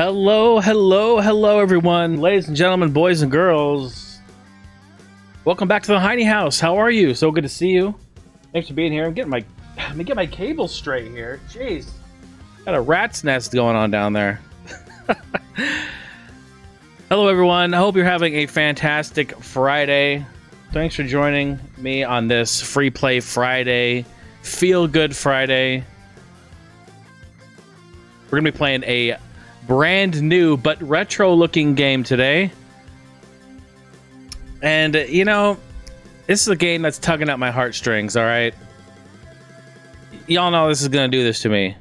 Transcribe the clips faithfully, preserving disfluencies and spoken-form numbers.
Hello, hello, hello, everyone. Ladies and gentlemen, boys and girls. Welcome back to the TheHeineHouse. How are you? So good to see you. Thanks for being here. I'm getting my, let me get my cable straight here. Jeez. Got a rat's nest going on down there. Hello, everyone. I hope you're having a fantastic Friday. Thanks for joining me on this Free Play Friday, Feel Good Friday. We're going to be playing a brand new but retro-looking game today. And, uh, you know, this is a game that's tugging at my heartstrings, all right? Y'all know this is going to do this to me.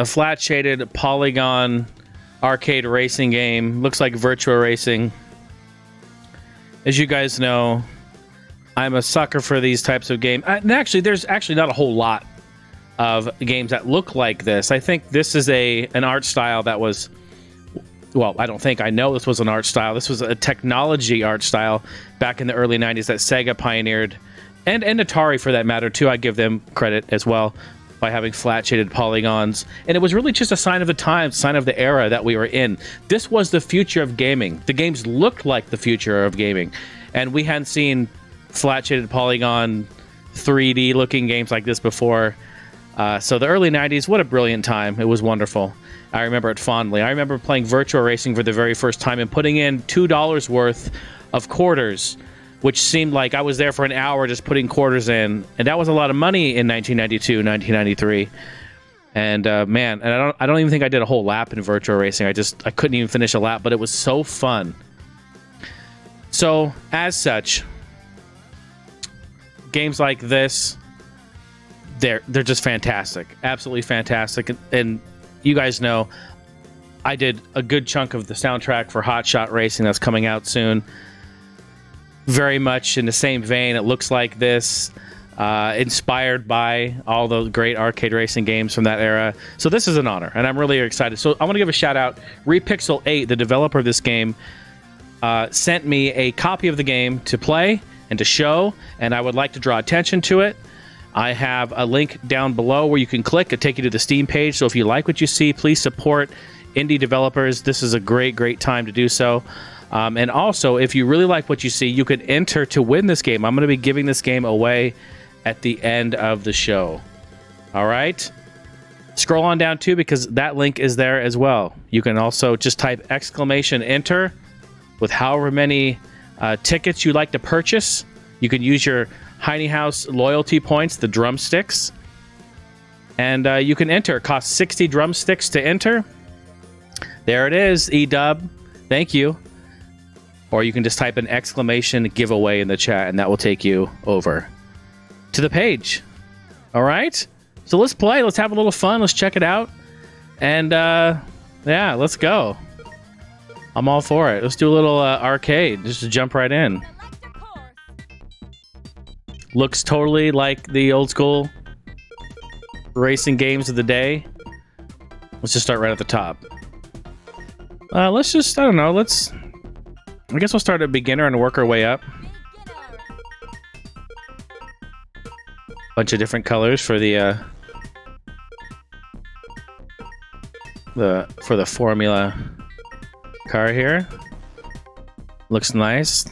A flat-shaded polygon arcade racing game. Looks like Virtua Racing. As you guys know, I'm a sucker for these types of games. And actually, there's actually not a whole lot of games that look like this. I think this is a an art style that was, well, I don't think, I know this was an art style. This was a technology art style back in the early nineties that Sega pioneered, and, and Atari for that matter too. I give them credit as well by having flat shaded polygons. And it was really just a sign of the time, sign of the era that we were in. This was the future of gaming. The games looked like the future of gaming. And we hadn't seen flat shaded polygon three D looking games like this before. Uh, so the early nineties, what a brilliant time. It was wonderful. I remember it fondly. I remember playing Virtua Racing for the very first time and putting in two dollars worth of quarters, which seemed like I was there for an hour just putting quarters in. And that was a lot of money in nineteen ninety-two, nineteen ninety-three. And uh, man, and I don't, I don't even think I did a whole lap in Virtua Racing. I just, I couldn't even finish a lap, but it was so fun. So as such, games like this, They're, they're just fantastic. Absolutely fantastic. And, and you guys know I did a good chunk of the soundtrack for Hotshot Racing that's coming out soon. Very much in the same vein. It looks like this. Uh, inspired by all those great arcade racing games from that era. So this is an honor, and I'm really excited. So I want to give a shout-out. Repixel eight, the developer of this game, uh, sent me a copy of the game to play and to show, and I would like to draw attention to it. I have a link down below where you can click. It'll take you to the Steam page. So if you like what you see, please support indie developers. This is a great, great time to do so. Um, and also, if you really like what you see, you can enter to win this game. I'm going to be giving this game away at the end of the show. All right. Scroll on down, too, because that link is there as well. You can also just type exclamation enter with however many uh, tickets you'd like to purchase. You can use your TheHeineHouse loyalty points, the drumsticks, and uh, you can enter. It costs sixty drumsticks to enter. There it is, E-Dub. Thank you. Or you can just type an exclamation giveaway in the chat, and that will take you over to the page. All right? So let's play. Let's have a little fun. Let's check it out. And, uh, yeah, let's go. I'm all for it. Let's do a little uh, arcade just to jump right in. Looks totally like the old school racing games of the day. Let's just start right at the top. Uh, let's just, I don't know, let's... I guess we'll start at beginner and work our way up. Bunch of different colors for the, uh... The, for the Formula car here. Looks nice.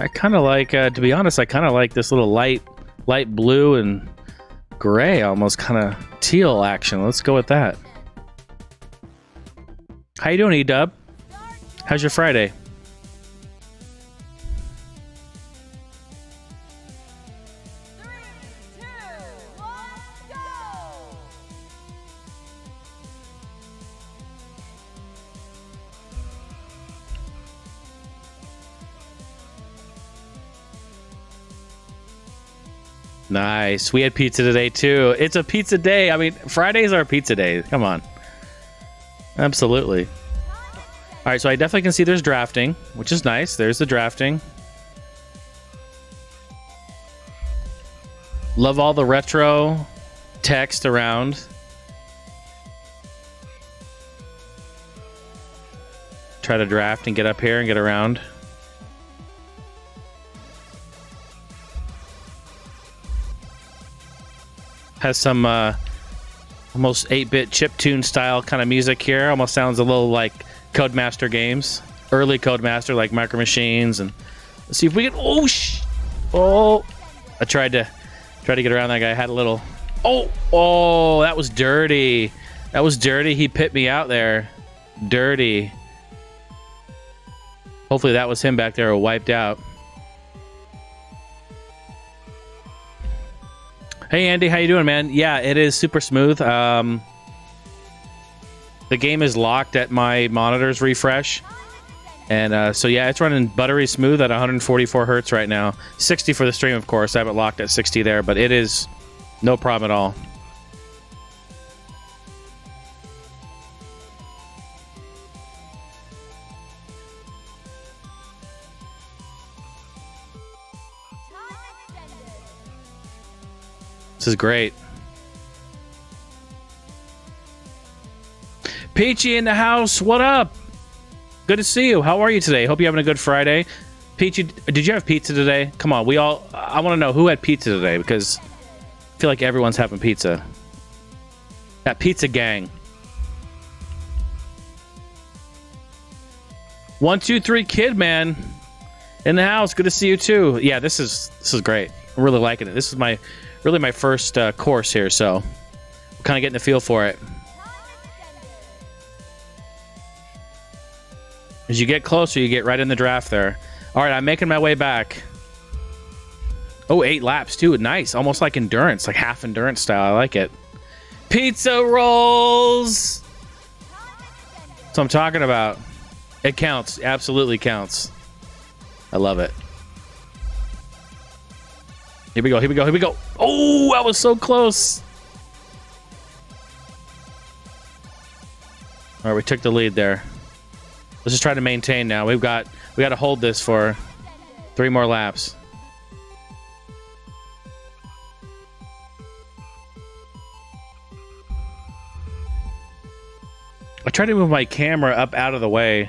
I kind of like, uh, to be honest, I kind of like this little light light blue and gray, almost kind of teal action. Let's go with that. How you doing, E-Dub? How's your Friday? Three, two, one, go! Nice. We had pizza today, too. It's a pizza day. I mean, Fridays are pizza days. Come on. Absolutely. All right, so I definitely can see there's drafting, which is nice. There's the drafting. Love all the retro text around. Try to draft and get up here and get around. Has some uh, almost eight bit chiptune style kind of music here. Almost sounds a little like CodeMaster games. Early CodeMaster, like Micro Machines. And let's see if we can... Oh, sh... Oh. I tried to try to get around that guy. I had a little... Oh. Oh, that was dirty. That was dirty. He pit me out there. Dirty. Hopefully that was him back there or wiped out. Hey, Andy, how you doing, man? Yeah, it is super smooth. Um, the game is locked at my monitor's refresh. And uh, so, yeah, it's running buttery smooth at one forty-four hertz right now. sixty for the stream, of course. I have it locked at sixty there, but it is no problem at all. This is great. Peachy in the house, what up? Good to see you. How are you today? Hope you're having a good Friday. Peachy, did you have pizza today? Come on, we all... I want to know who had pizza today, because I feel like everyone's having pizza. That pizza gang. One, two, three, kid, man. In the house, good to see you too. Yeah, this is this is great. I'm really liking it. This is my... really my first uh, course here, so we're kind of getting the feel for it. As you get closer, you get right in the draft there. All right, I'm making my way back. Oh, eight laps too. Nice, almost like endurance, like half endurance style. I like it. Pizza rolls. That's what I'm talking about. It counts. Absolutely counts. I love it. Here we go, here we go, here we go. Oh, I was so close. All right, we took the lead there. Let's just try to maintain now. We've got, we got to hold this for three more laps. I tried to move my camera up out of the way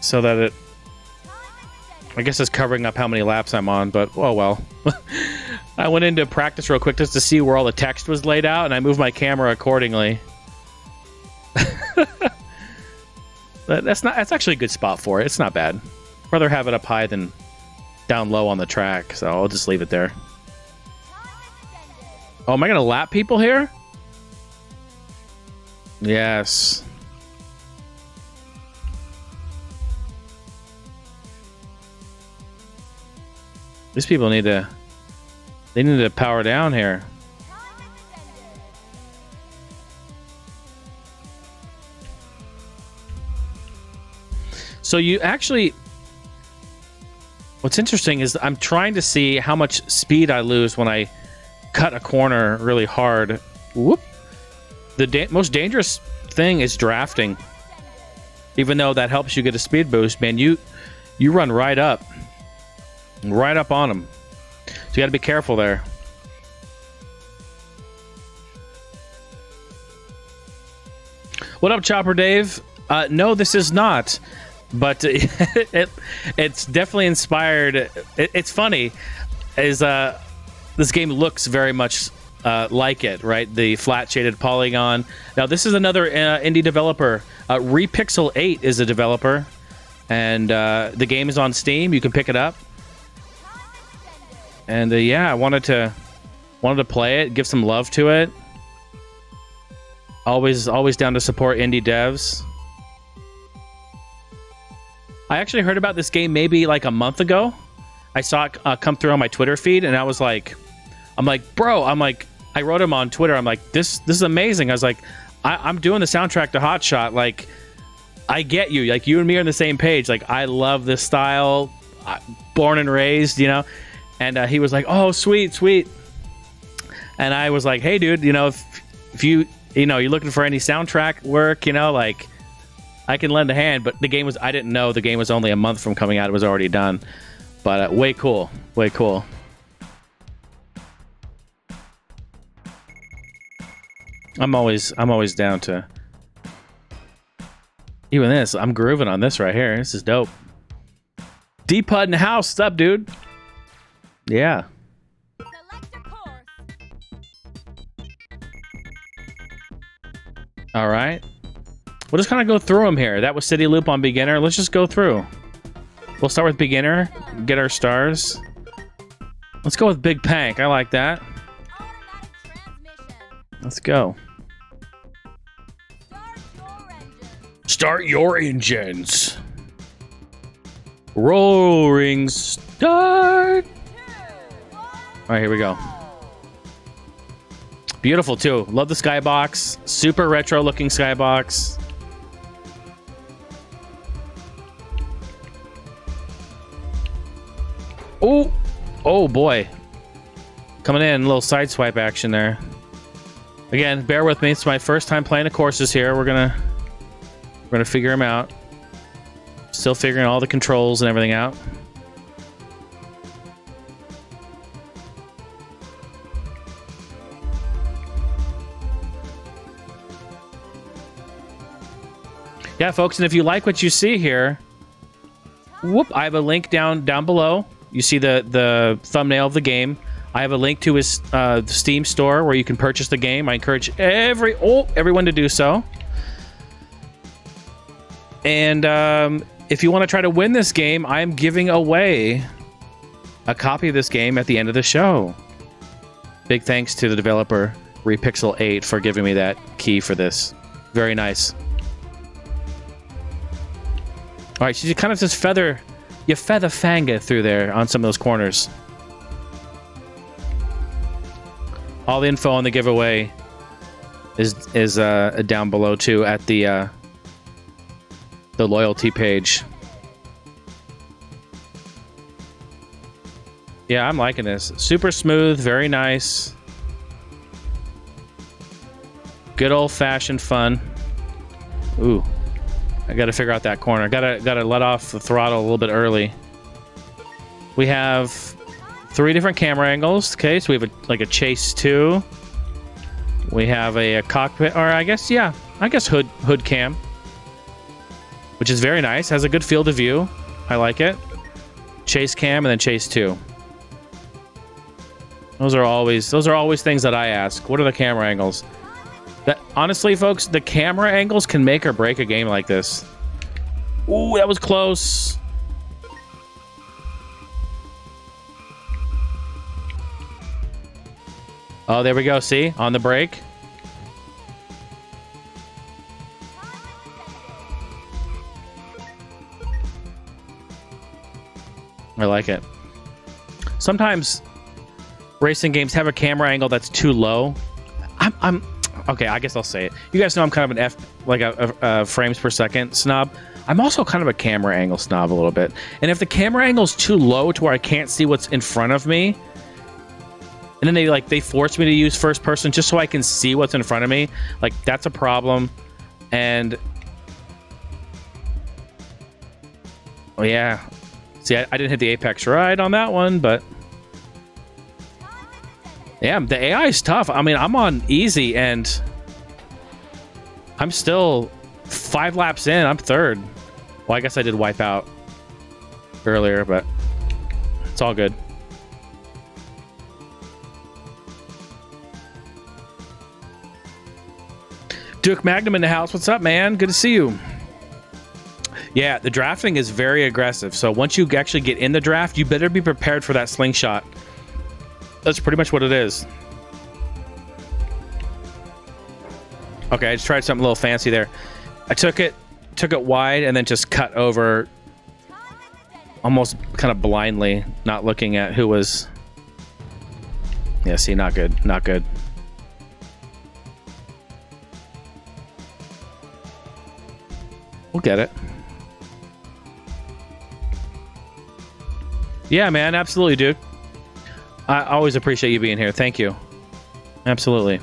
so that it... I guess it's covering up how many laps I'm on, but oh well. I went into practice real quick just to see where all the text was laid out, and I moved my camera accordingly. that's not that's actually a good spot for it. It's not bad. I'd rather have it up high than down low on the track, so I'll just leave it there. Oh, am I gonna lap people here? Yes. These people need to, they need to power down here. So you actually, what's interesting is I'm trying to see how much speed I lose when I cut a corner really hard. Whoop. The da- most dangerous thing is drafting. Even though that helps you get a speed boost, man, you, you run right up. Right up on them. So you got to be careful there. What up, Chopper Dave? Uh, no, this is not. But it, it it's definitely inspired. It, it's funny. Is uh, this game looks very much uh, like it, right? The flat shaded polygon. Now, this is another uh, indie developer. Uh, Repixel eight is a developer. And uh, the game is on Steam. You can pick it up. And uh, yeah, I wanted to wanted to play it, give some love to it. Always always down to support indie devs. I actually heard about this game maybe like a month ago. I saw it uh, come through on my Twitter feed, and I was like, I'm like, bro, I'm like, I wrote him on Twitter. I'm like, this this is amazing. I was like, I, I'm doing the soundtrack to Hotshot. Like, I get you. Like, you and me are on the same page. Like, I love this style. Born and raised, you know. And uh, he was like, "Oh, sweet, sweet." And I was like, "Hey, dude, you know, if if you you know you're looking for any soundtrack work, you know, like I can lend a hand." But the game was, I didn't know the game was only a month from coming out; it was already done. But uh, way cool, way cool. I'm always I'm always down to even this. I'm grooving on this right here. This is dope. D-Pud in the house, what's up, dude? Yeah. Select a course. All right. We'll just kind of go through them here. That was City Loop on beginner. Let's just go through. We'll start with beginner, get our stars. Let's go with Big Pank. I like that. Let's go. Start your engines. Roaring start. All right, here we go. Beautiful too. Love the skybox. Super retro looking skybox. Oh, oh boy. Coming in, a little side swipe action there. Again, bear with me. It's my first time playing the courses here. We're gonna we're gonna figure them out. Still figuring all the controls and everything out. Yeah, folks, and if you like what you see here, whoop, I have a link down down below. You see the the thumbnail of the game. I have a link to his uh, Steam store where you can purchase the game. I encourage every oh, everyone to do so. And um, if you want to try to win this game, I'm giving away a copy of this game at the end of the show. Big thanks to the developer, Repixel eight, for giving me that key for this. Very nice. All right, so you kind of just feather, you feather fanga through there on some of those corners. All the info on the giveaway is is uh, down below too at the uh, the loyalty page. Yeah, I'm liking this. Super smooth, very nice, good old fashioned fun. Ooh, I got to figure out that corner. Gotta gotta let off the throttle a little bit early. We have three different camera angles. Okay, so we have a, like a chase two. We have a, a cockpit, or I guess, yeah, I guess hood hood cam, which is very nice. Has a good field of view. I like it. Chase cam and then chase two. Those are always those are always things that I ask. What are the camera angles? That honestly, folks, the camera angles can make or break a game like this. Ooh, that was close. Oh, there we go. See? On the break. I like it. Sometimes racing games have a camera angle that's too low. I'm... I'm okay, I guess I'll say it. You guys know I'm kind of an F... Like a, a, a frames per second snob. I'm also kind of a camera angle snob a little bit. And if the camera angle's too low to where I can't see what's in front of me... And then they like they force me to use first person just so I can see what's in front of me. Like, that's a problem. And oh yeah, see, I, I didn't hit the apex right on that one, but yeah, the A I is tough. I mean, I'm on easy, and I'm still five laps in. I'm third. Well, I guess I did wipe out earlier, but it's all good. Duke Magnum in the house. What's up, man? Good to see you. Yeah, the drafting is very aggressive. So once you actually get in the draft, you better be prepared for that slingshot. That's pretty much what it is. Okay, I just tried something a little fancy there. I took it, took it wide, and then just cut over almost kind of blindly, not looking at who was... Yeah, see, not good. Not good. We'll get it. Yeah, man, absolutely, dude. I always appreciate you being here. Thank you. Absolutely.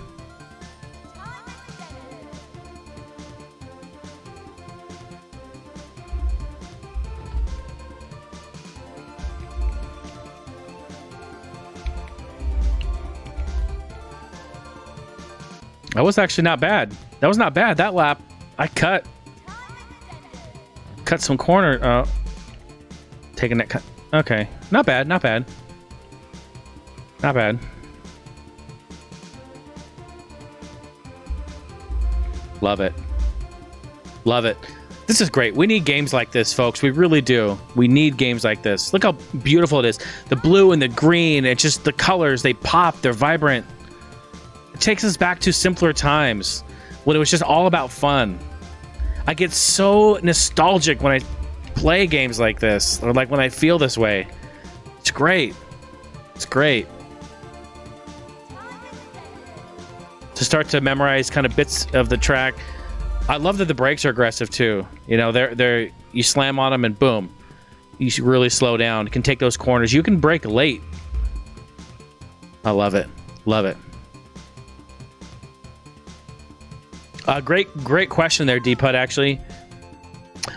That was actually not bad. That was not bad. That lap, I cut. Cut some corner. Uh, taking that cut. Okay. Not bad. Not bad. Not bad. Love it. Love it. This is great. We need games like this, folks. We really do. We need games like this. Look how beautiful it is. The blue and the green. It's just the colors. They pop. They're vibrant. It takes us back to simpler times when it was just all about fun. I get so nostalgic when I play games like this, or like when I feel this way. It's great. It's great. To start to memorize kind of bits of the track. I love that the brakes are aggressive too. You know, they're they're you slam on them and boom, you should really slow down. You can take those corners. You can brake late. I love it. Love it. Uh, great, great question there, D-Put, actually.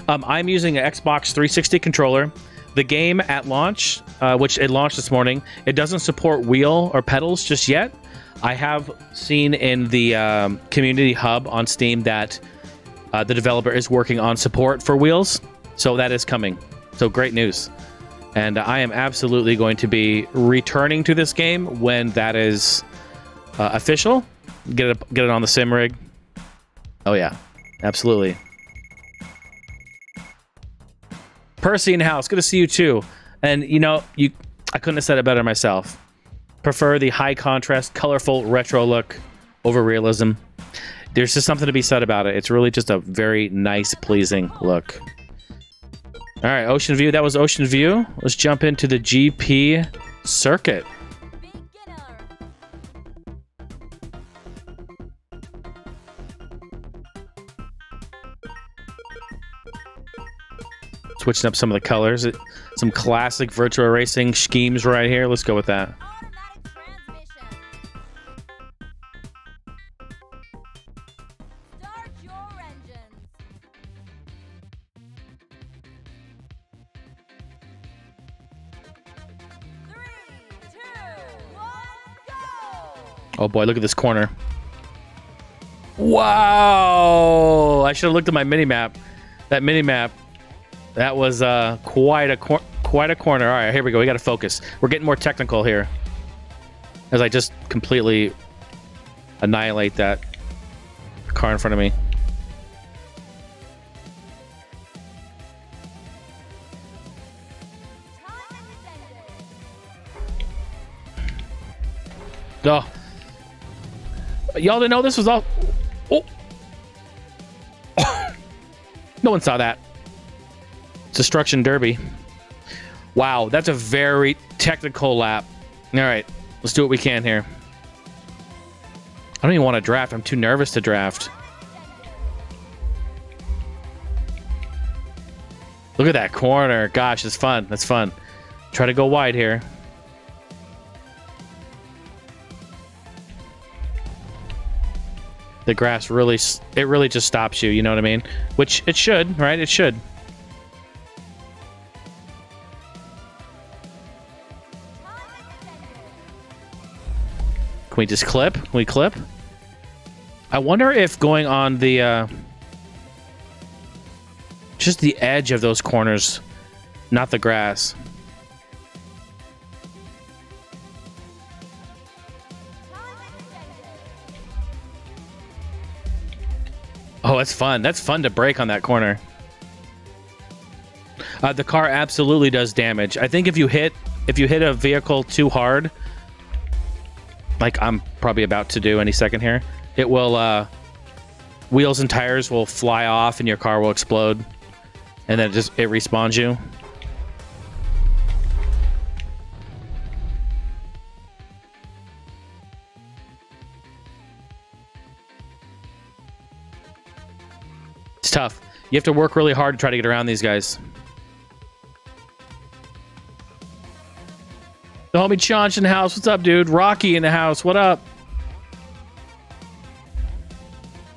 Um, I'm using an Xbox three sixty controller. The game at launch, uh, which it launched this morning, it doesn't support wheel or pedals just yet. I have seen in the um, community hub on Steam that uh, the developer is working on support for wheels. So that is coming. So great news. And I am absolutely going to be returning to this game when that is uh, official. Get it, get it on the sim rig. Oh yeah, absolutely. Percy in the house, good to see you too. And you know, you I couldn't have said it better myself. Prefer the high contrast, colorful retro look over realism. There's just something to be said about it. It's really just a very nice, pleasing look. All right, Ocean View, that was Ocean View. Let's jump into the G P circuit. Switching up some of the colors. Some classic Virtua Racing schemes right here. Let's go with that. Start your engines. Three, two, one, go. Oh boy, look at this corner. Wow! I should have looked at my mini-map. That mini-map. That was uh, quite a cor quite a corner. All right, here we go. We got to focus. We're getting more technical here, as I just completely annihilate that car in front of me. Oh. Y'all didn't know this was all. Oh. No one saw that. Destruction Derby. Wow, that's a very technical lap. All right, let's do what we can here. I don't even want to draft. I'm too nervous to draft. Look at that corner. Gosh, it's fun. That's fun. Try to go wide here. The grass really, it really just stops you. You know what I mean? Which it should, right? It should. Can we just clip? Can we clip? I wonder if going on the uh, just the edge of those corners, not the grass. Oh, that's fun. That's fun to break on that corner. Uh, the car absolutely does damage. I think if you hit if you hit a vehicle too hard, like I'm probably about to do any second here, it will, uh, wheels and tires will fly off and your car will explode. And then it just, it respawns you. It's tough. You have to work really hard to try to get around these guys. The homie Chonch in the house. What's up, dude? Rocky in the house. What up?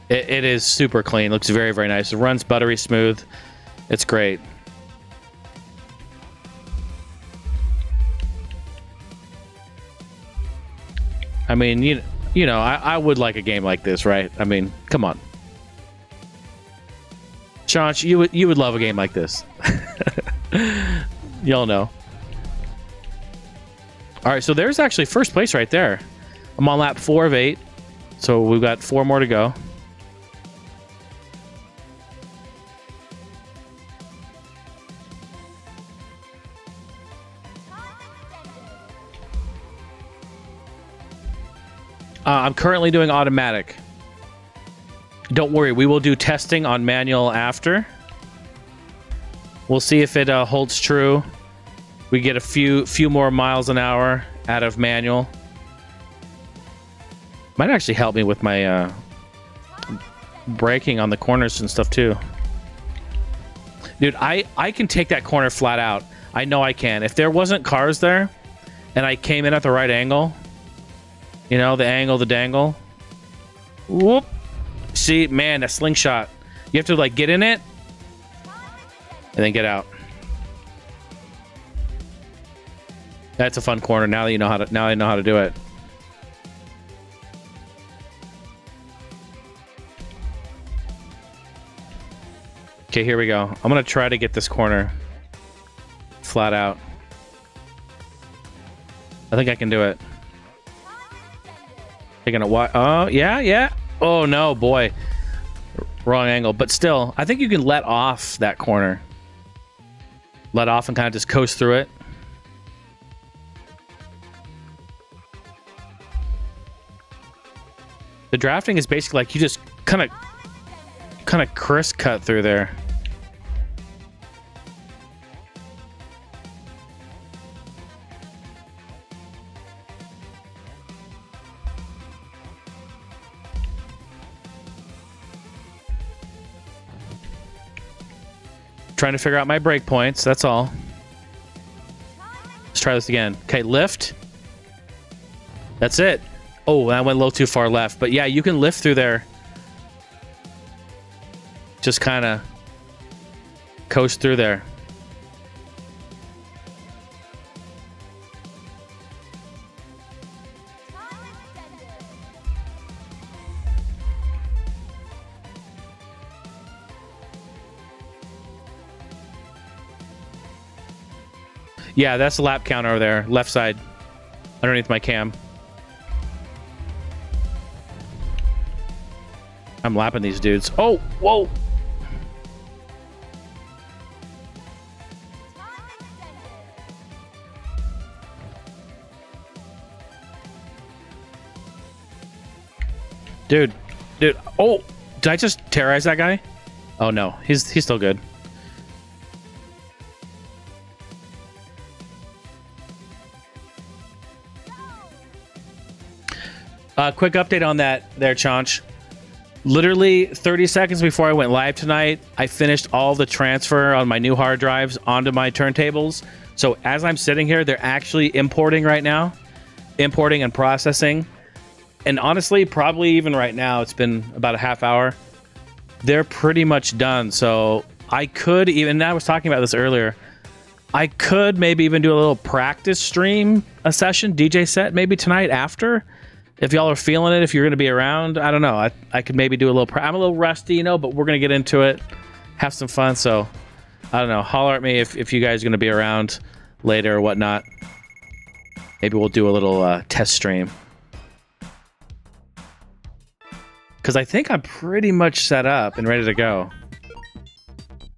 It, it is super clean. Looks very, very nice. It runs buttery smooth. It's great. I mean, you, you know, I, I would like a game like this, right? I mean, come on. Chonch, you would, you would love a game like this. Y'all know. All right, so there's actually first place right there. I'm on lap four of eight, so we've got four more to go. Uh, I'm currently doing automatic. Don't worry, we will do testing on manual after. We'll see if it uh, holds true. We get a few few more miles an hour out of manual. Might actually help me with my uh, braking on the corners and stuff too. Dude, I, I can take that corner flat out. I know I can. If there wasn't cars there, and I came in at the right angle, you know, the angle, the dangle. Whoop. See, man, that slingshot. You have to, like, get in it, and then get out. That's a fun corner. Now that you know how to, now I know how to do it. Okay, here we go. I'm gonna try to get this corner flat out. I think I can do it. Taking a wide. Oh yeah, yeah. Oh no, boy. Wrong angle, but still, I think you can let off that corner. Let off and kind of just coast through it. The drafting is basically like you just kind of, kind of crisp cut through there. Trying to figure out my break points, that's all. Let's try this again. Okay, lift. That's it. Oh, that went a little too far left. But yeah, you can lift through there. Just kind of coast through there. Yeah, that's the lap counter over there, left side, underneath my cam. I'm lapping these dudes. Oh, whoa! Dude, dude, oh! Did I just terrorize that guy? Oh no, he's, he's still good. Uh, quick update on that there, Chonch. Literally thirty seconds before I went live tonight, I finished all the transfer on my new hard drives onto my turntables. So as I'm sitting here, they're actually importing right now. Importing and processing. And honestly, probably even right now, it's been about a half hour. They're pretty much done. So I could even, and I was talking about this earlier, I could maybe even do a little practice stream, a session, D J set, maybe tonight after. If y'all are feeling it, if you're going to be around, I don't know. I, I could maybe do a little... Pr I'm a little rusty, you know, but we're going to get into it. Have some fun, so... I don't know. Holler at me if, if you guys are going to be around later or whatnot. Maybe we'll do a little uh, test stream. Because I think I'm pretty much set up and ready to go.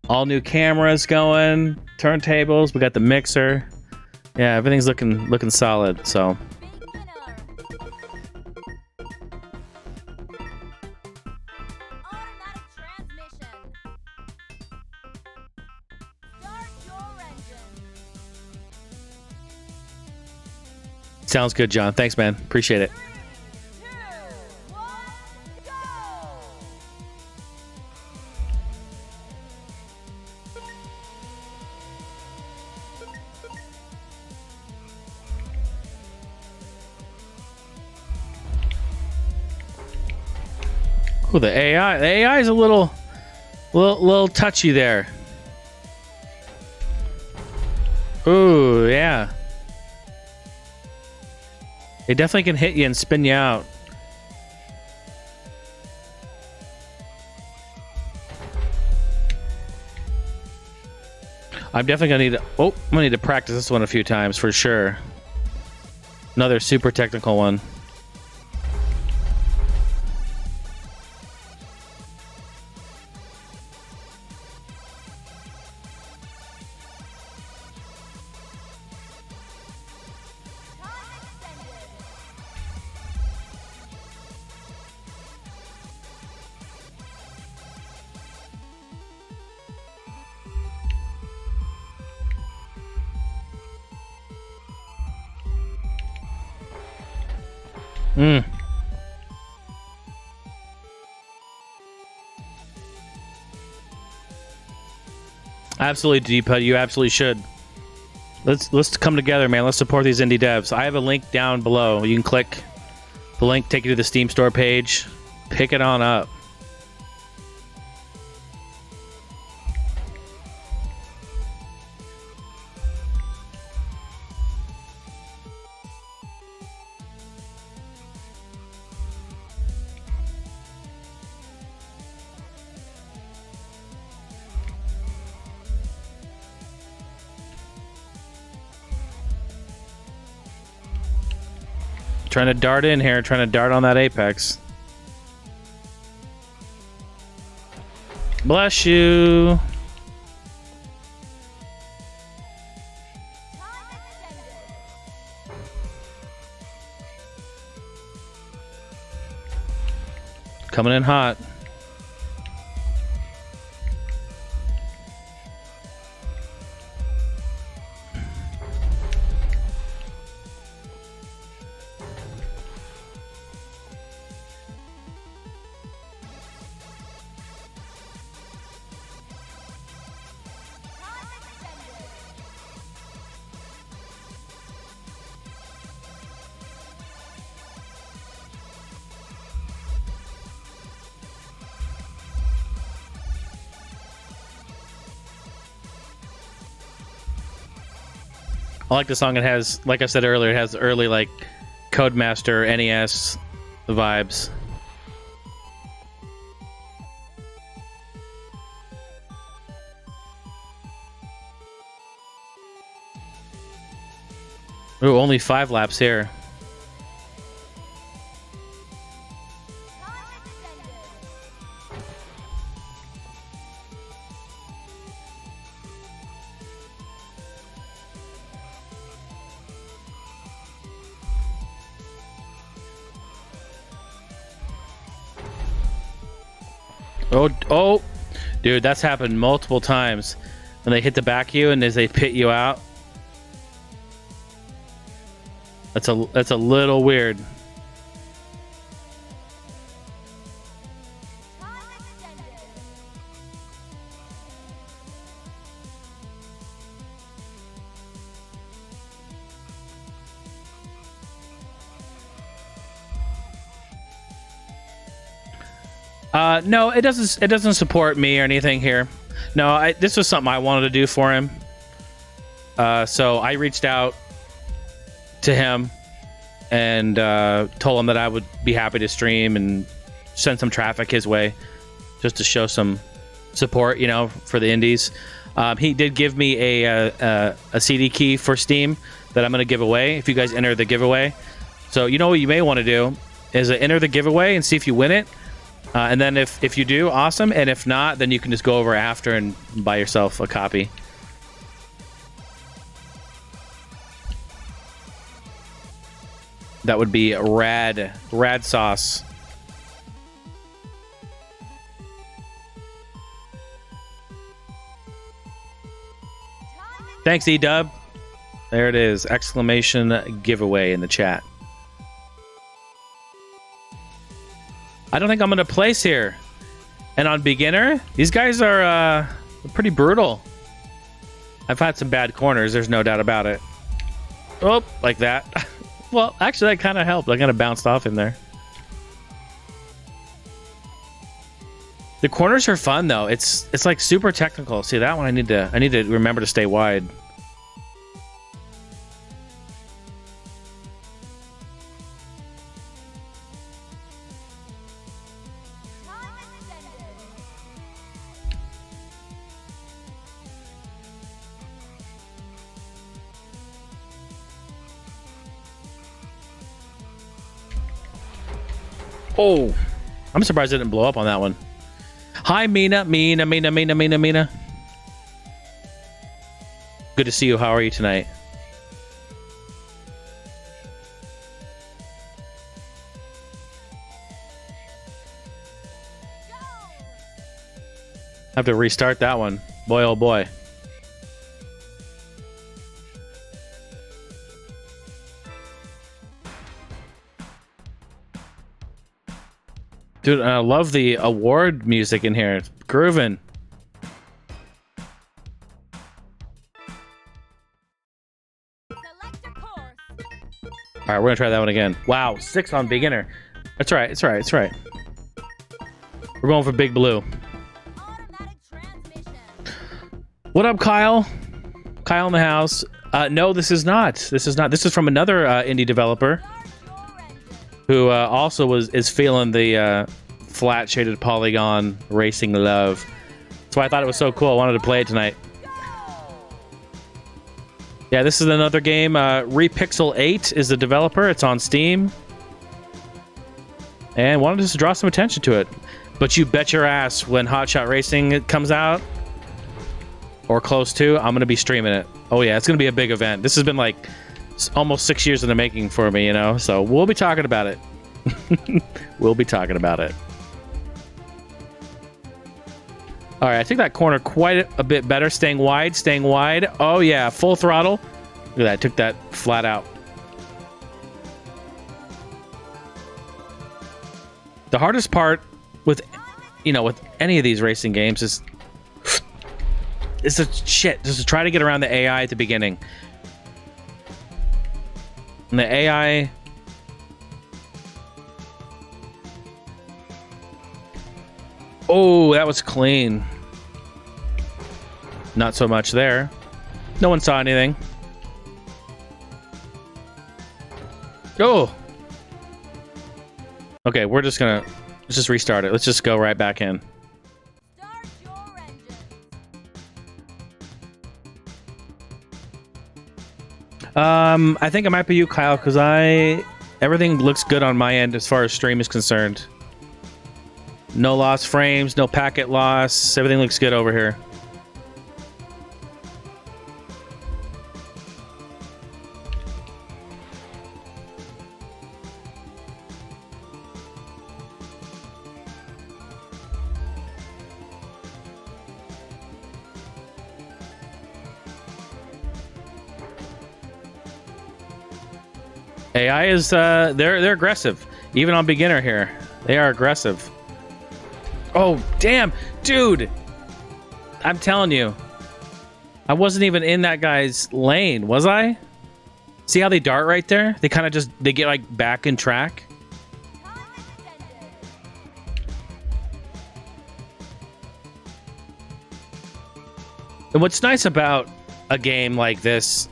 All new cameras going. Turntables. We got the mixer. Yeah, everything's looking looking solid, so... Sounds good, John. Thanks, man. Appreciate it. Three, two, one, go! Oh, the A I. The A I is a little, little, little touchy there. Ooh, yeah. They definitely can hit you and spin you out. I'm definitely gonna need to, oh, I'm gonna need to practice this one a few times for sure. Another super technical one. Mm. Absolutely, D-Pud. You absolutely should. Let's let's come together, man. Let's support these indie devs. I have a link down below. You can click the link, take you to the Steam store page. Pick it on up. Trying to dart in here, trying to dart on that apex. Bless you. Coming in hot. I like the song. It has, like I said earlier, it has early, like, CodeMaster, N E S vibes. Ooh, only five laps here. Oh, oh, dude, that's happened multiple times. When they hit the back of you and as they pit you out. That's a, that's a little weird. Uh, no, it doesn't. It doesn't support me or anything here. No, I, this was something I wanted to do for him. Uh, so I reached out to him and uh, told him that I would be happy to stream and send some traffic his way, just to show some support, you know, for the indies. Um, he did give me a, a a C D key for Steam that I'm gonna give away if you guys enter the giveaway. So you know what you may want to do is enter the giveaway and see if you win it. Uh, and then if, if you do, awesome. And if not, then you can just go over after and buy yourself a copy. That would be rad, rad sauce. Thanks, E-Dub. There it is. Exclamation giveaway in the chat. I don't think I'm gonna place here. And on beginner, these guys are uh, pretty brutal. I've had some bad corners, there's no doubt about it. Oh, like that. Well, actually, that kind of helped. I kind of bounced off him there. The corners are fun though. It's it's like super technical. See that one? I need to I need to remember to stay wide. Oh, I'm surprised it didn't blow up on that one. Hi, Mina, Mina, Mina, Mina, Mina, Mina. Good to see you. How are you tonight? I have to restart that one. Boy, oh boy. Dude, I love the award music in here. It's grooving. All right, we're gonna try that one again. Wow, six on beginner. That's right, it's right, it's right. We're going for Big Blue. What up, Kyle? Kyle in the house. Uh, no, this is not. This is not. This is from another uh, indie developer who uh, also was is feeling the uh, flat shaded polygon racing love. That's why I thought it was so cool. I wanted to play it tonight. Yeah, this is another game. Uh, Repixel eight is the developer. It's on Steam. And wanted us to draw some attention to it. But you bet your ass when Hotshot Racing comes out, or close to, I'm going to be streaming it. Oh yeah, it's going to be a big event. This has been like almost six years in the making for me, you know? So we'll be talking about it. We'll be talking about it. All right, I think that corner quite a bit better. Staying wide, staying wide. Oh yeah, full throttle. Look at that, took that flat out. The hardest part with, you know, with any of these racing games is, it's a shit, just to try to get around the A I at the beginning. And the A I, oh, that was clean. Not so much there. No one saw anything. Oh. Okay, we're just gonna, let's just restart it. Let's just go right back in. Start your engine. Um, I think it might be you, Kyle, because I, everything looks good on my end as far as stream is concerned. No lost frames, no packet loss. Everything looks good over here. A I is uh, they're they're aggressive, even on beginner here. They are aggressive. Oh, damn, dude. I'm telling you. I wasn't even in that guy's lane, was I? See how they dart right there? They kind of just, they get like back in track. And what's nice about a game like this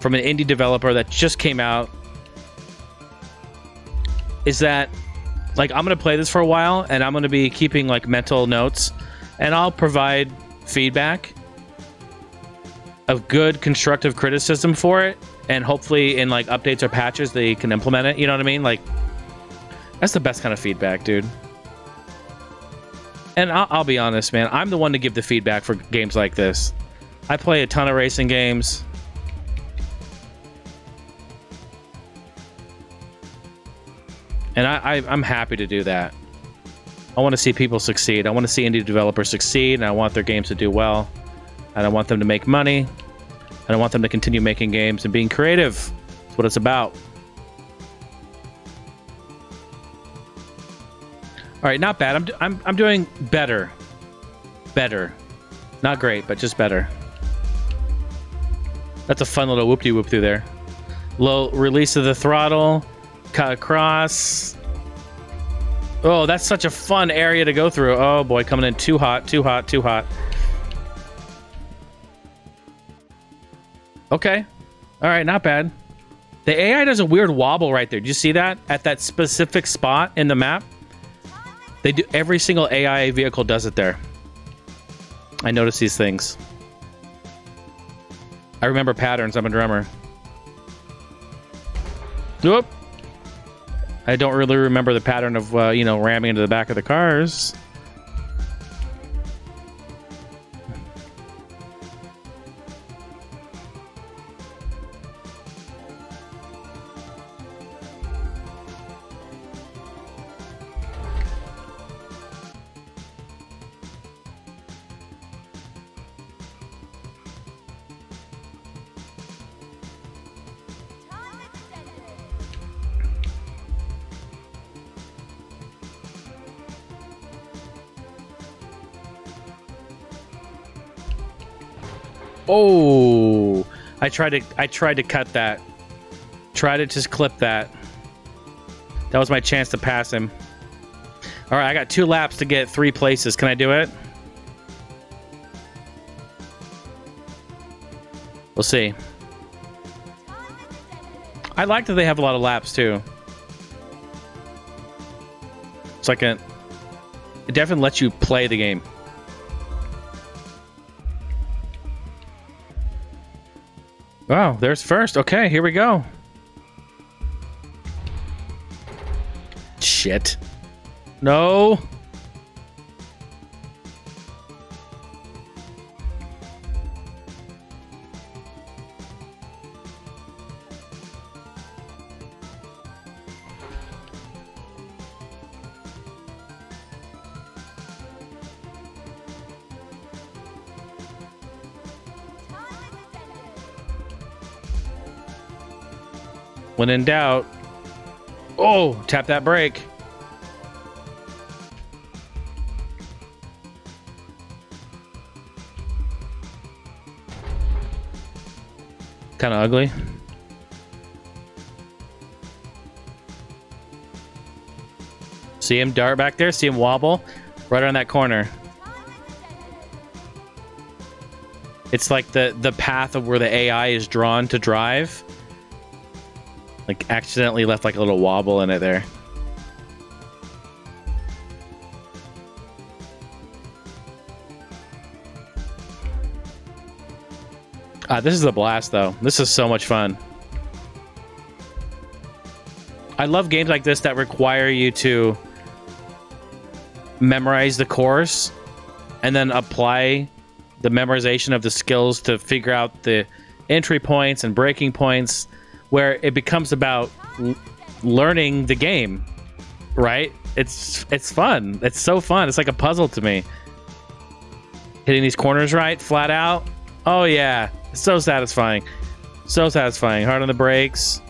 from an indie developer that just came out is that, like, I'm going to play this for a while, and I'm going to be keeping, like, mental notes, and I'll provide feedback of good, constructive criticism for it, and hopefully in, like, updates or patches they can implement it, you know what I mean? Like, that's the best kind of feedback, dude. And I'll, I'll be honest, man, I'm the one to give the feedback for games like this. I play a ton of racing games. And I, I, I'm happy to do that. I want to see people succeed. I want to see indie developers succeed, and I want their games to do well. And I want them to make money. And I want them to continue making games and being creative. That's what it's about. All right, not bad. I'm, I'm, I'm doing better. Better. Not great, but just better. That's a fun little whoop-de-whoop through there. Low release of the throttle. Cut across. Oh, that's such a fun area to go through. Oh boy, coming in too hot, too hot, too hot. Okay. All right, not bad. The A I does a weird wobble right there. Do you see that? At that specific spot in the map. They do, every single A I vehicle does it there. I notice these things. I remember patterns. I'm a drummer. Whoop. I don't really remember the pattern of, uh, you know, ramming into the back of the cars. Oh, I tried to I tried to cut that. Try to just clip that. That was my chance to pass him. All right, I got two laps to get three places. Can I do it? We'll see. I like that they have a lot of laps too. It's like a, it definitely lets you play the game. Wow, there's first. Okay, here we go. Shit. No. When in doubt, oh, tap that brake. Kind of ugly. See him dart back there, see him wobble right around that corner. It's like the, the path of where the A I is drawn to drive. Like, accidentally left like a little wobble in it there. Ah, this is a blast though. This is so much fun. I love games like this that require you to memorize the course and then apply the memorization of the skills to figure out the entry points and breaking points, where it becomes about l learning the game, right? It's it's fun. It's so fun. It's like a puzzle to me. Hitting these corners right, flat out. Oh yeah, it's so satisfying. So satisfying. Hard on the brakes.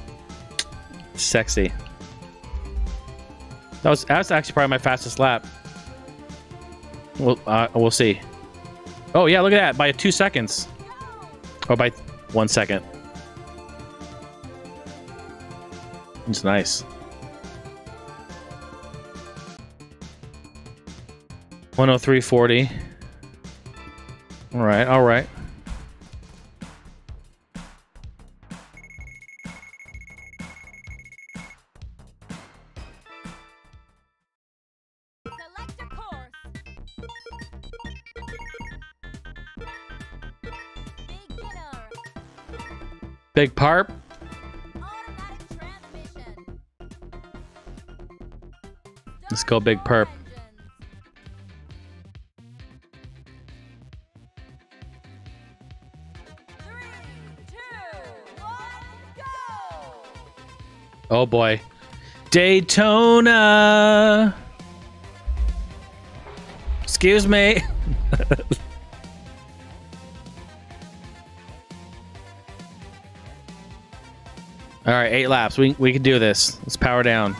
Sexy. That was, that was actually probably my fastest lap. We'll, uh, we'll see. Oh yeah, look at that. By two seconds. Or by one second. It's nice. one oh three forty. All right, all right. Big parp. Let's go, Big Perp. three, two, one, go! Oh boy. Daytona! Excuse me. All right, eight laps. We, we can do this. Let's power down.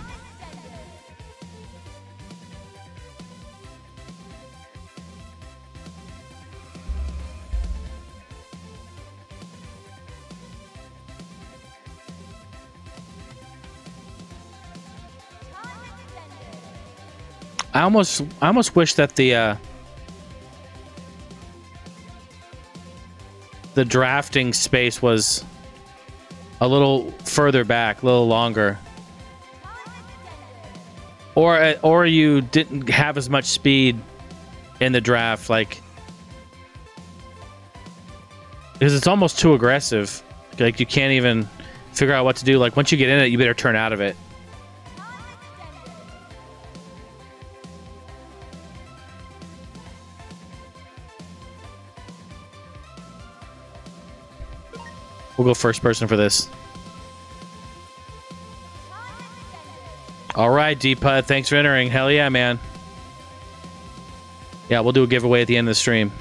I almost, I almost wish that the uh, the drafting space was a little further back, a little longer, or or you didn't have as much speed in the draft, like, because it's almost too aggressive. Like, you can't even figure out what to do. Like, once you get in it, you better turn out of it. We'll go first person for this. All right, D-Pud, thanks for entering. Hell yeah, man. Yeah, we'll do a giveaway at the end of the stream.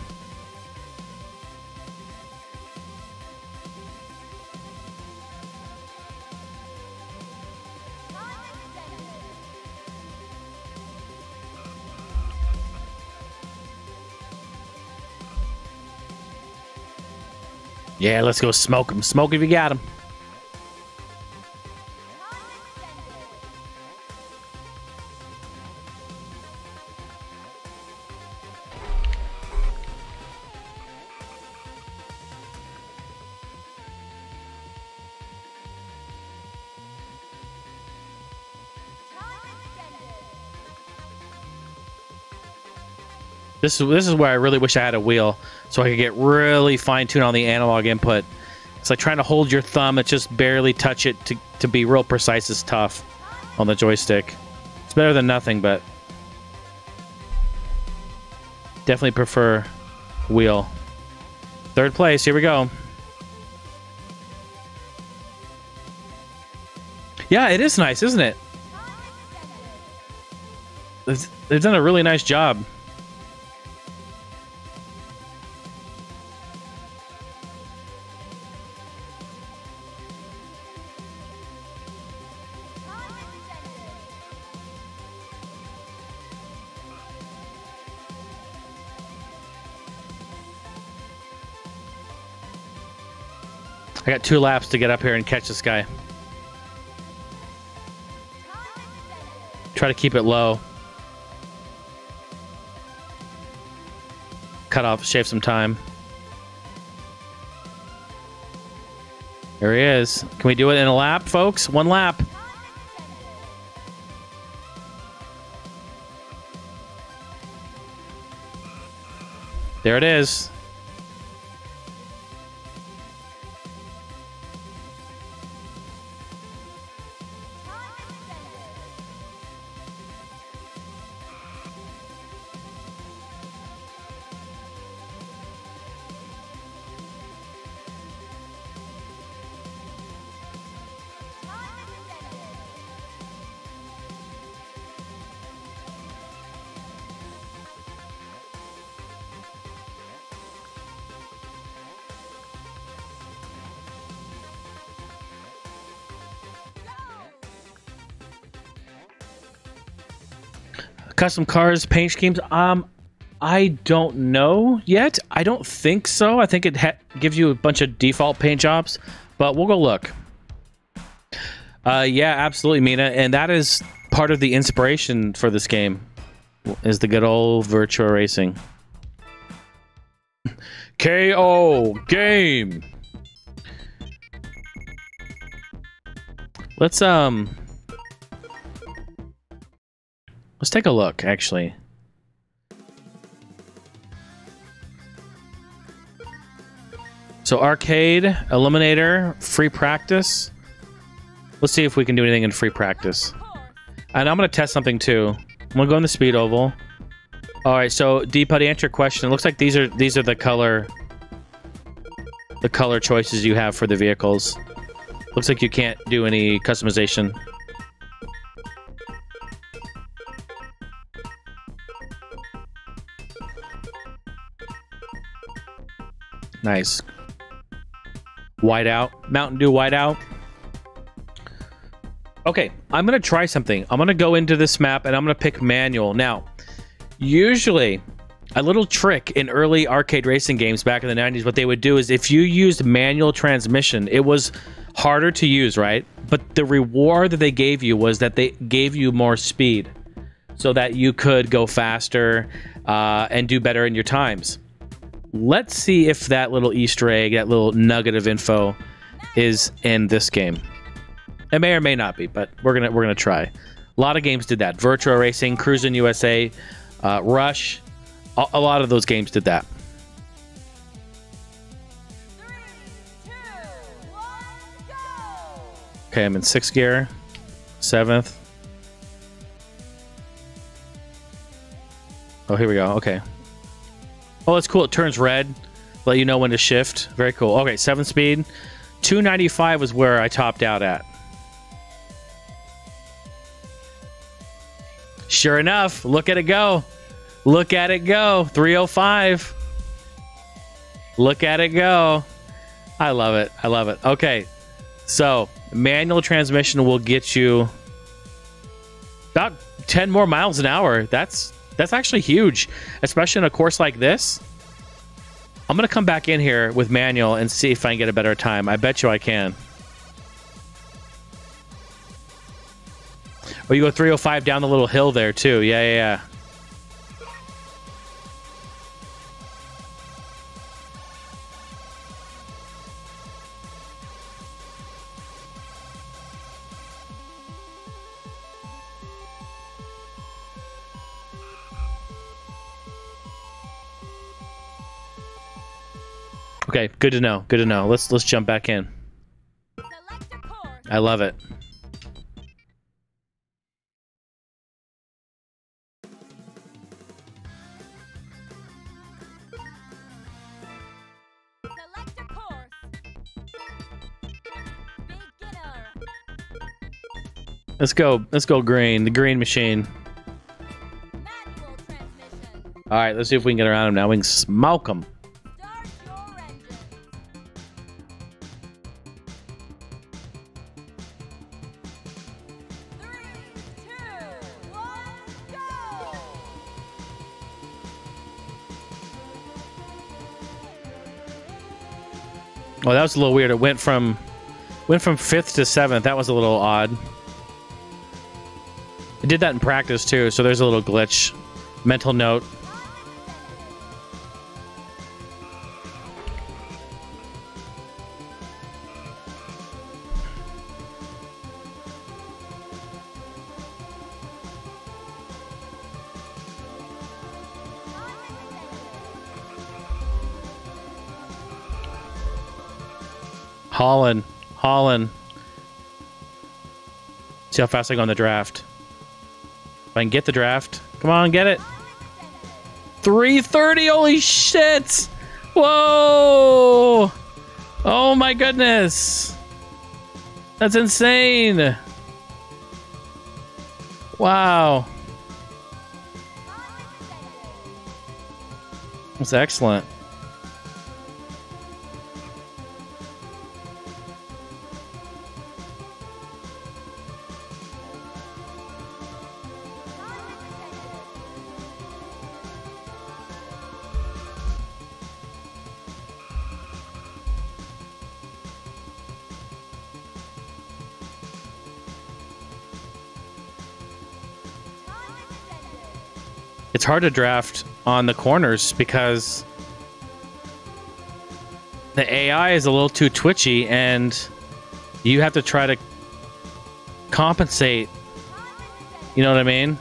Yeah, let's go smoke him. Smoke if you got him. This is, this is where I really wish I had a wheel so I could get really fine-tuned on the analog input. It's like trying to hold your thumb and just barely touch it to, to be real precise is tough on the joystick. It's better than nothing, but definitely prefer wheel. Third place, here we go. Yeah, it is nice, isn't it? They've done a really nice job. I got two laps to get up here and catch this guy. Try to keep it low. Cut off, shave some time. There he is. Can we do it in a lap, folks? One lap. There it is. Custom cars, paint schemes. Um, I don't know yet. I don't think so. I think it ha gives you a bunch of default paint jobs, but we'll go look. Uh, yeah, absolutely, Mina. And that is part of the inspiration for this game, is the good old Virtua Racing. K O game. Let's um. Let's take a look, actually. So arcade, eliminator, free practice. Let's see if we can do anything in free practice. And I'm gonna test something too. I'm gonna go in the speed oval. All right, so D-Putty, answer your question. It looks like these are these are the color, the color choices you have for the vehicles. Looks like you can't do any customization. Nice. Whiteout. Mountain Dew Whiteout. Okay, I'm going to try something. I'm going to go into this map and I'm going to pick manual. Now, usually a little trick in early arcade racing games back in the nineties, what they would do is if you used manual transmission, it was harder to use, right? But the reward that they gave you was that they gave you more speed so that you could go faster uh, and do better in your times. Let's see if that little Easter egg, that little nugget of info, is in this game. It may or may not be, but we're gonna we're gonna try. A lot of games did that. Virtua Racing, Cruisin' U S A, uh, Rush. A, a lot of those games did that. Three, two, one, go. Okay, I'm in sixth gear, seventh. Oh, here we go. Okay. Oh, that's cool. It turns red. Let you know when to shift. Very cool. Okay, seven speed. two ninety-five was where I topped out at. Sure enough, look at it go. Look at it go. three oh five. Look at it go. I love it. I love it. Okay, so manual transmission will get you about ten more miles an hour. That's... That's actually huge, especially in a course like this. I'm going to come back in here with manual and see if I can get a better time. I bet you I can. Oh, you go three oh five down the little hill there, too. Yeah, yeah, yeah. Okay, good to know. Good to know. Let's let's jump back in. I love it. Let's go. Let's go green. The green machine. All right, let's see if we can get around him now. We can smoke him. Oh, that was a little weird. It went from went from fifth to seventh. That was a little odd. It did that in practice too, so there's a little glitch. Mental note. Holland, Holland. See how fast I go on the draft. If I can get the draft. Come on, get it. three thirty, holy shit! Whoa! Oh my goodness! That's insane! Wow. That's excellent. It's hard to draft on the corners because the A I is a little too twitchy and you have to try to compensate. You know what I mean?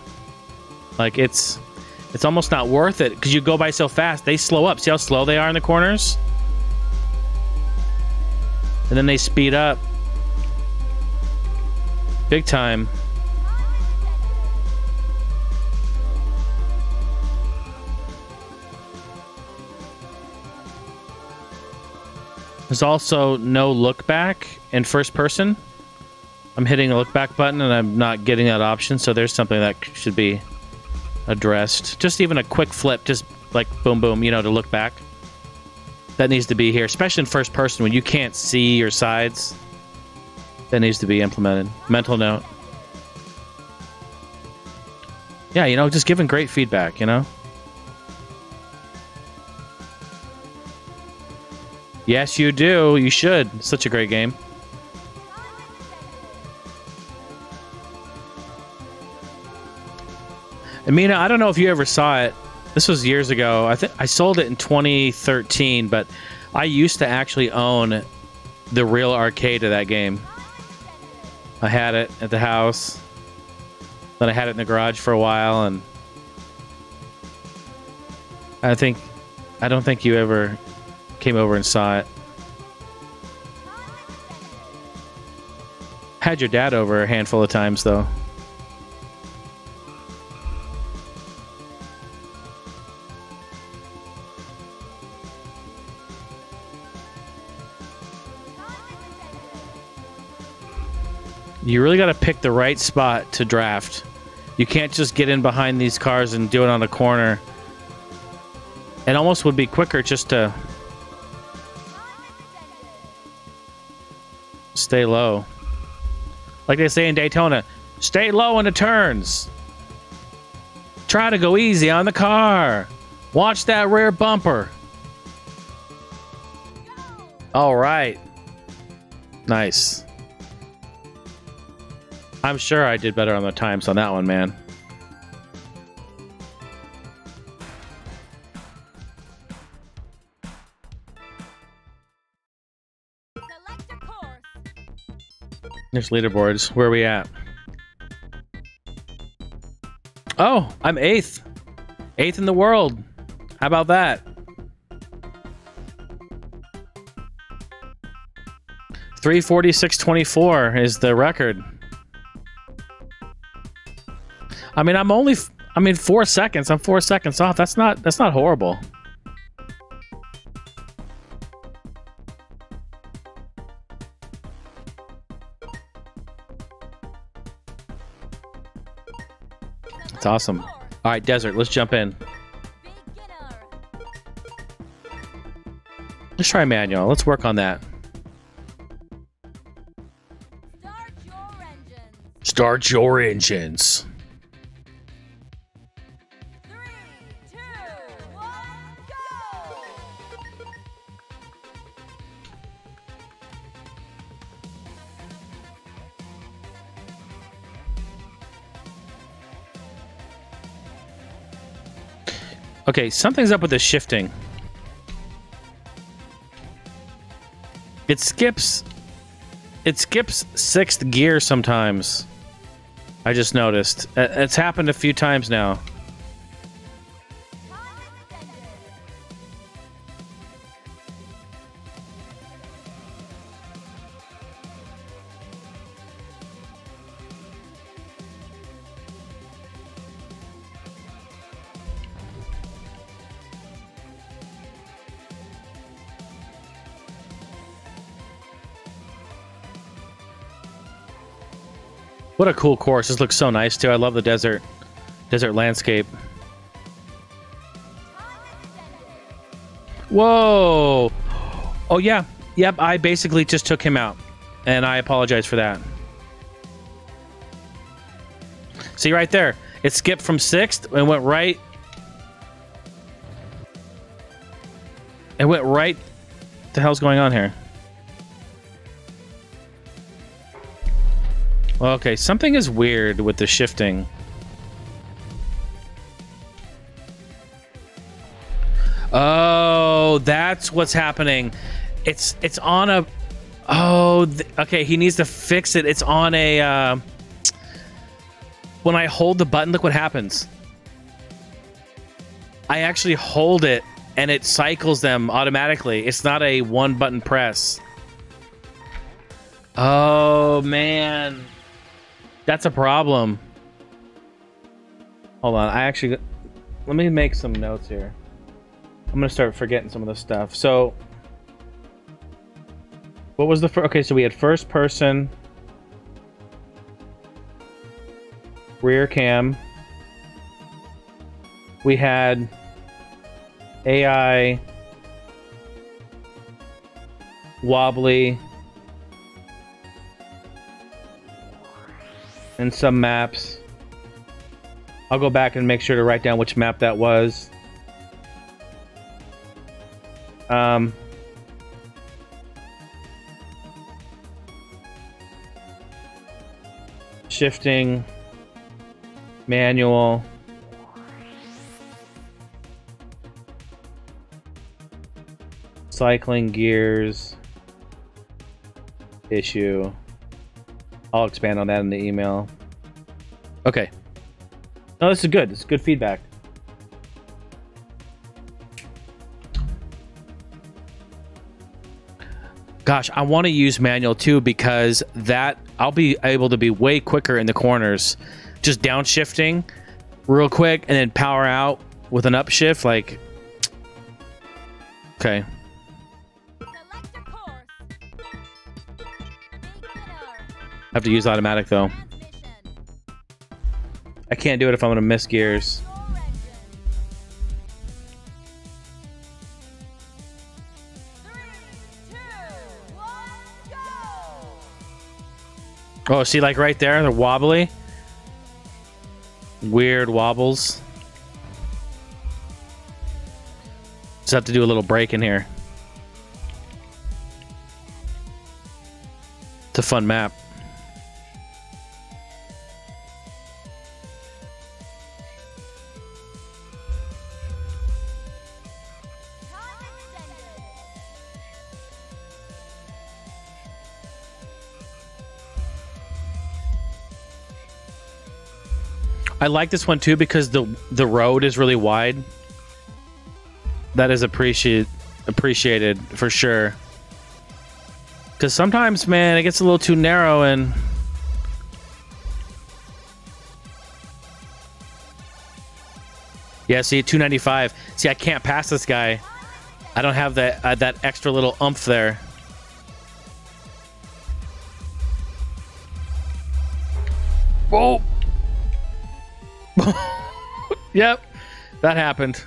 Like it's it's almost not worth it because you go by so fast. They slow up. See how slow they are in the corners? And then they speed up. Big time. There's also no look back in first person. I'm hitting a look back button and I'm not getting that option. So there's something that should be addressed. Just even a quick flip, just like boom, boom, you know, to look back. That needs to be here, especially in first person when you can't see your sides. That needs to be implemented. Mental note. Yeah, you know, just giving great feedback, you know? Yes, you do. You should. Such a great game. Amina, I don't know if you ever saw it. This was years ago. I think I sold it in twenty thirteen, but I used to actually own the real arcade of that game. I had it at the house. Then I had it in the garage for a while, and I think I don't think you ever came over and saw it. Had your dad over a handful of times, though. You really got to pick the right spot to draft. You can't just get in behind these cars and do it on the corner. It almost would be quicker just to stay low. Like they say in Daytona, stay low in the turns. Try to go easy on the car. Watch that rear bumper. All right. Nice. I'm sure I did better on the times on that one, man. There's leaderboards. Where are we at? Oh, I'm eighth. Eighth in the world. How about that? three forty-six twenty-four is the record. I mean, I'm only, I mean, four seconds. I'm four seconds off. That's not, that's not horrible. That's awesome. All right, Desert, let's jump in. Let's try manual. Let's work on that. Start your engines. Okay, something's up with the shifting. It skips it skips sixth gear sometimes. I just noticed. It's happened a few times now. What a cool course. This looks so nice, too. I love the desert desert landscape. Whoa. Oh, yeah. Yep, I basically just took him out, and I apologize for that. See right there? It skipped from sixth and went right. It went right. What the hell's going on here? Okay, something is weird with the shifting. Oh, that's what's happening. It's it's on a... Oh, okay, he needs to fix it. It's on a... Uh, when I hold the button, look what happens. I actually hold it, and it cycles them automatically. It's not a one-button press. Oh, man. That's a problem. Hold on, I actually... Let me make some notes here. I'm gonna start forgetting some of this stuff. So... What was the first... Okay, so we had first person... Rear cam. We had... A I... Wobbly... and some maps. I'll go back and make sure to write down which map that was. Um, shifting, manual. Cycling gears. Issue. I'll expand on that in the email. Okay. No, this is good. This is good feedback. Gosh, I want to use manual too because that I'll be able to be way quicker in the corners. Just downshifting real quick and then power out with an upshift. Like, okay. Have to use automatic though. I can't do it if I'm gonna miss gears. Oh, see, like right there, they're wobbly. Weird wobbles. Just have to do a little break in here. It's a fun map. I like this one too because the the road is really wide. That is appreciate appreciated for sure. Because sometimes, man, it gets a little too narrow and yeah, see, two ninety-five. See, I can't pass this guy. I don't have that uh, that extra little oomph there. Whoa. Yep, that happened.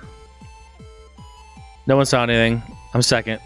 No one saw anything. I'm second.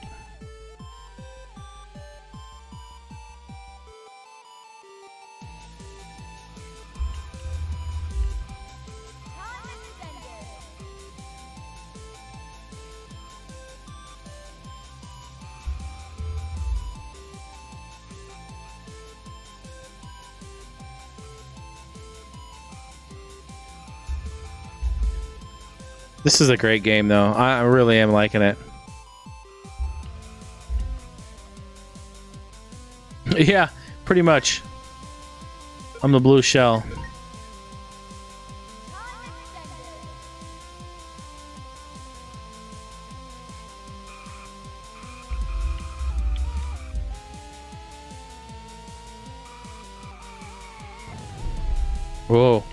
This is a great game, though. I really am liking it. Yeah, pretty much. I'm the blue shell. Whoa.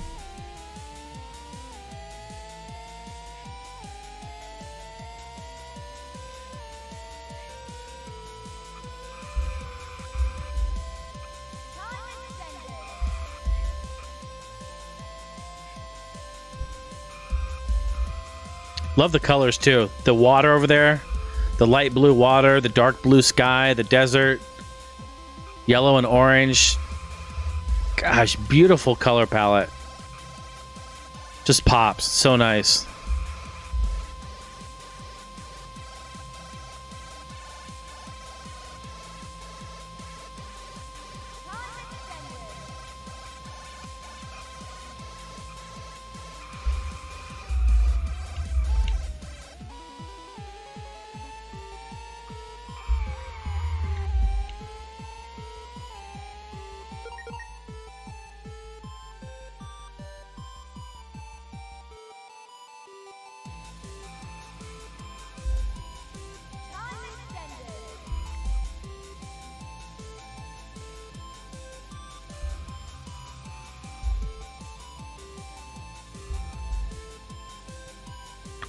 Love the colors too. The water over there, the light blue water, the dark blue sky, the desert, yellow and orange. Gosh, beautiful color palette. Just pops. So nice.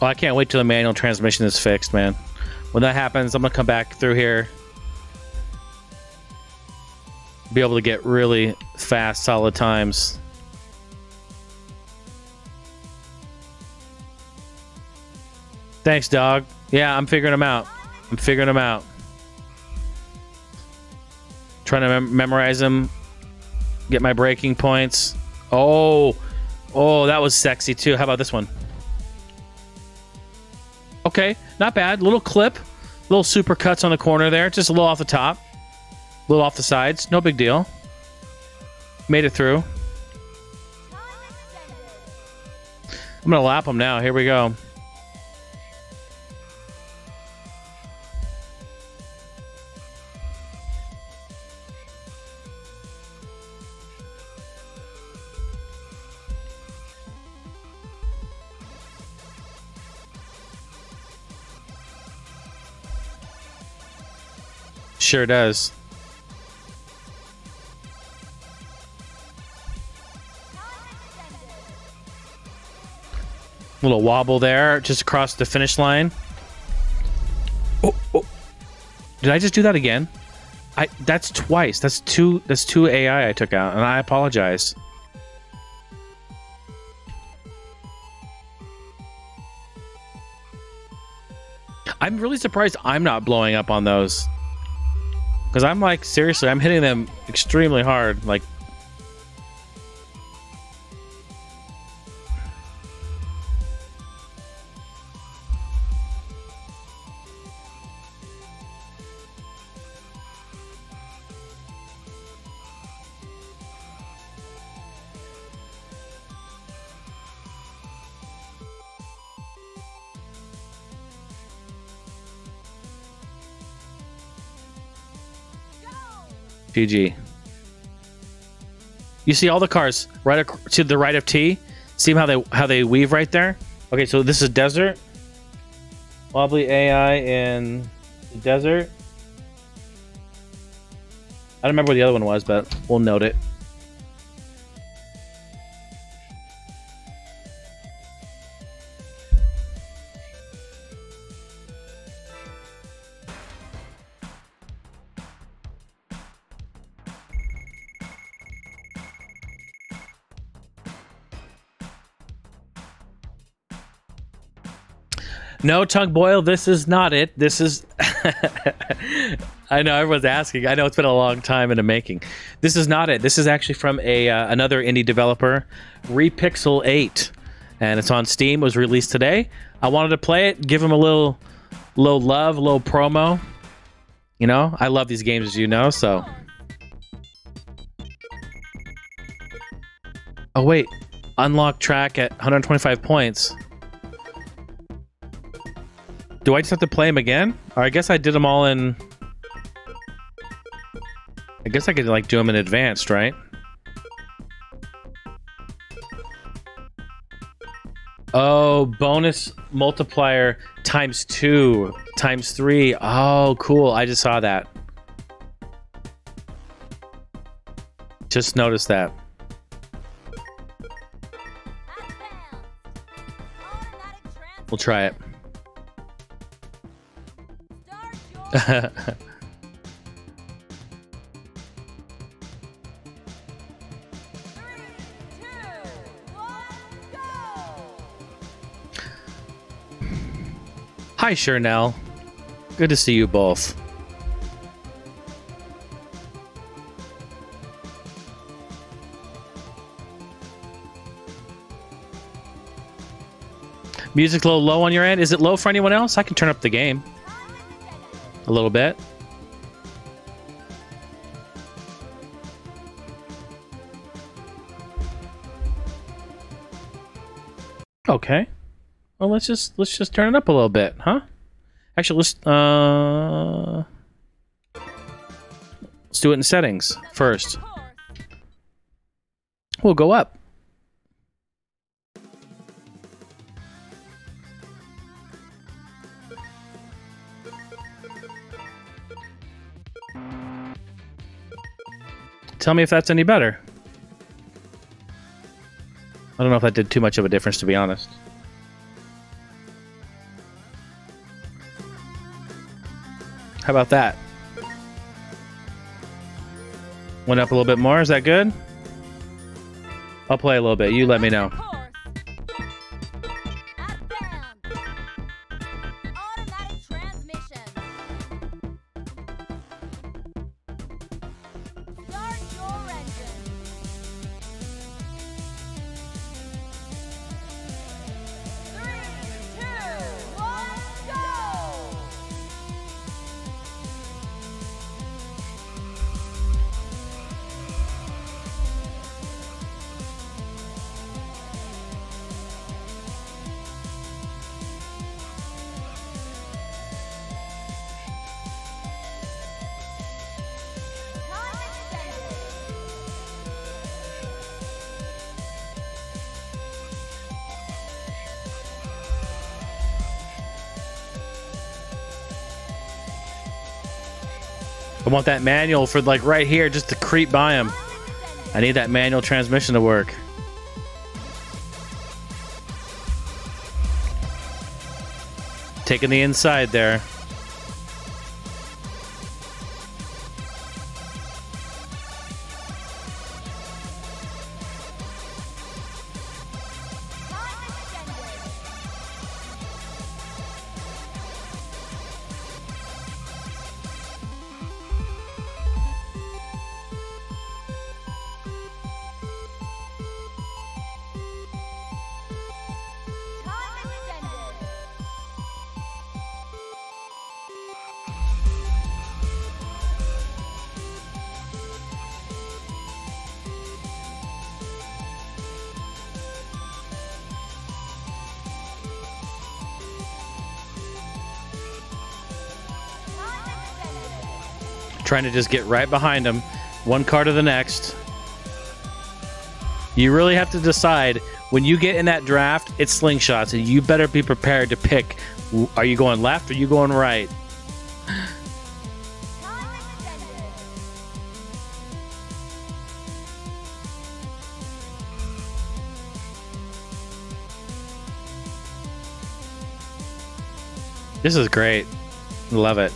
Well, I can't wait till the manual transmission is fixed, man. When that happens, I'm gonna come back through here, be able to get really fast, solid times. Thanks, dog. Yeah, I'm figuring them out. I'm figuring them out. Trying to mem memorize them, get my breaking points. Oh, oh, that was sexy too. How about this one? Okay, not bad. Little clip, little super cuts on the corner there, just a little off the top, a little off the sides. No big deal. Made it through. I'm gonna lap them now. Here we go. Sure does. Little wobble there, just across the finish line. Oh, oh. Did I just do that again? I that's twice. That's two. That's two A I I took out, and I apologize. I'm really surprised I'm not blowing up on those. Because I'm like, seriously, I'm hitting them extremely hard. Like, G G. You see all the cars right to the right of T. See how they how they weave right there. Okay, so this is desert. Wobbly A I in the desert. I don't remember what the other one was, but we'll note it. No, Tung Boyle, this is not it. This is... I know, everyone's asking. I know it's been a long time in the making. This is not it. This is actually from a uh, another indie developer, Repixel eight. And it's on Steam. It was released today. I wanted to play it, give them a little, little love, a little promo. You know, I love these games, as you know, so... Oh, wait. Unlock track at one hundred twenty-five points. Do I just have to play them again? Or I guess I did them all in... I guess I could like do them in advanced, right? Oh, bonus multiplier times two, times three. Oh, cool. I just saw that. Just noticed that. We'll try it. Hi, Chernell. Good to see you both. Music's a little low on your end. Is it low for anyone else? I can turn up the game a little bit. Okay. Well, let's just let's just turn it up a little bit, huh? Actually, let's uh let's do it in settings first. We'll go up. Tell me if that's any better. I don't know if that did too much of a difference, to be honest. How about that? Went up a little bit more. Is that good? I'll play a little bit. You let me know. Want that manual for like right here just to creep by him. I need that manual transmission to work. Taking the inside there. Trying to just get right behind him one car to the next. You really have to decide when you get in that draft, it's slingshots, and you better be prepared to pick, are you going left or are you going right? This is great. Love it.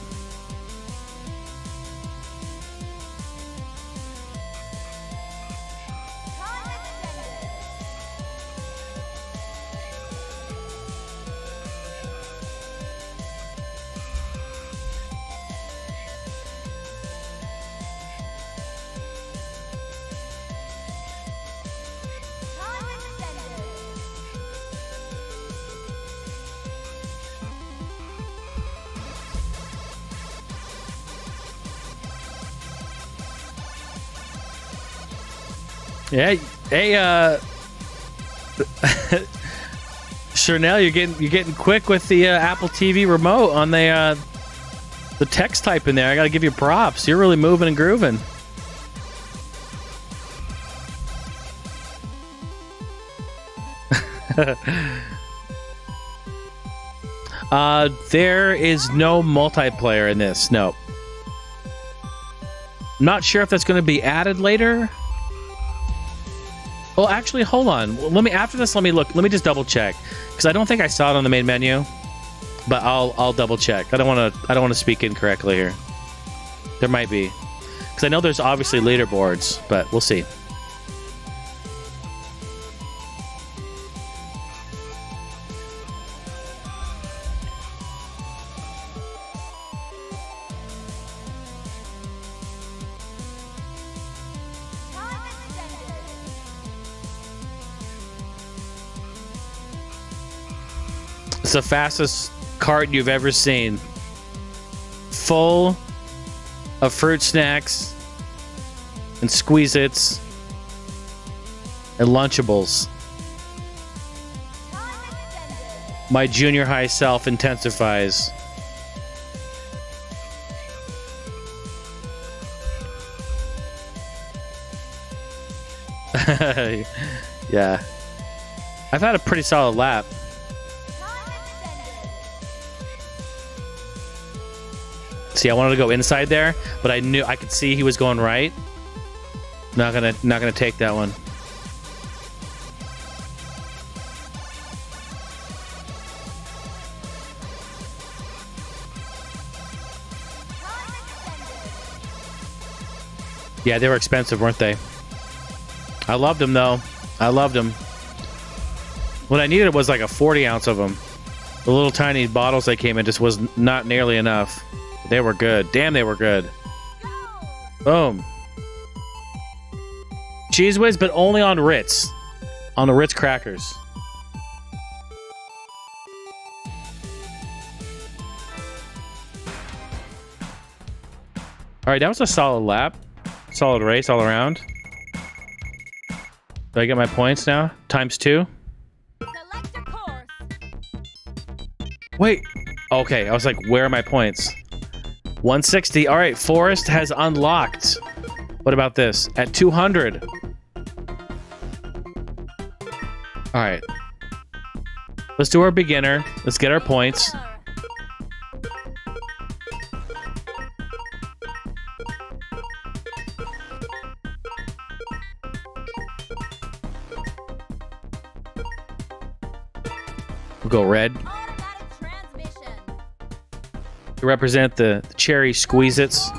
Yeah, hey, uh, Chernelle, you're getting you're getting quick with the uh, Apple T V remote on the uh, the text type in there. I gotta give you props. You're really moving and grooving. uh, there is no multiplayer in this. No, I'm not sure if that's going to be added later. Well, actually, hold on. Let me after this. Let me look. Let me just double check, because I don't think I saw it on the main menu. But I'll I'll double check. I don't want to I don't want to speak incorrectly here. There might be, because I know there's obviously leaderboards, but we'll see. It's the fastest cart you've ever seen. Full of fruit snacks and Squeeze-Its and Lunchables. My junior high self intensifies. Yeah. I've had a pretty solid lap. See, I wanted to go inside there, but I knew I could see he was going right. Not gonna, not gonna take that one. Yeah, they were expensive, weren't they? I loved them though. I loved them. What I needed was like a forty ounce of them. The little tiny bottles that came in just was not nearly enough. They were good. Damn, they were good. Boom. Cheese Whiz, but only on Ritz. On the Ritz crackers. Alright, that was a solid lap. Solid race all around. Do I get my points now? Times two? Select a course. Wait. Okay, I was like, where are my points? one sixty. All right, Forrest has unlocked. What about this? At two hundred. All right. Let's do our beginner. Let's get our points. We'll go red. To represent the, the cherry Squeeze-Its.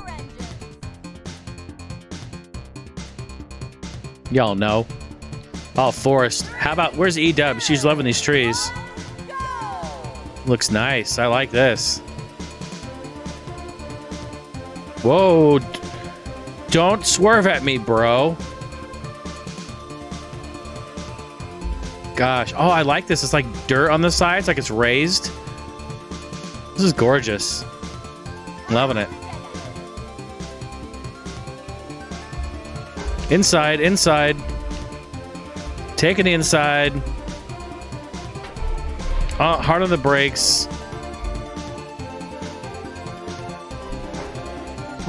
Y'all know. Oh, Forrest. How about, where's E-Dub? She's loving these trees. Looks nice. I like this. Whoa. Don't swerve at me, bro. Gosh. Oh, I like this. It's like dirt on the sides, like it's raised. This is gorgeous. Loving it. Inside, inside. Taking the inside. Uh, hard on the brakes.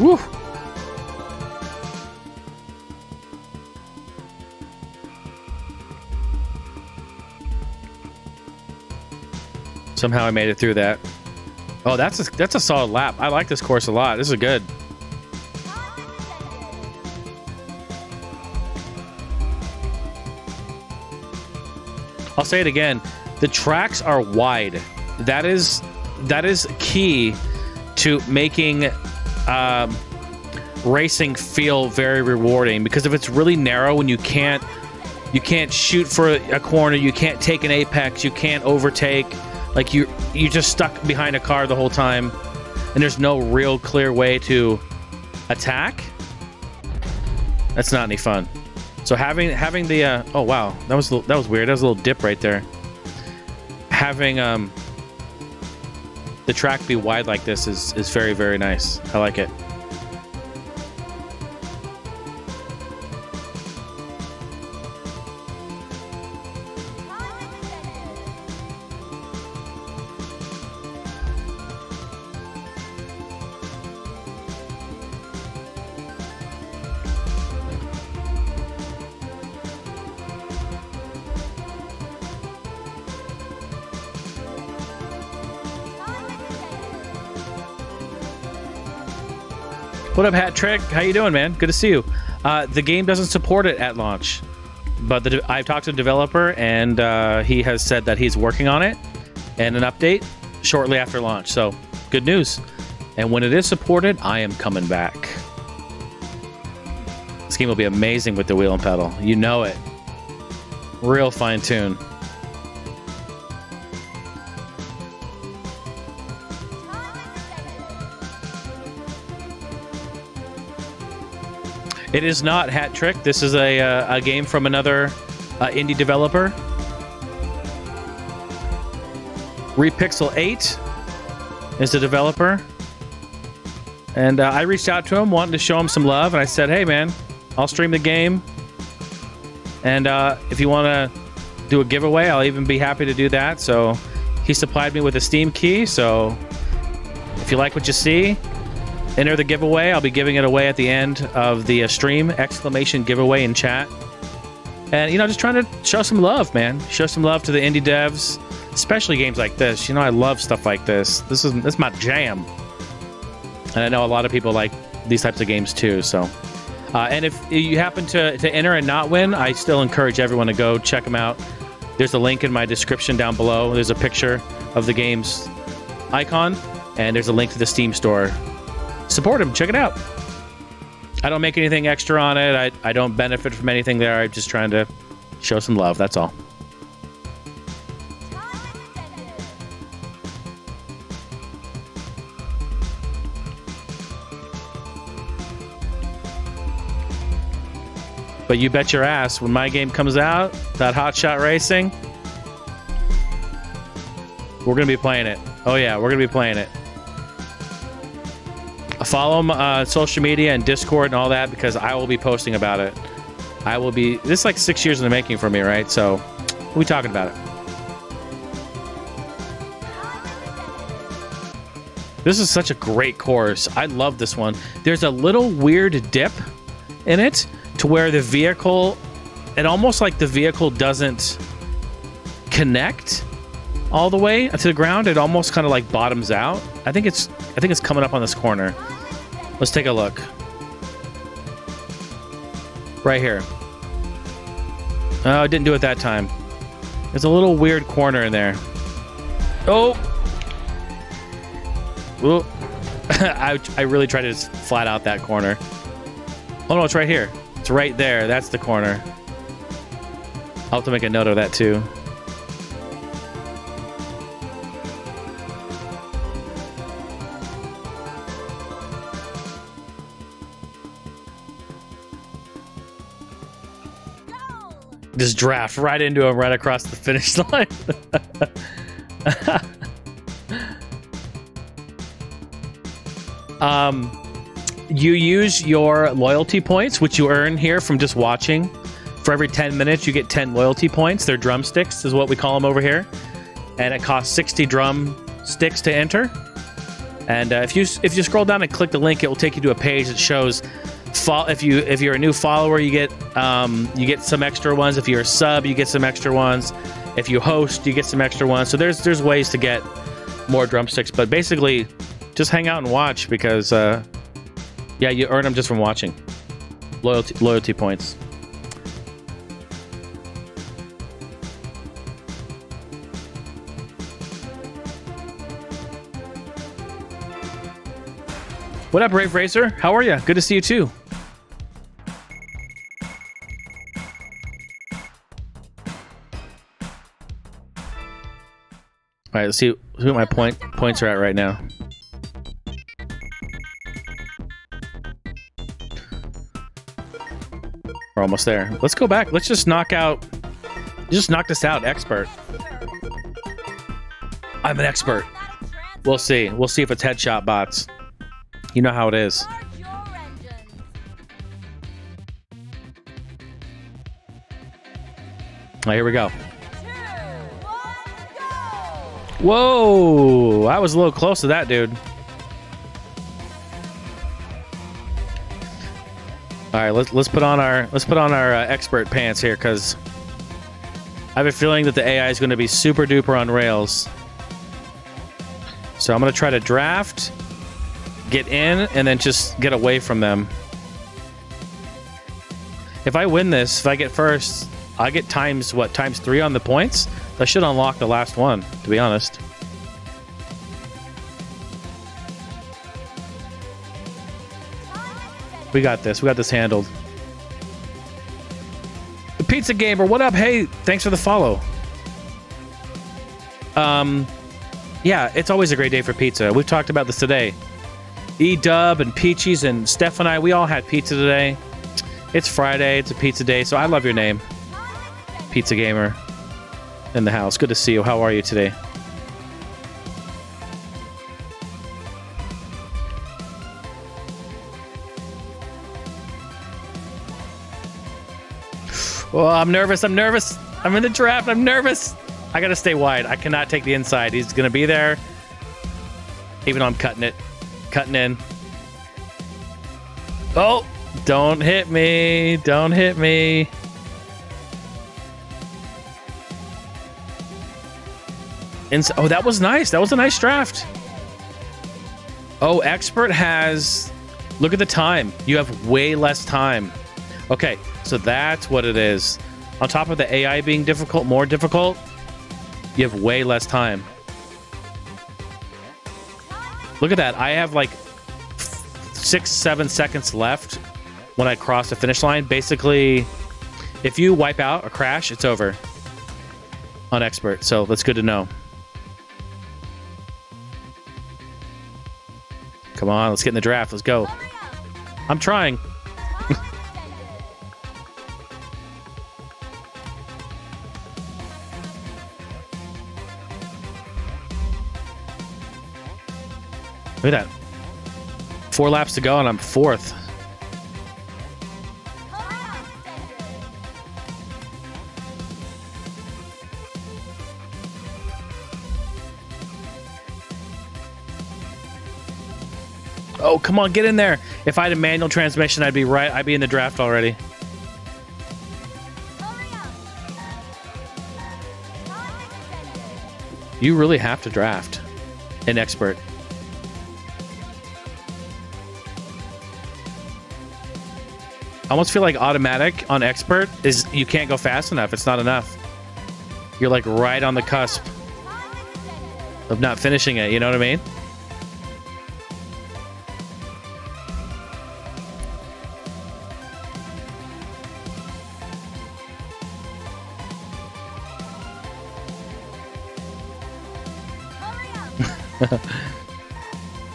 Woo! Somehow I made it through that. Oh, that's a, that's a solid lap. I like this course a lot. This is good. I'll say it again. The tracks are wide. That is that is key to making um, racing feel very rewarding. Because if it's really narrow and you can't you can't shoot for a corner, you can't take an apex, you can't overtake. Like you you're just stuck behind a car the whole time, and there's no real clear way to attack. That's not any fun. So having having the uh, oh wow, that was that was weird. That was a little dip right there. Having um, the track be wide like this is is very very nice. I like it. What up, Hat Trick? How you doing, man? Good to see you. Uh, the game doesn't support it at launch, but the I've talked to the developer, and uh, he has said that he's working on it and an update shortly after launch. So, good news. And when it is supported, I am coming back. This game will be amazing with the wheel and pedal. You know it. Real fine-tune. It is not Hat Trick. This is a, uh, a game from another uh, indie developer. Repixel eight is the developer. And uh, I reached out to him, wanting to show him some love. And I said, hey, man, I'll stream the game. And uh, if you want to do a giveaway, I'll even be happy to do that. So he supplied me with a Steam key. So if you like what you see, enter the giveaway. I'll be giving it away at the end of the uh, stream. Exclamation giveaway in chat. And, you know, just trying to show some love, man. Show some love to the indie devs, especially games like this. You know, I love stuff like this. This is, this is my jam. And I know a lot of people like these types of games, too. So, uh, and if you happen to, to enter and not win, I still encourage everyone to go check them out. There's a link in my description down below. There's a picture of the game's icon, and there's a link to the Steam store. Support him. Check it out. I don't make anything extra on it. I, I don't benefit from anything there. I'm just trying to show some love. That's all. But you bet your ass when my game comes out, that Hotshot Racing, we're going to be playing it. Oh, yeah. We're going to be playing it. Follow them on uh, social media and Discord and all that, because I will be posting about it. I will be... This is like six years in the making for me, right? So, we'll be talking about it. This is such a great course. I love this one. There's a little weird dip in it to where the vehicle... It almost like the vehicle doesn't connect all the way to the ground. It almost kind of like bottoms out. I think it's... I think it's coming up on this corner. Let's take a look. Right here. Oh, I didn't do it that time. There's a little weird corner in there. Oh! Ooh. I, I really tried to just flat out that corner. Oh no, it's right here. It's right there. That's the corner. I'll have to make a note of that too. Just draft right into him right across the finish line. um, you use your loyalty points, which you earn here from just watching. For every ten minutes, you get ten loyalty points. They're drumsticks is what we call them over here. And it costs sixty drum sticks to enter. And uh, if you if you scroll down and click the link, it will take you to a page that shows... If you if you're a new follower, you get um, you get some extra ones. If you're a sub, you get some extra ones. If you host, you get some extra ones. So there's there's ways to get more drumsticks, but basically just hang out and watch, because uh, yeah, you earn them just from watching. Loyalty loyalty points. What up, Brave Racer? How are you? Good to see you too. All right, let's see what my point points are at right now. We're almost there. Let's go back. Let's just knock out. Just knock this out, expert. I'm an expert. We'll see. We'll see if it's headshot bots. You know how it is. All right, here we go. Whoa! I was a little close to that, dude. All right, let's let's put on our let's put on our uh, expert pants here, because I have a feeling that the A I is going to be super duper on rails. So I'm going to try to draft, get in, and then just get away from them. If I win this, if I get first, I get times what times three on the points. I should unlock the last one, to be honest. We got this. We got this handled. The Pizza Gamer, what up? Hey, thanks for the follow. Um, yeah, it's always a great day for pizza. We've talked about this today. E-Dub and Peachies and Steph and I, we all had pizza today. It's Friday. It's a pizza day, so I love your name, Pizza Gamer. In the house. Good to see you. How are you today? Well, I'm nervous. I'm nervous. I'm in the draft. I'm nervous. I gotta stay wide. I cannot take the inside. He's gonna be there. Even though I'm cutting it. Cutting in. Oh! Don't hit me. Don't hit me. Ins oh, that was nice. That was a nice draft. Oh, expert has... Look at the time. You have way less time. Okay, so that's what it is. On top of the A I being difficult, more difficult, you have way less time. Look at that. I have like six, seven seconds left when I cross the finish line. Basically, if you wipe out or crash, it's over on expert. So that's good to know. Come on, let's get in the draft. Let's go. I'm trying. Look at that. Four laps to go, and I'm fourth. Oh, come on, get in there. If I had a manual transmission, I'd be right. I'd be in the draft already. You really have to draft an expert. I almost feel like automatic on expert is you can't go fast enough. It's not enough. You're like right on the cusp of not finishing it. You know what I mean?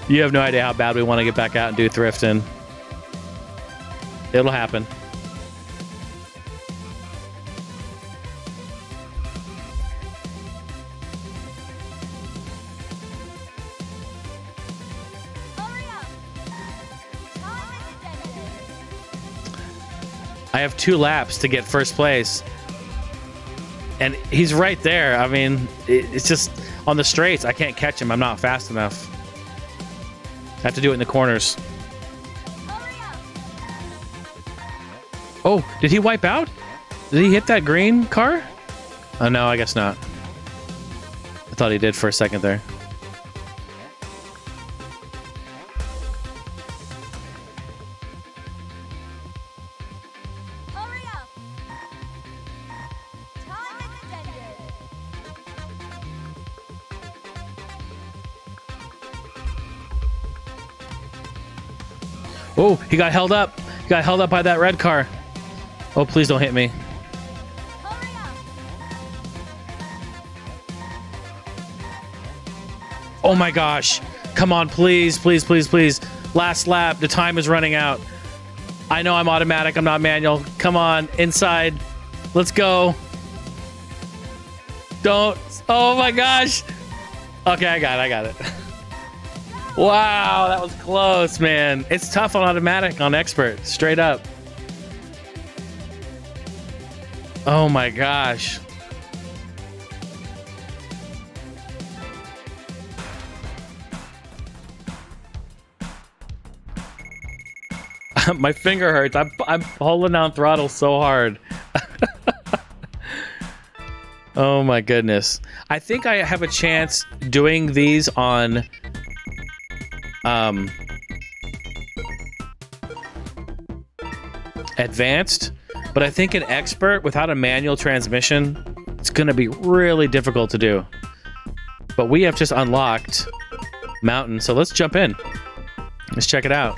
You have no idea how bad we want to get back out and do thrifting. It'll happen. I have two laps to get first place. And he's right there. I mean, it's just on the straights. I can't catch him. I'm not fast enough. I have to do it in the corners. Oh, did he wipe out? Did he hit that green car? Oh, no, I guess not. I thought he did for a second there. Oh, he got held up. He got held up by that red car. Oh, please don't hit me. Oh my gosh. Come on, please, please, please, please. Last lap. The time is running out. I know I'm automatic. I'm not manual. Come on, inside. Let's go. Don't. Oh my gosh. Okay, I got it. I got it. Wow, that was close, man. It's tough on automatic, on expert, straight up. Oh my gosh. My finger hurts. I'm, I'm holding on throttle so hard. Oh my goodness. I think I have a chance doing these on... Um, advanced, but I think an expert without a manual transmission, it's going to be really difficult to do. But we have just unlocked Mountain, so let's jump in. Let's check it out.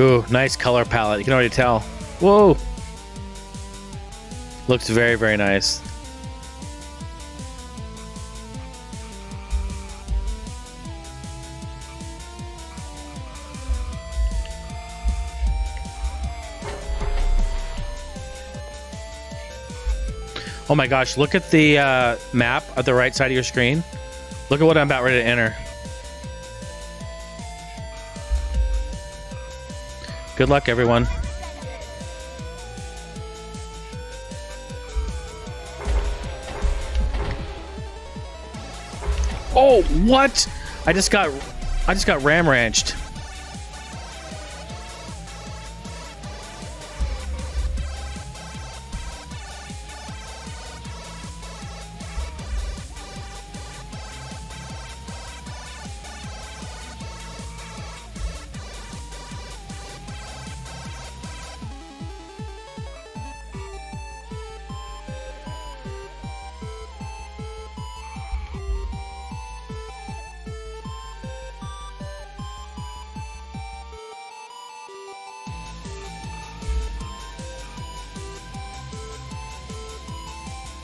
Ooh, nice color palette. You can already tell. Whoa! Looks very, very nice. Oh my gosh, look at the uh, map at the right side of your screen. Look at what I'm about ready to enter. Good luck, everyone. Oh, what? I just got, I just got ram ranched.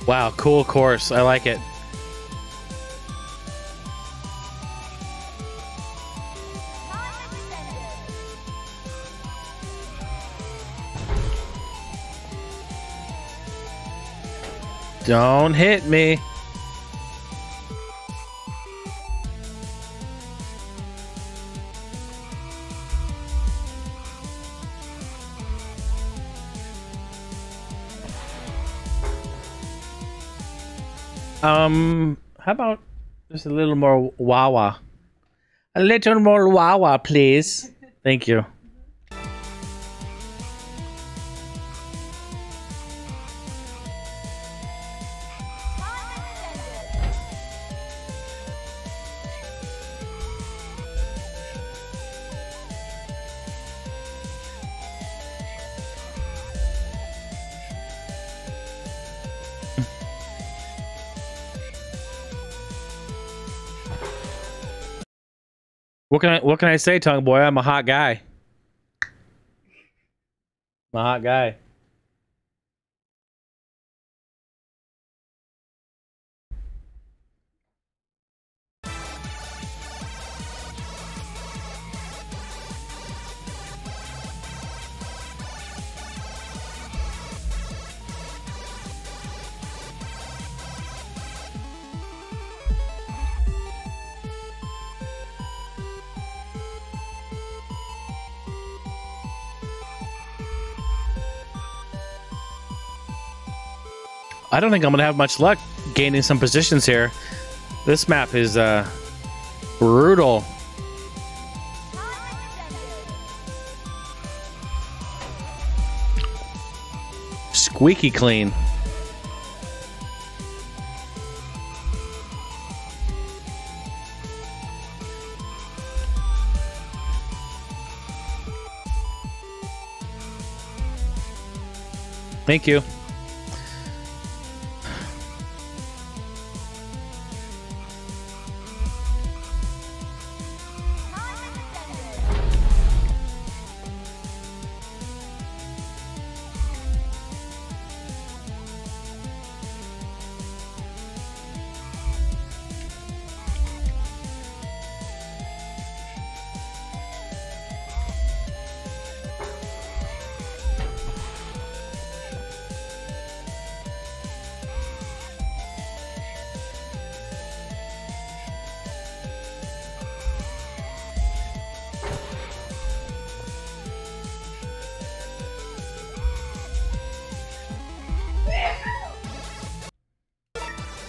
Wow, cool course. I like it. Don't hit me. Um, how about just a little more wah-wah? A little more wah-wah, please. Thank you. What can I what can I say, Tongue Boy? I'm a hot guy. I'm a hot guy. I don't think I'm going to have much luck gaining some positions here. This map is uh, brutal. Squeaky clean. Thank you.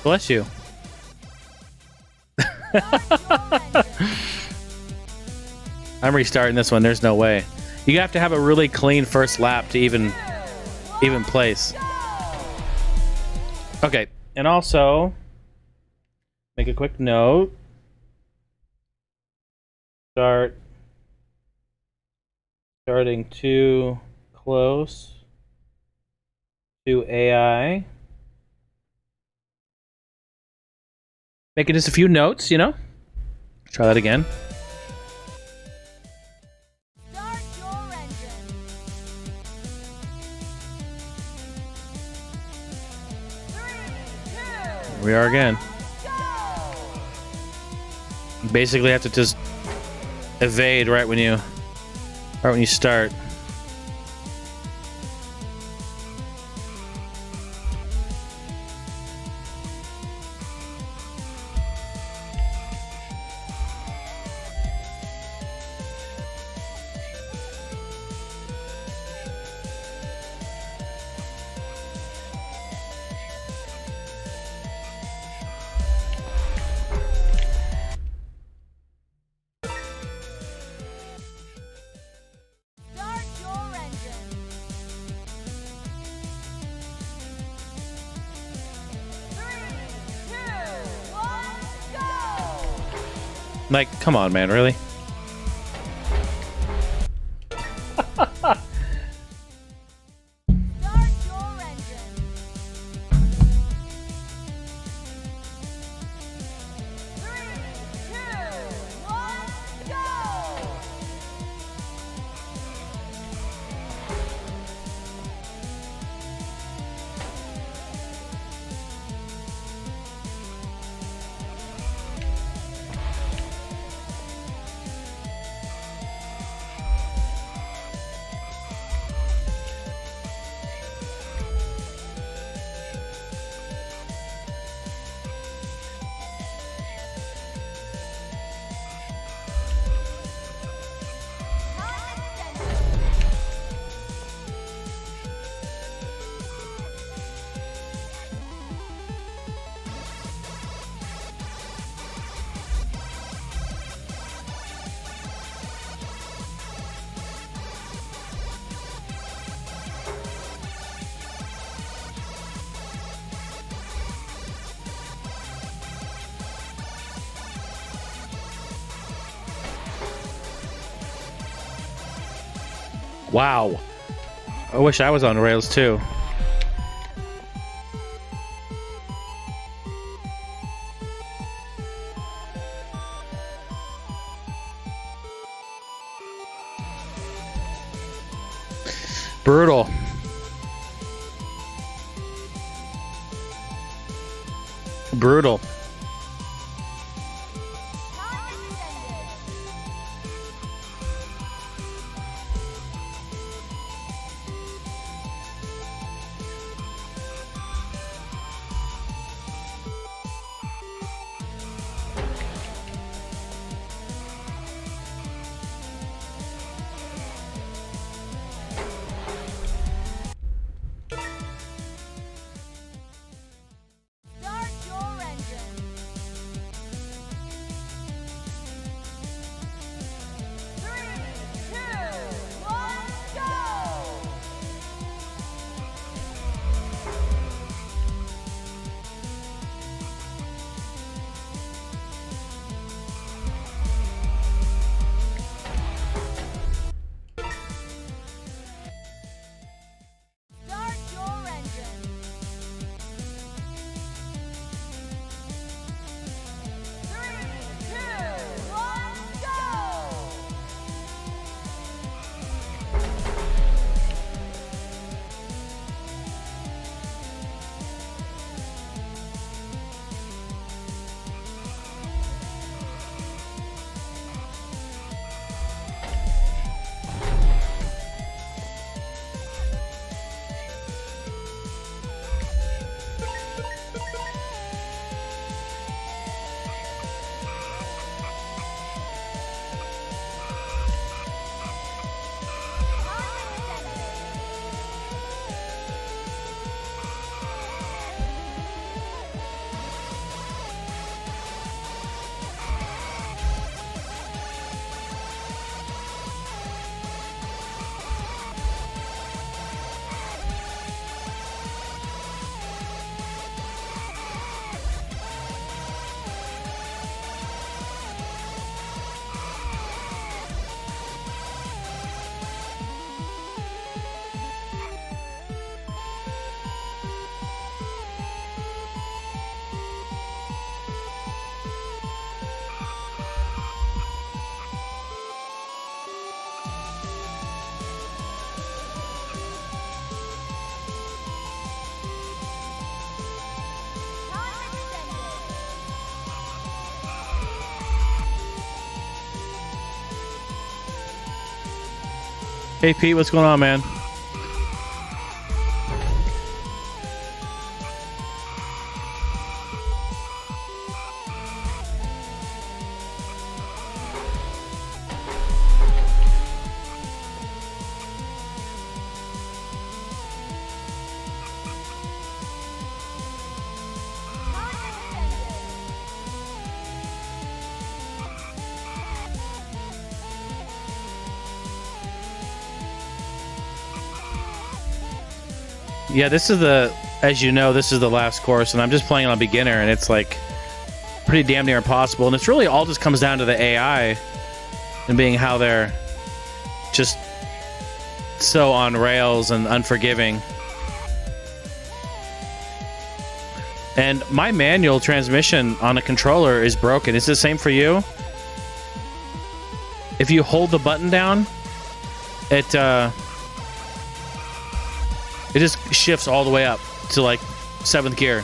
Bless you. I'm restarting this one. There's no way. You have to have a really clean first lap to even even place. Okay, and also make a quick note. Start starting too close to A I. Making just a few notes, you know? Try that again. Start your engine. Three, two, we are again. You basically have to just evade right when you right when you start. Like, come on, man, really? Start your engine. Three, two, one, wow. I wish I was on rails too. Brutal. Brutal. Hey Pete, what's going on, man? Yeah, this is the, as you know, this is the last course, and I'm just playing on beginner, and it's like pretty damn near impossible. And it's really all just comes down to the A I and being how they're just so on rails and unforgiving. And my manual transmission on a controller is broken. Is it the same for you? If you hold the button down, it, uh... it just shifts all the way up to like seventh gear.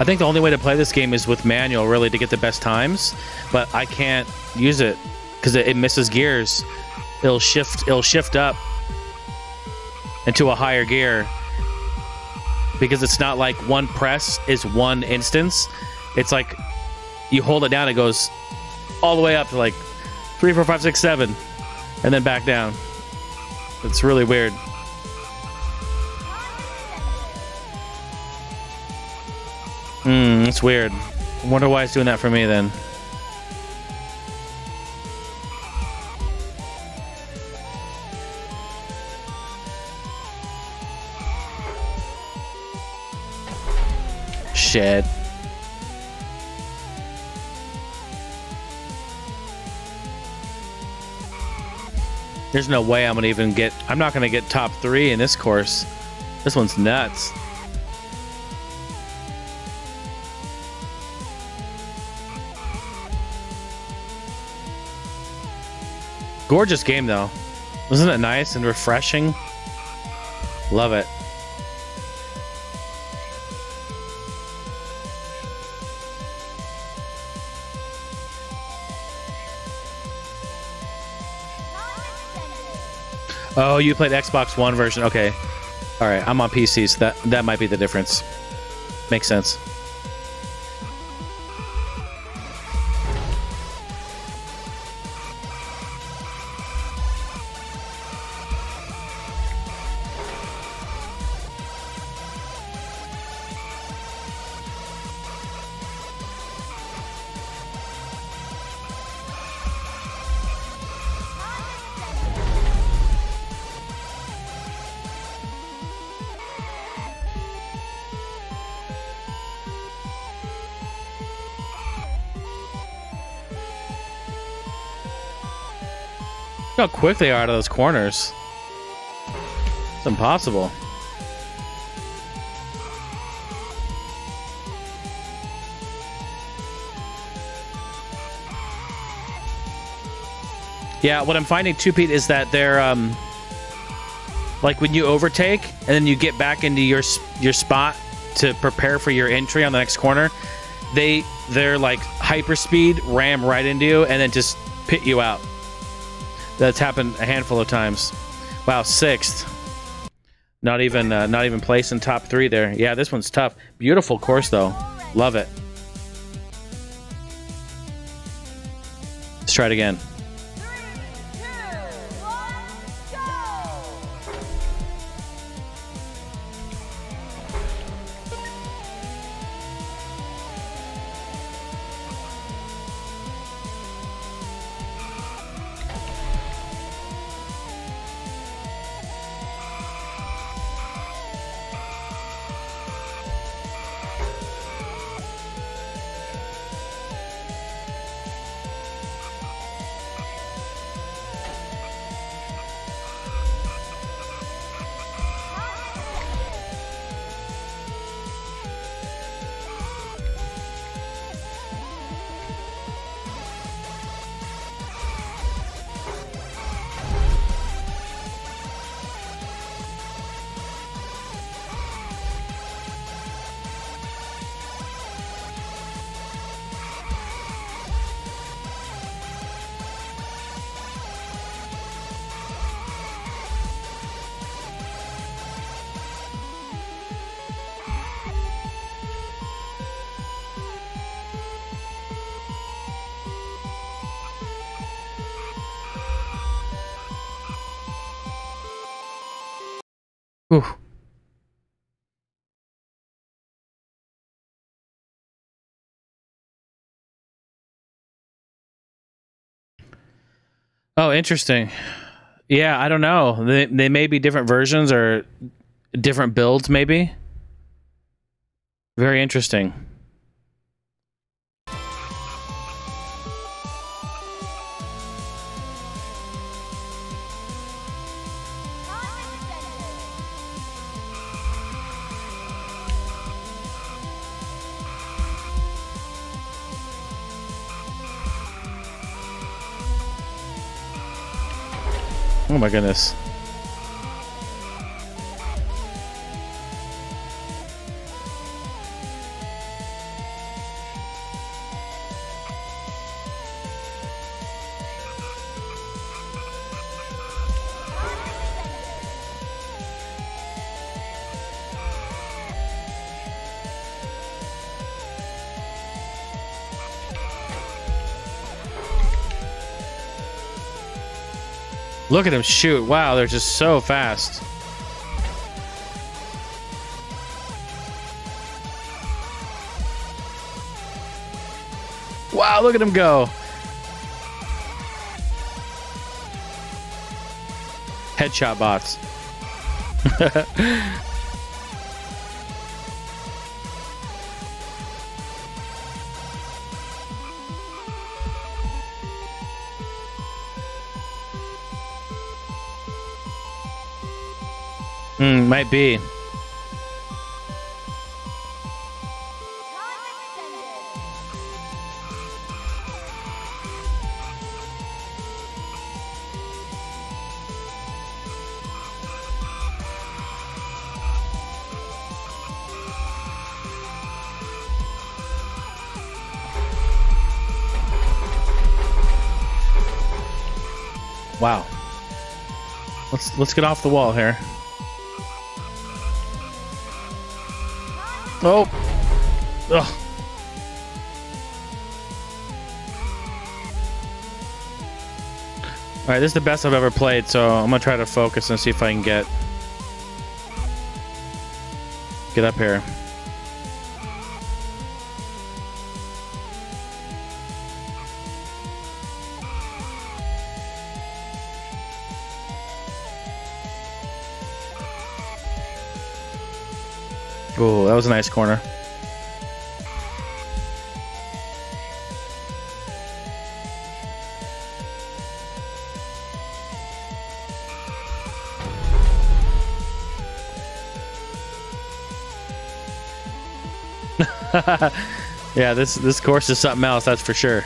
I think the only way to play this game is with manual, really, to get the best times, but I can't use it because it misses gears. It'll shift, it'll shift up into a higher gear because it's not like one press is one instance. It's like you hold it down, it goes all the way up to like three, four, five, six, seven, and then back down. It's really weird. Hmm, it's weird. I wonder why it's doing that for me then. Shit. There's no way I'm gonna even get, I'm not gonna get top three in this course. This one's nuts. Gorgeous game though. Isn't it nice and refreshing? Love it. Oh, you played the Xbox One version. Okay. All right. I'm on P C, so that, that might be the difference. Makes sense. Look how quick they are out of those corners. It's impossible. Yeah, what I'm finding too, Pete, is that they're um, like when you overtake and then you get back into your your spot to prepare for your entry on the next corner, they they're like hyperspeed ram right into you and then just pit you out. That's happened a handful of times. Wow, sixth. Not even, uh, not even placed in top three there. Yeah, this one's tough. Beautiful course though. Love it. Let's try it again. Three, two, Whew. Oh, interesting. Yeah, I don't know. They, they may be different versions or different builds, maybe. Very interesting. Oh my goodness. Look at them shoot. Wow, they're just so fast. Wow, look at them go. Headshot bots. Mm, might be. Wow. Let's let's get off the wall here. Oh. Ugh. All right, this is the best I've ever played, so I'm gonna try to focus and see if I can get get up here. Ooh, that was a nice corner. Yeah, this this course is something else, that's for sure.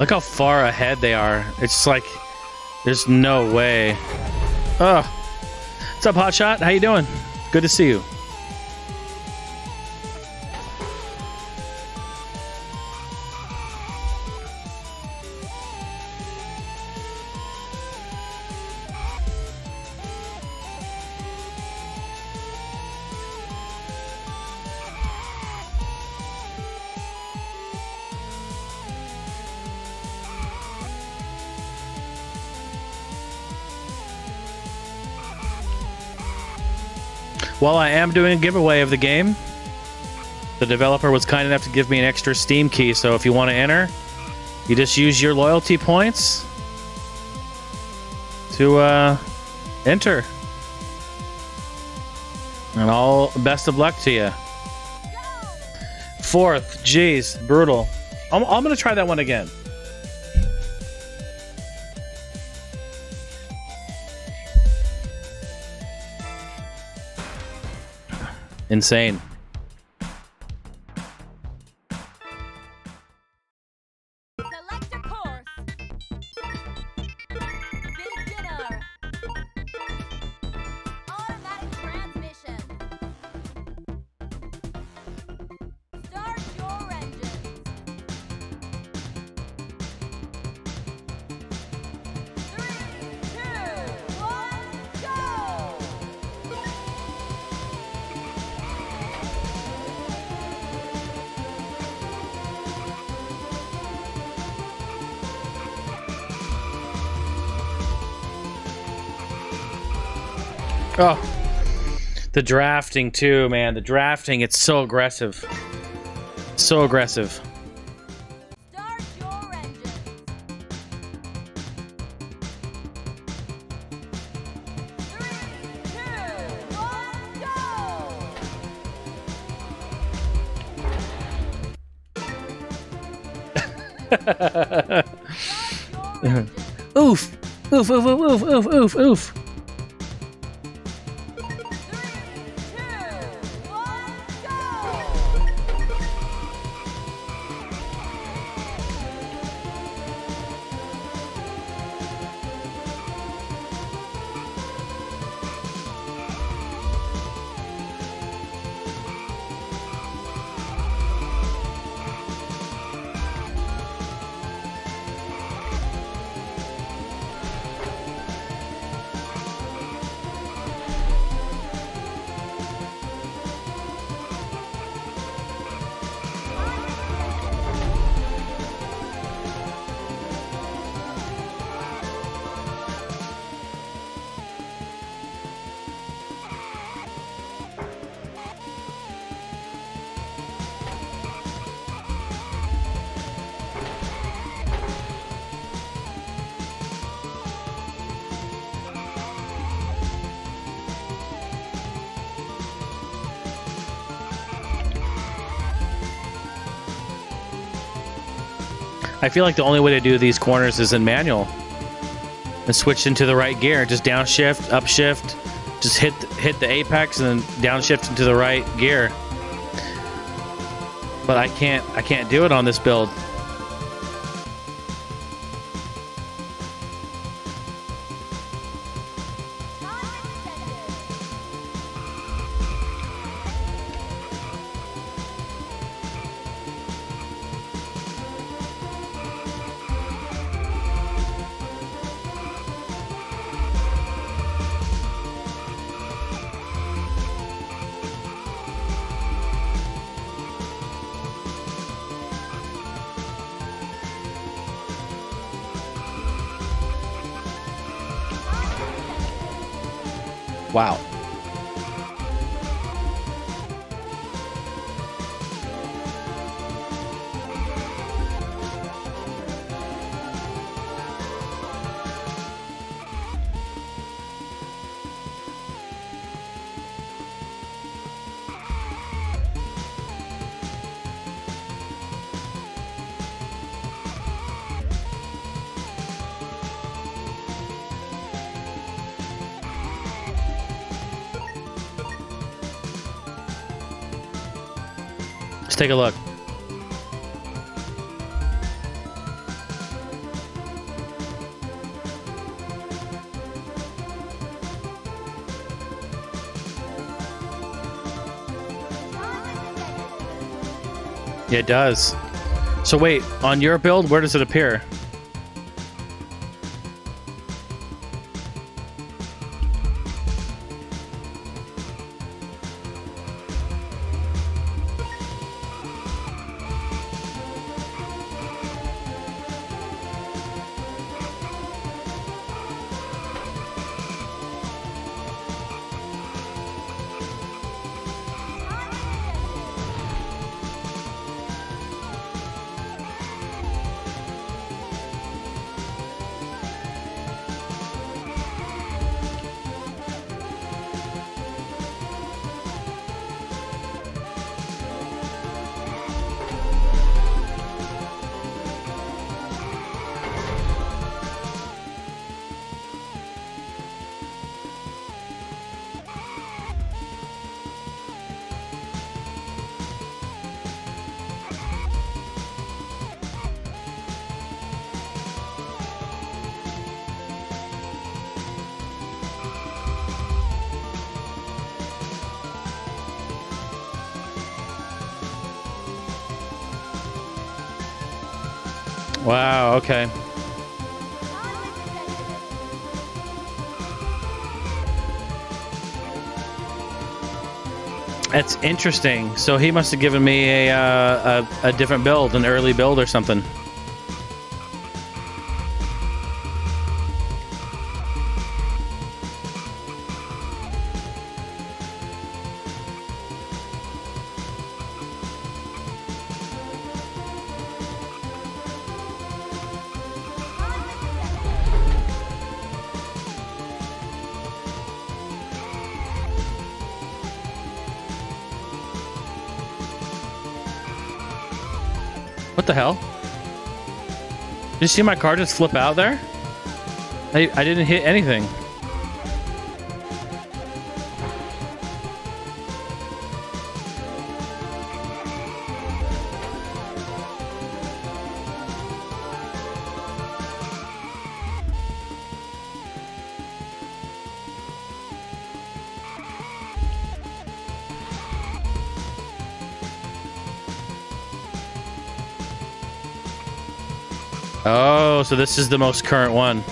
Look how far ahead they are. It's like there's no way. Oh, what's up, Hotshot? How you doing? Good to see you. Well, I am doing a giveaway of the game. The developer was kind enough to give me an extra Steam key, so if you want to enter, you just use your loyalty points to uh, enter. And all best of luck to you. Fourth, geez, brutal. I'm, I'm going to try that one again. Insane. Select a course. Big dinner. Automatic transfer. Oh, the drafting too, man. The drafting, it's so aggressive. So aggressive. Start your engines. three, two, one, go! Oof! Oof, oof, oof, oof, oof, oof. Three, two, one, go! I feel like the only way to do these corners is in manual. And switch into the right gear. Just downshift, upshift, just hit hit the apex and then downshift into the right gear. But I can't I can't do it on this build. Wow. Let's take a look. Yeah, it does. So wait, on your build, where does it appear? Wow, okay. That's interesting. So he must have given me a, uh, a, a different build, an early build or something. What the hell? Did you see my car just flip out there? I, I didn't hit anything. Oh, so this is the most current one.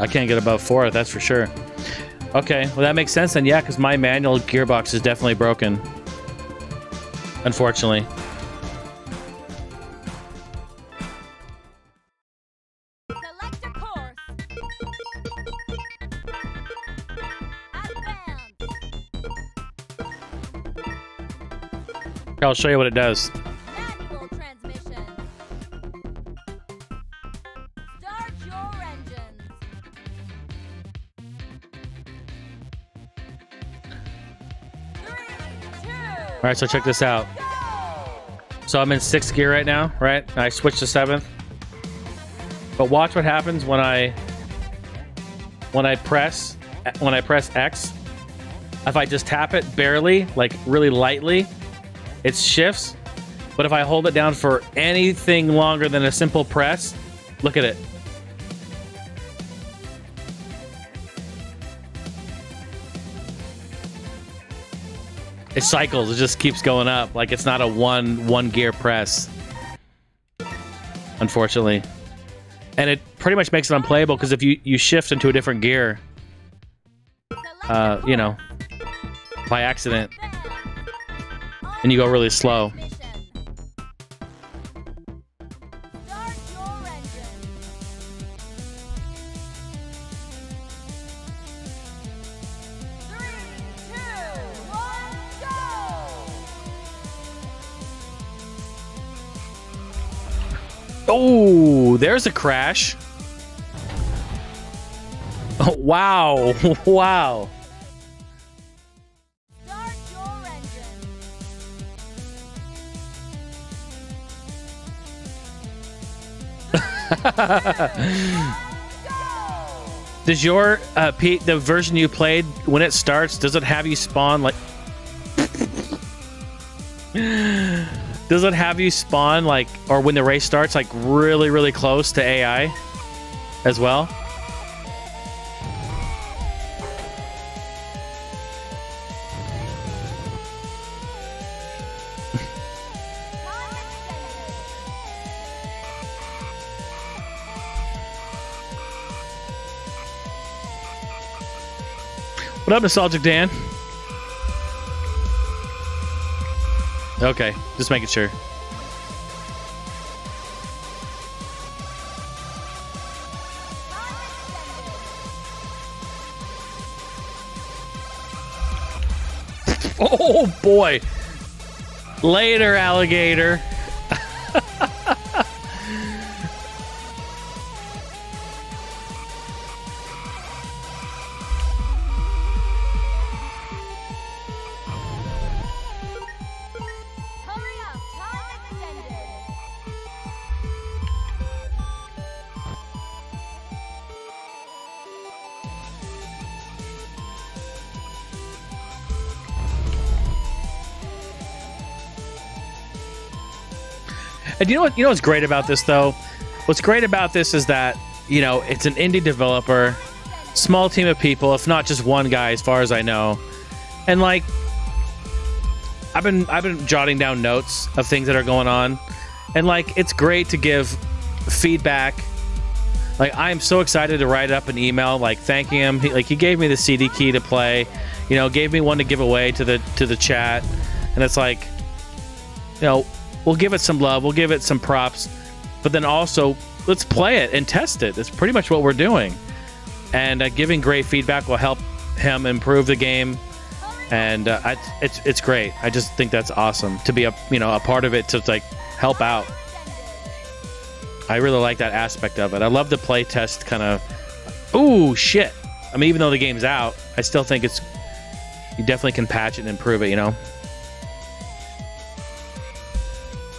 I can't get above four, that's for sure. Okay, well that makes sense then, yeah, because my manual gearbox is definitely broken. Unfortunately. I'll show you what it does. Manual transmission. Start your engines. Three, two, all right, so check this out. Go. So I'm in sixth gear right now, right? And I switched to seventh. But watch what happens when I when I press when I press X. If I just tap it barely, like really lightly, it shifts, but if I hold it down for anything longer than a simple press, look at it. It cycles, it just keeps going up. Like it's not a one, one gear press, unfortunately. And it pretty much makes it unplayable because if you, you shift into a different gear, uh, you know, by accident, and you go really slow. Oh, there's a crash. Oh, wow, wow. Does your uh, Pete, the version you played, when it starts, does it have you spawn like? Does it have you spawn like, or when the race starts, like really, really close to A I, as well? What up, Nostalgic Dan? Okay, just making sure. Oh boy! Later, alligator. And you know what? You know what's great about this, though? What's great about this is that, you know, it's an indie developer, small team of people, if not just one guy, as far as I know. And like, I've been I've been jotting down notes of things that are going on, and like, it's great to give feedback. Like, I'm so excited to write up an email, like thanking him. He, like, he gave me the C D key to play, you know, gave me one to give away to the to the chat, and it's like, you know. We'll give it some love. We'll give it some props, but then also let's play it and test it. That's pretty much what we're doing, and uh, giving great feedback will help him improve the game. And uh, I, it's it's great. I just think that's awesome to be a you know a part of it to like help out. I really like that aspect of it. I love the play test kind of Ooh, shit. I mean, even though the game's out, I still think it's... You definitely can patch it and improve it, you know?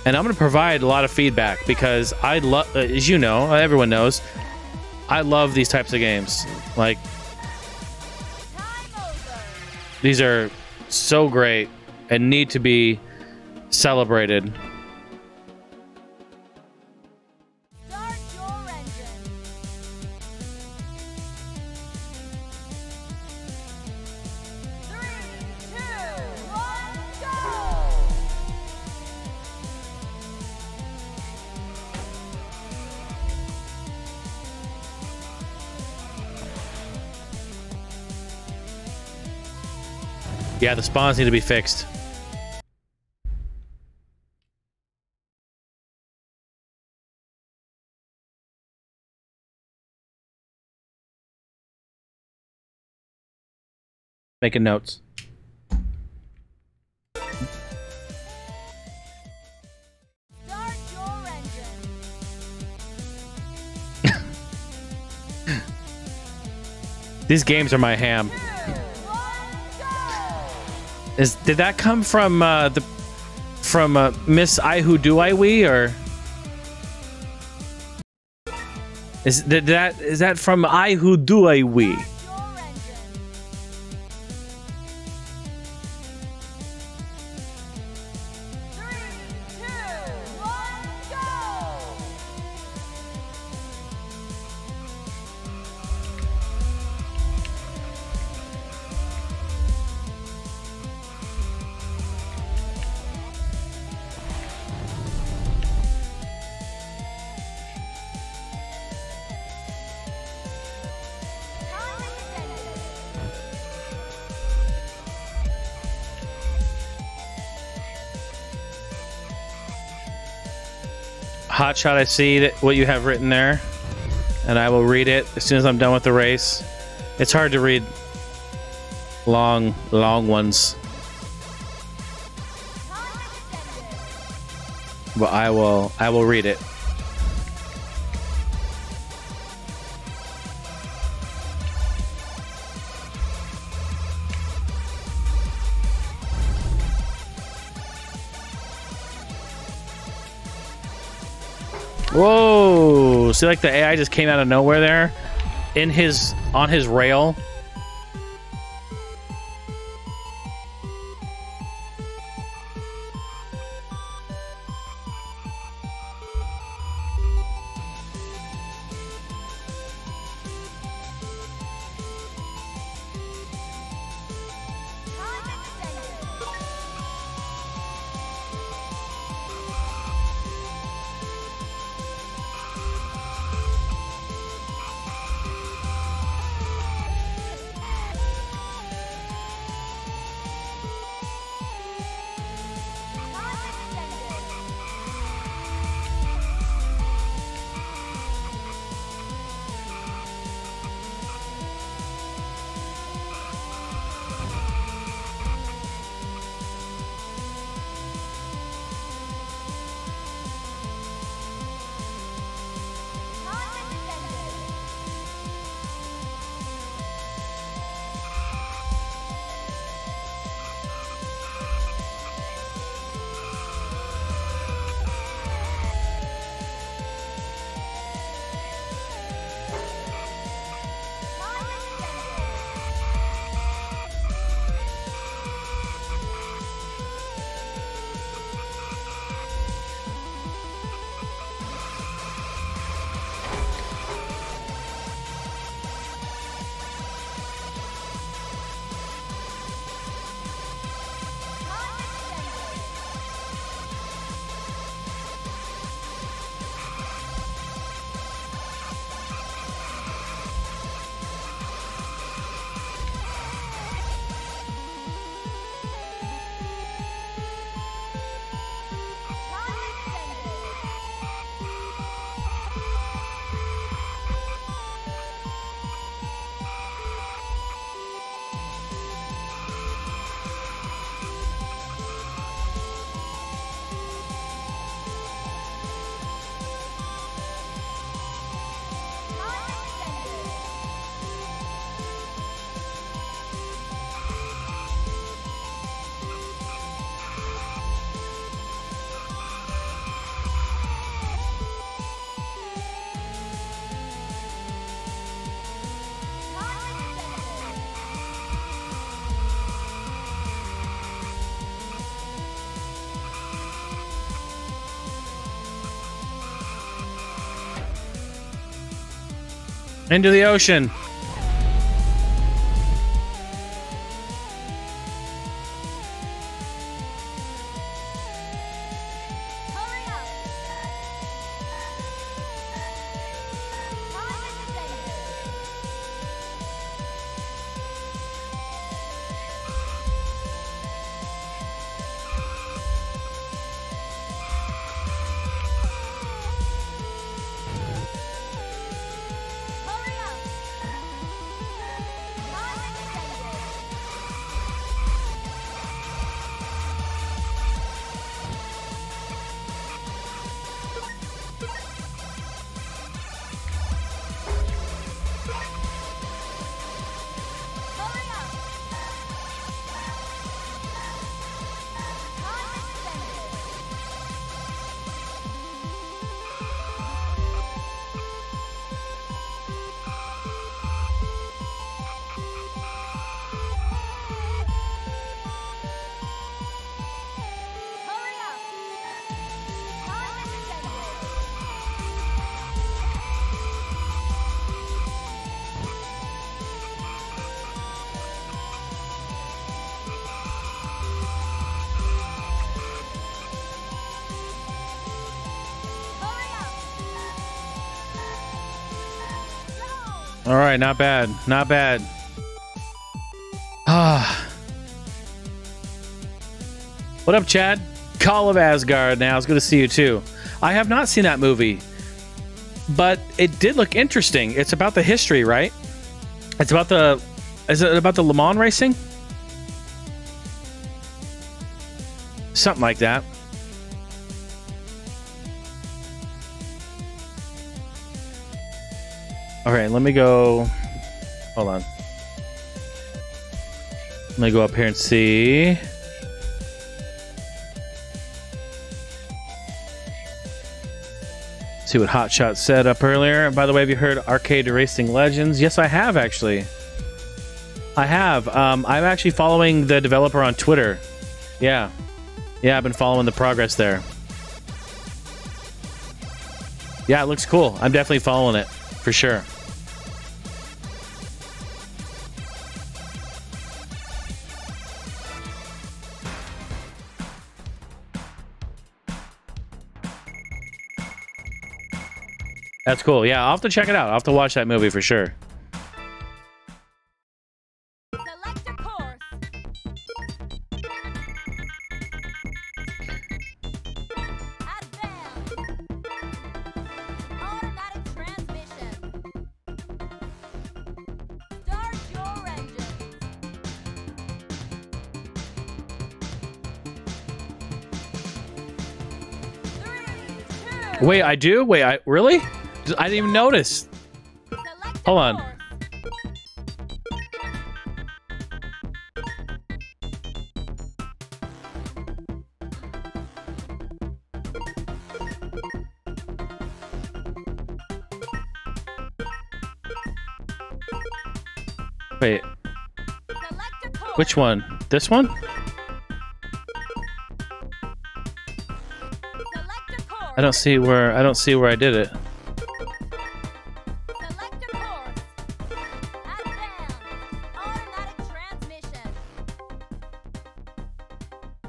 And I'm going to provide a lot of feedback because I love... As you know, everyone knows, I love these types of games. Like... These are so great and need to be celebrated. Yeah, the spawns need to be fixed. Making notes. Start your engine. These games are my ham. Is, did that come from uh, the from uh, Miss I Who Do I We, or is did that is that from I Who Do I We? Hotshot, I see that what you have written there, and I will read it as soon as I'm done with the race. It's hard to read long, long ones. But I will, I will read it. Whoa! See, like the A I just came out of nowhere there, in his on his rail. Into the ocean. All right, not bad, not bad. Ah, what up, Chad? Call of Asgard. Now it's good to see you too. I have not seen that movie, but it did look interesting. It's about the history, right? It's about the, is it about the Le Mans racing? Something like that. All right, let me go, hold on. Let me go up here and see. See what Hotshot said up earlier. By the way, have you heard Arcade Racing Legends? Yes, I have actually. I have, um, I'm actually following the developer on Twitter. Yeah, yeah, I've been following the progress there. Yeah, it looks cool. I'm definitely following it, for sure. That's cool. Yeah, I'll have to check it out. I'll have to watch that movie for sure. Select a course. Automatic transmission. Start your engines. Three, two. Wait, I do? Wait, I really? I didn't even notice. Hold on. Wait. Which one? This one? I don't see where I don't see where I did it.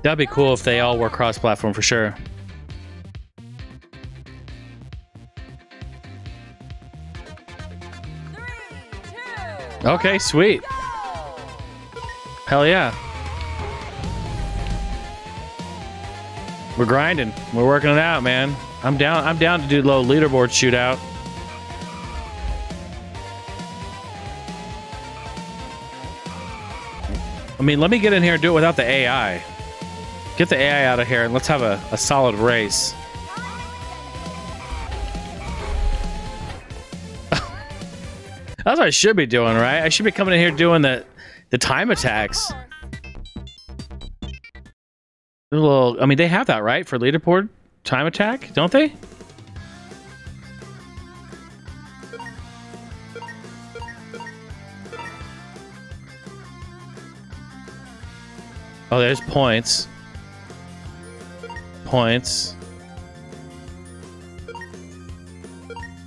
That'd be cool if they all were cross-platform for sure. Three, two, okay, sweet. Go! Hell yeah. We're grinding. We're working it out, man. I'm down. I'm down to do low leaderboard shootout. I mean, let me get in here and do it without the A I. Get the A I out of here and let's have a, a solid race. That's what I should be doing, right? I should be coming in here doing the, the time attacks. A little, I mean, they have that, right? For leaderboard time attack, don't they? Oh, there's points. Points.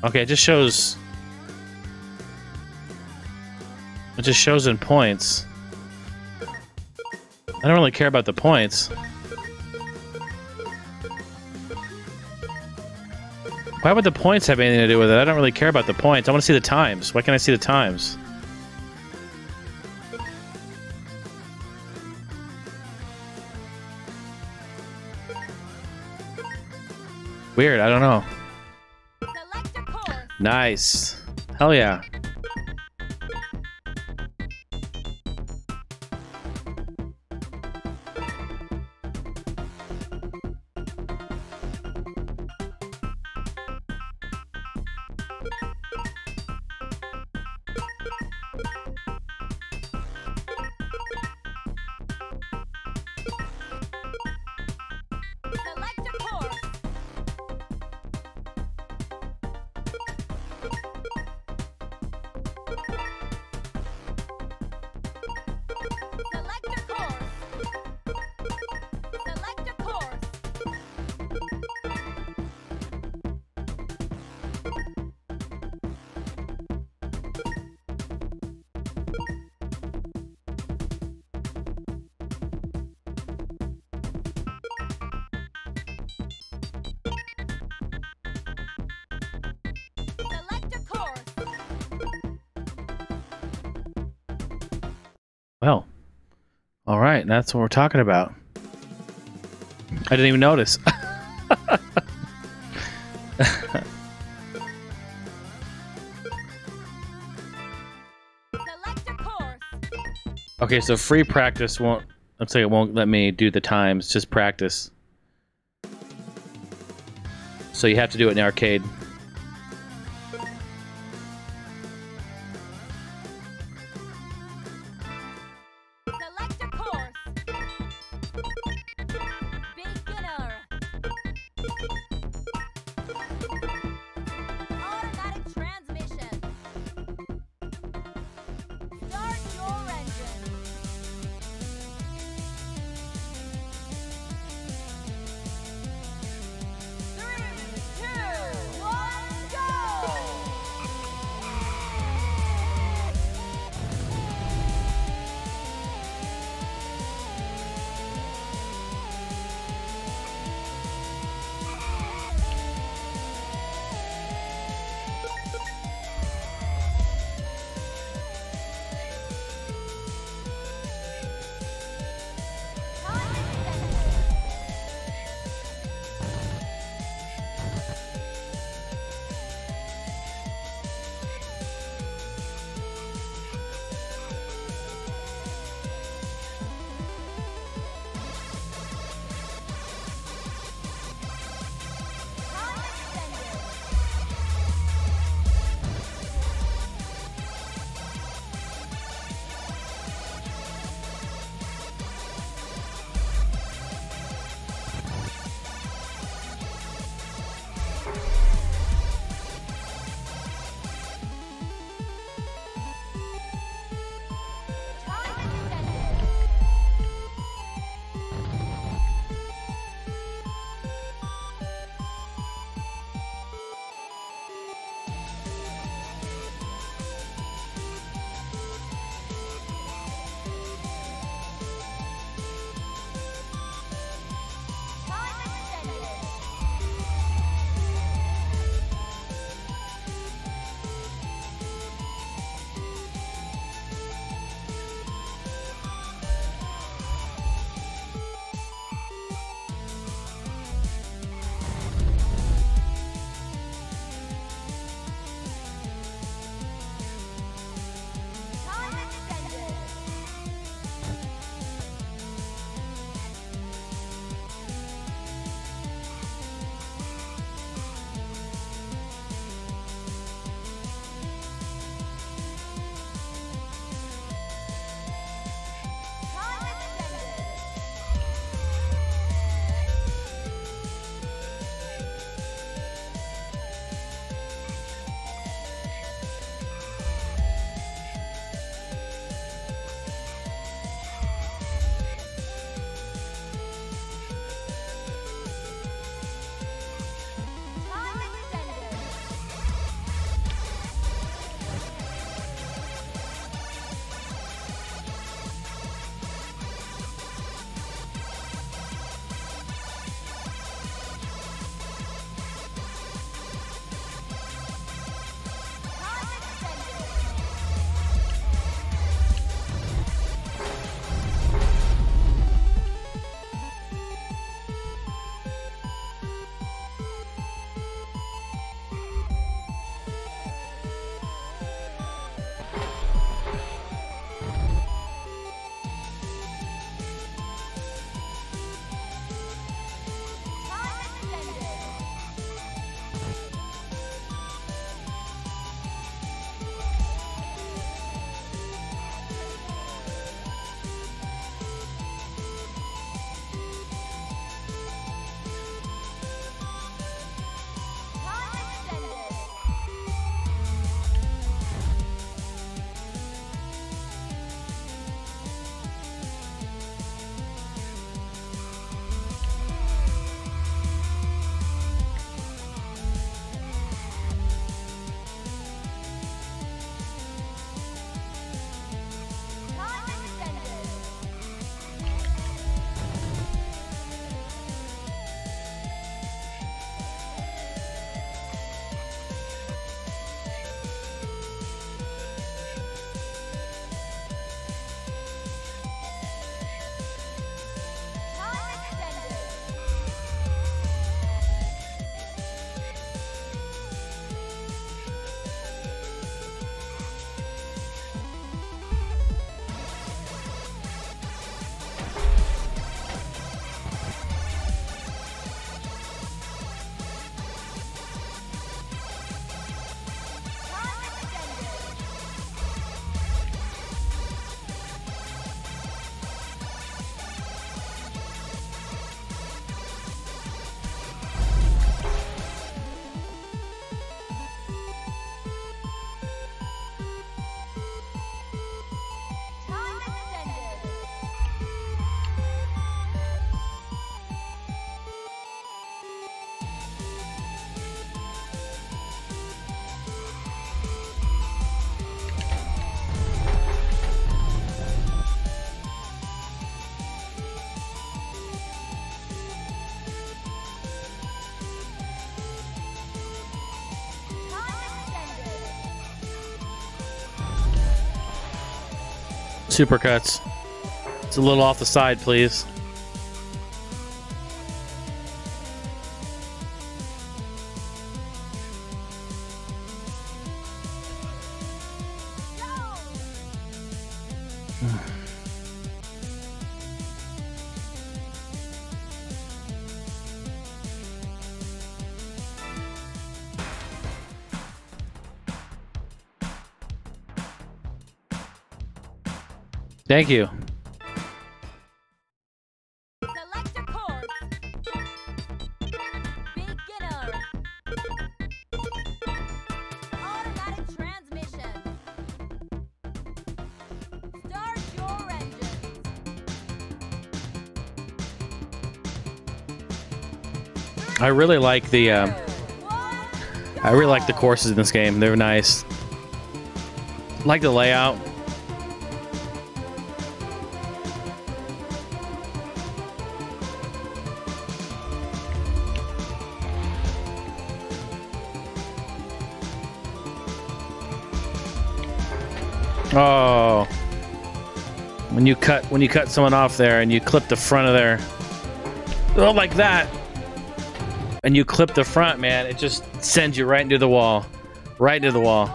Okay, it just shows It just shows in points. I don't really care about the points. Why would the points have anything to do with it? I don't really care about the points. I want to see the times. Why can't I see the times? Weird, I don't know. Nice. Hell yeah. Well, all right, that's what we're talking about. I didn't even notice. Okay, so free practice won't, let's say it won't let me do the times, just practice. So you have to do it in the arcade. Two, one. supercuts. It's a little off the side, please. Thank you. I really like the um, I really like the courses in this game. They're nice. I like the layout. Oh, when you cut when you cut someone off there and you clip the front of their, oh, like that, and you clip the front, man, it just sends you right into the wall, right into the wall.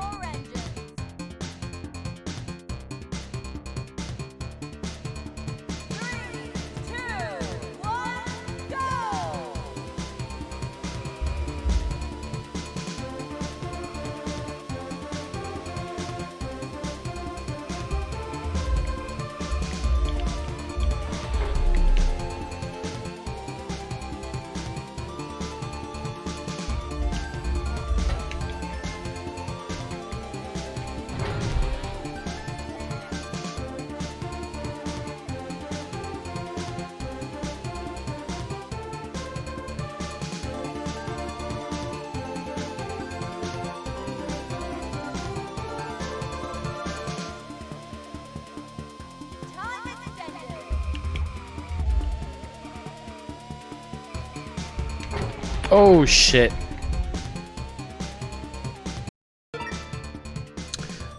Oh shit.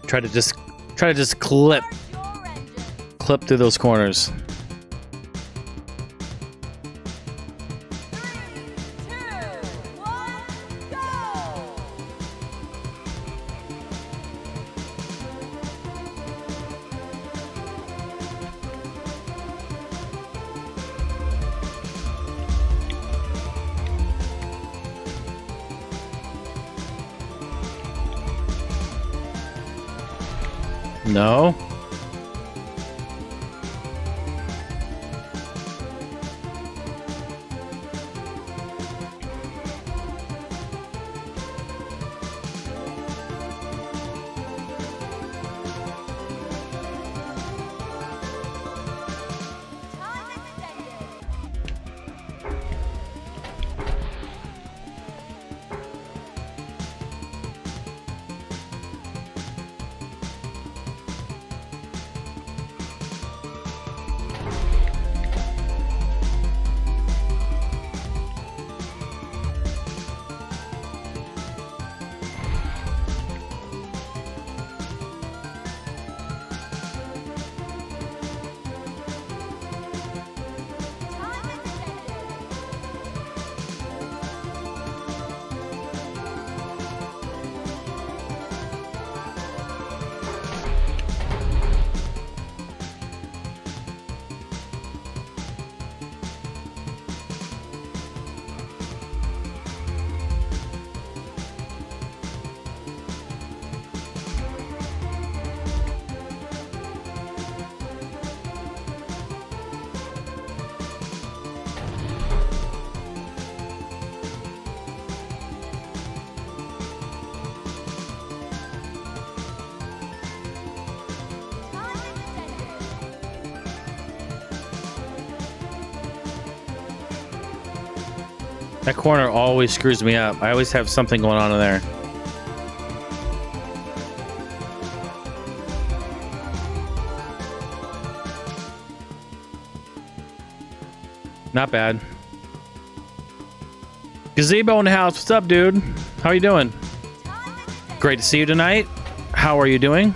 Try to just try to just clip clip through those corners. No. That corner always screws me up. I always have something going on in there. Not bad. Gazebo in the house. What's up, dude? How are you doing? Great to see you tonight. How are you doing?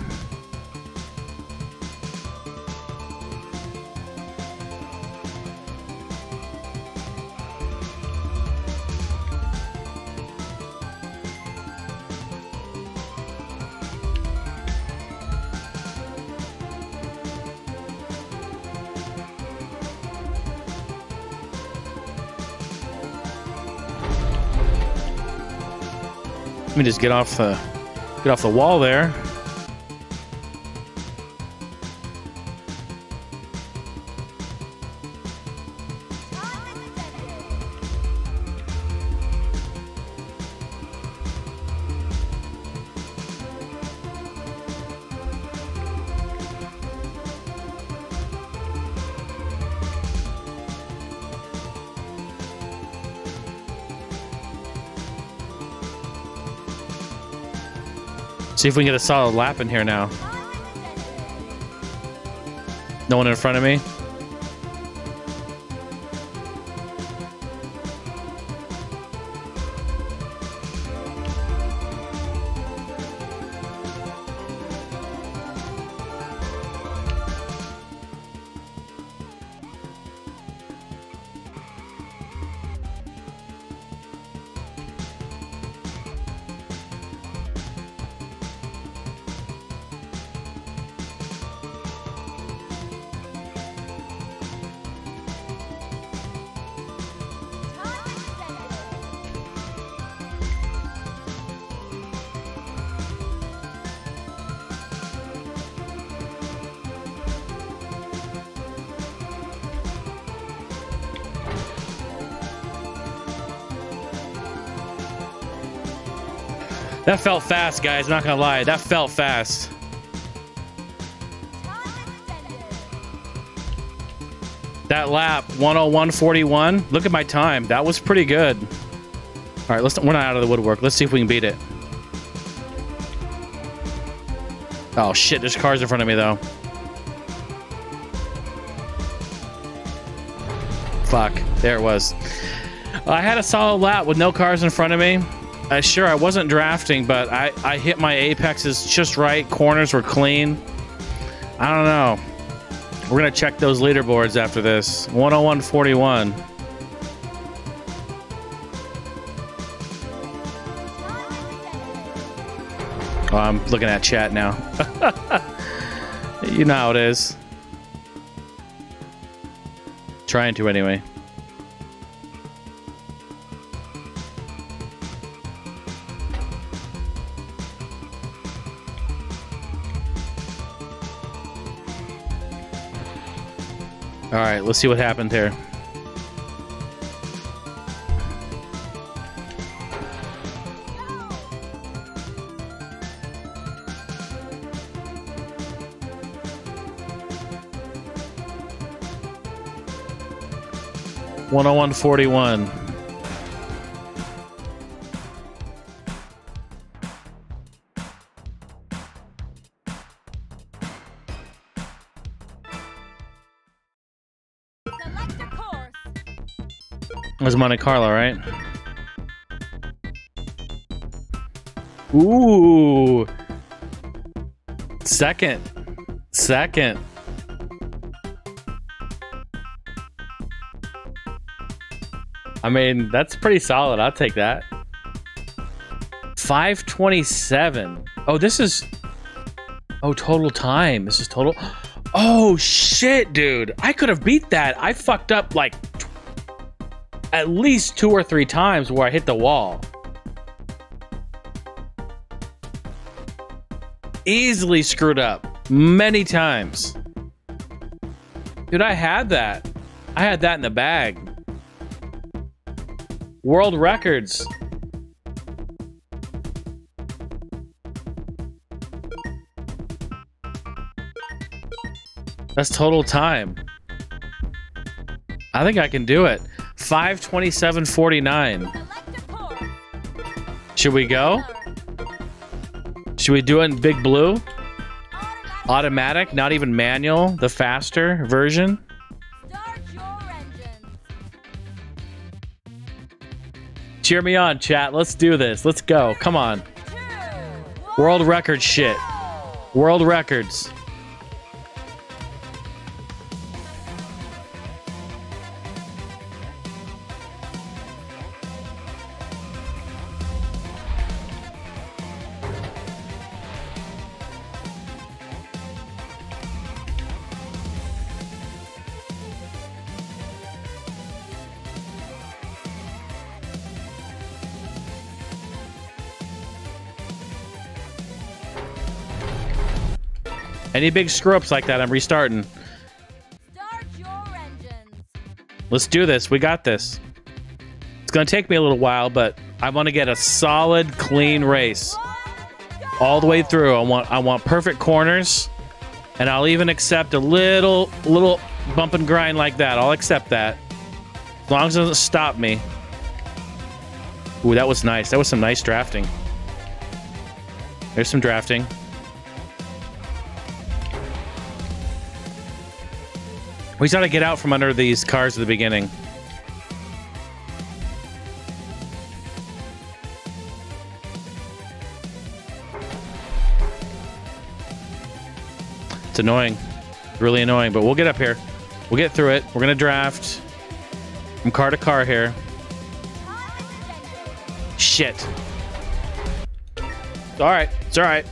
Let me just get off the get off the wall there. See if we can get a solid lap in here now. No one in front of me. That felt fast, guys. Not gonna lie, that felt fast. That lap one oh one forty-one. Look at my time. That was pretty good. All right, let's. We're not out of the woodwork. Let's see if we can beat it. Oh shit! There's cars in front of me though. Fuck. There it was. I had a solid lap with no cars in front of me. Uh, sure, I wasn't drafting, but I, I hit my apexes just right. Corners were clean. I don't know. We're going to check those leaderboards after this. one oh one forty-one. Oh, I'm looking at chat now. You know how it is. Trying to anyway. All right, let's see what happened here. one oh one forty-one. It was Monte Carlo, right? Ooh. Second. Second. I mean, that's pretty solid. I'll take that. five twenty-seven. Oh, this is... Oh, total time. This is total... Oh, shit, dude. I could have beat that. I fucked up, like... at least two or three times where I hit the wall. Easily screwed up many times. Dude, I had that. I had that in the bag. World records. That's total time. I think I can do it. five twenty-seven forty-nine. Should we go? Should we do it in Big Blue? Automatic, not even manual, the faster version. Cheer me on, chat. Let's do this. Let's go. Come on. World record shit. World records. Any big screw-ups like that, I'm restarting. Start your engines. Let's do this. We got this. It's going to take me a little while, but I want to get a solid, clean race. All the way through. I want I want perfect corners. And I'll even accept a little little bump and grind like that. I'll accept that. As long as it doesn't stop me. Ooh, that was nice. That was some nice drafting. There's some drafting. We just gotta get out from under these cars at the beginning. It's annoying. It's really annoying, but we'll get up here. We'll get through it. We're gonna draft from car to car here. Shit. It's alright. It's alright.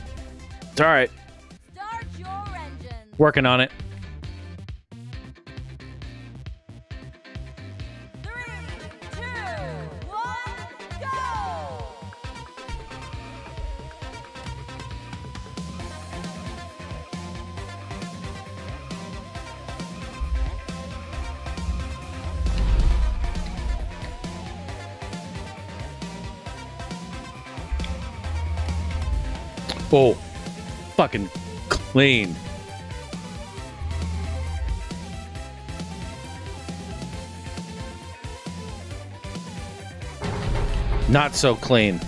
It's alright. Working on it. Oh, fucking clean. Not so clean.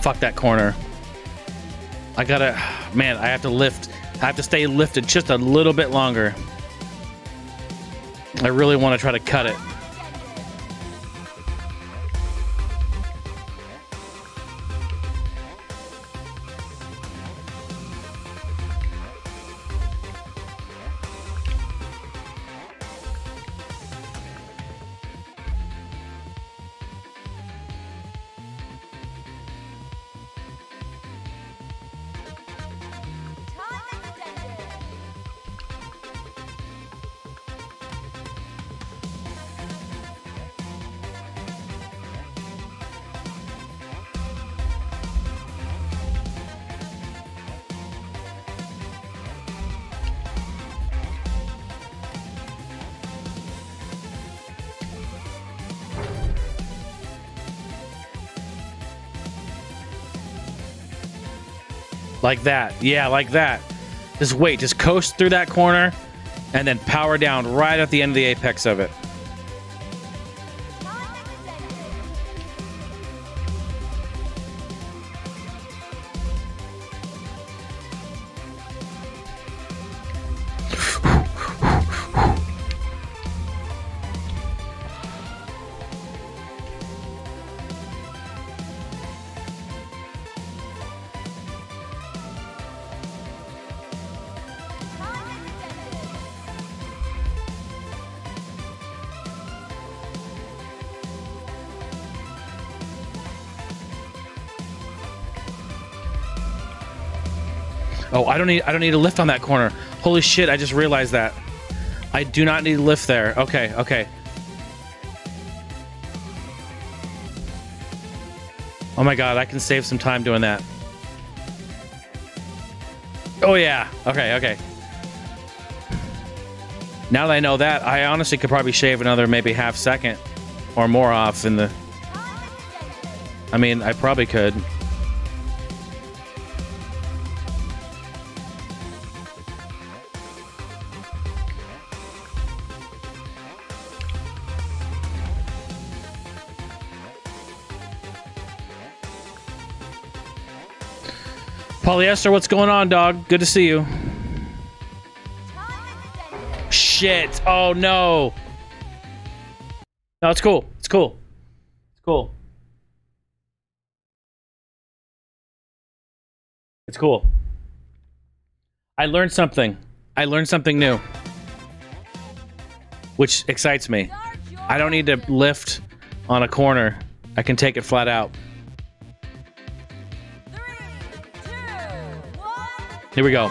Fuck that corner. I gotta, man, I have to lift. I have to stay lifted just a little bit longer. I really want to try to cut it. Like that. Yeah, like that. Just wait. Just coast through that corner and then power down right at the end of the apex of it. Oh, I don't need I don't need a lift on that corner. Holy shit, I just realized that. I do not need a lift there. Okay, okay. Oh my god, I can save some time doing that. Oh yeah. Okay, okay. Now that I know that, I honestly could probably shave another maybe half second or more off in the... I mean, I probably could. Polyester, what's going on, dog? Good to see you. Shit. Oh, no. No, it's cool. It's cool. It's cool. It's cool. I learned something. I learned something new, which excites me. I don't need to lift on a corner. I can take it flat out. Three, two, one, here we go.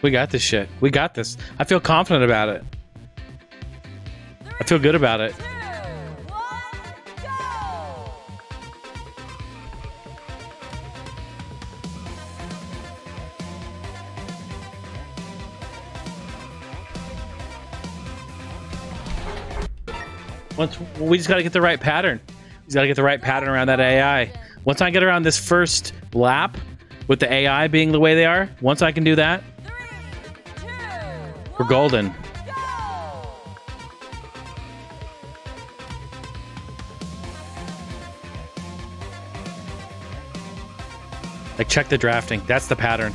We got this shit. We got this. I feel confident about it. I feel good about it. Once we just got to get the right pattern. We got to get the right pattern around that A I. Once I get around this first lap with the A I being the way they are, once I can do that, we're golden. Like, check the drafting. That's the pattern.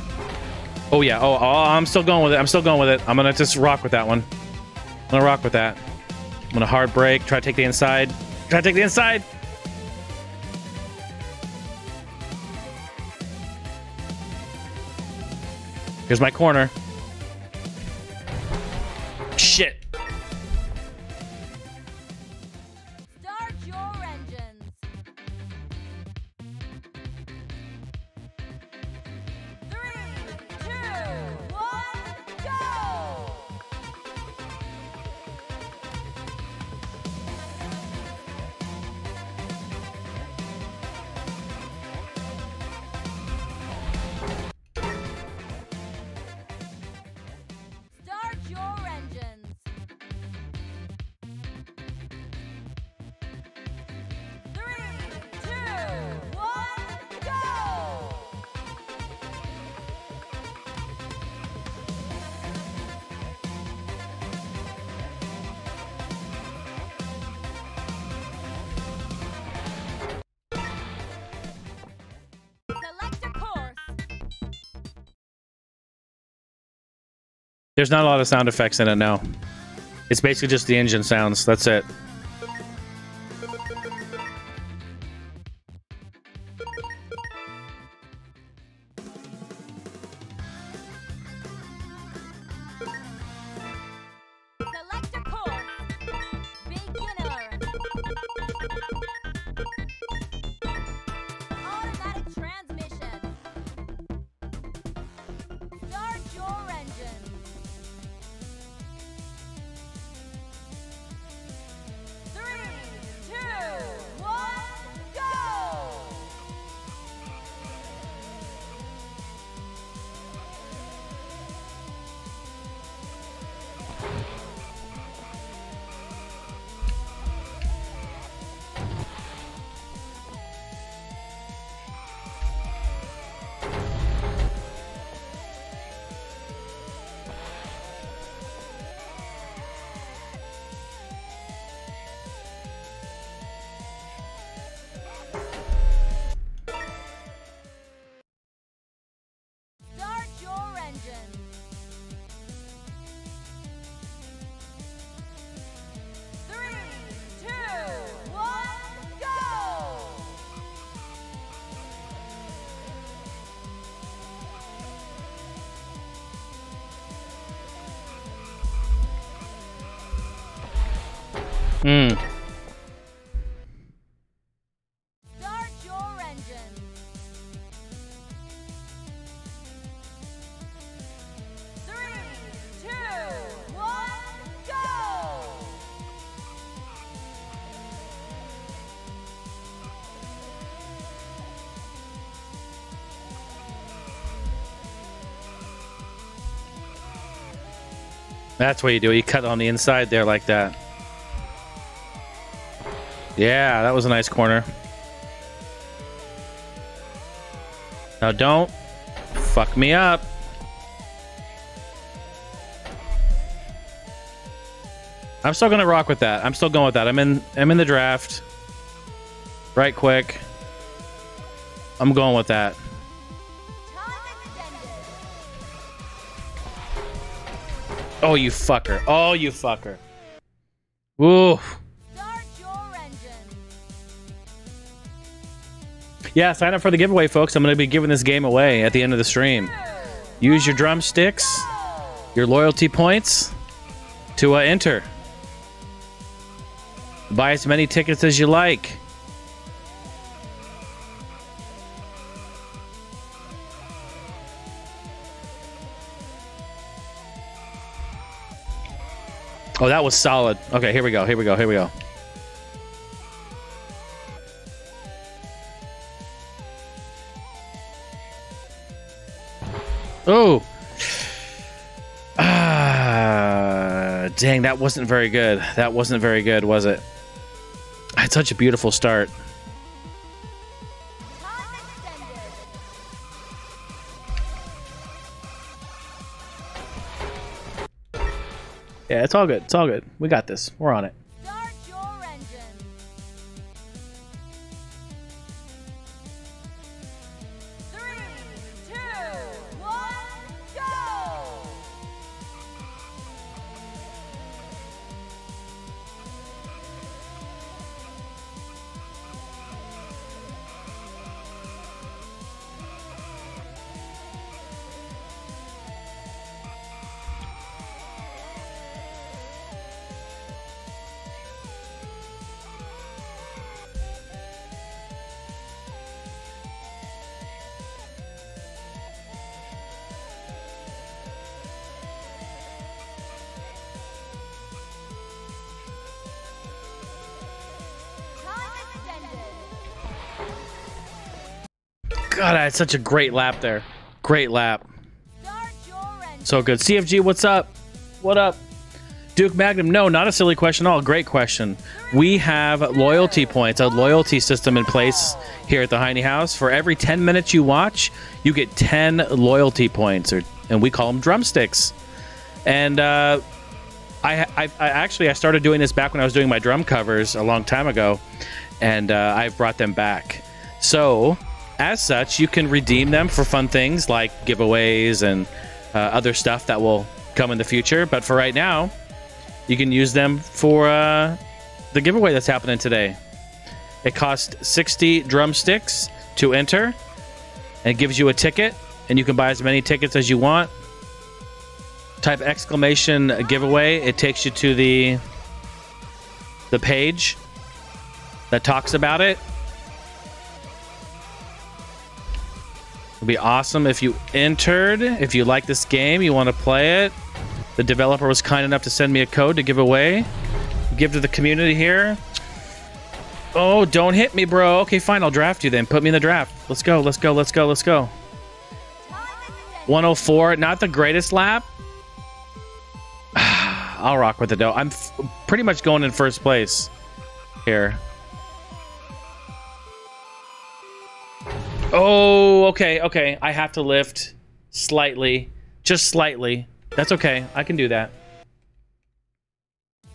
Oh, yeah. Oh, oh, I'm still going with it. I'm still going with it. I'm going to just rock with that one. I'm going to rock with that. I'm going to hard break. Try to take the inside. Try to take the inside. Here's my corner. Shit. Start your engines. Three, two, one, go. Start your engines. There's not a lot of sound effects in it, no. It's basically just the engine sounds. That's it. That's what you do. You cut on the inside there like that. Yeah, that was a nice corner. Now don't fuck me up. I'm still gonna rock with that. I'm still going with that. I'm in I'm in the draft. Right quick. I'm going with that. Oh, you fucker. Oh, you fucker. Ooh. Yeah, sign up for the giveaway, folks. I'm going to be giving this game away at the end of the stream. Use your drumsticks, your loyalty points to uh, enter. Buy as many tickets as you like. Oh, that was solid. Okay, here we go. Here we go. Here we go. Oh. Ah, dang, that wasn't very good. That wasn't very good, was it? I had such a beautiful start. Yeah, it's all good. It's all good. We got this. We're on it. Start your engine. Three, two, one, go. God, I had such a great lap there. Great lap. So good. C F G, what's up? What up? Duke Magnum, no, not a silly question at all. Great question. We have loyalty points, a loyalty system in place here at the TheHeineHouse. For every ten minutes you watch, you get ten loyalty points, or and we call them drumsticks. And uh, I, I, I actually, I started doing this back when I was doing my drum covers a long time ago, and uh, I've brought them back. So... as such, you can redeem them for fun things like giveaways and uh, other stuff that will come in the future. But for right now, you can use them for uh, the giveaway that's happening today. It costs sixty drumsticks to enter, and it gives you a ticket, and you can buy as many tickets as you want. Type exclamation giveaway. It takes you to the the page that talks about it. It'd be awesome if you entered. If you like this game, you want to play it. The developer was kind enough to send me a code to give away, give to the community here. Oh, don't hit me, bro. Okay, fine, I'll draft you then. Put me in the draft. Let's go, let's go, let's go, let's go. one oh four, not the greatest lap. I'll rock with it though. I'm f pretty much going in first place here. Oh, okay, okay. I have to lift slightly, just slightly. That's okay. I can do that.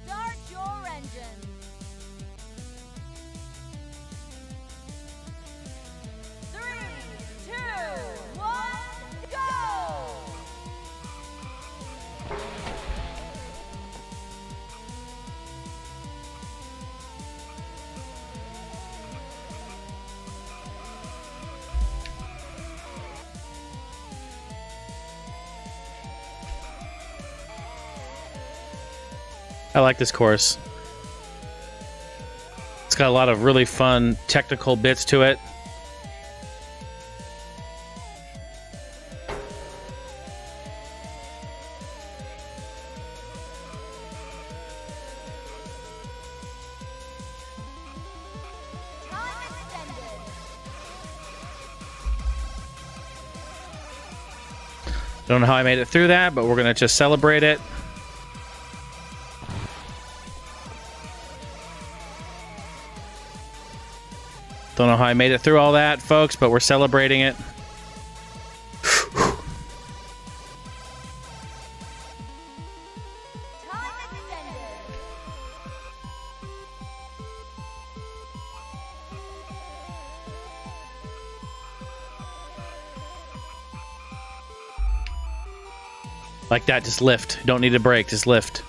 Start your engine. Three, two, one, go. I like this course. It's got a lot of really fun technical bits to it. Don't know how I made it through that, but we're gonna just celebrate it. Don't know how I made it through all that, folks, but we're celebrating it. Like that, just lift. Don't need a break, just lift.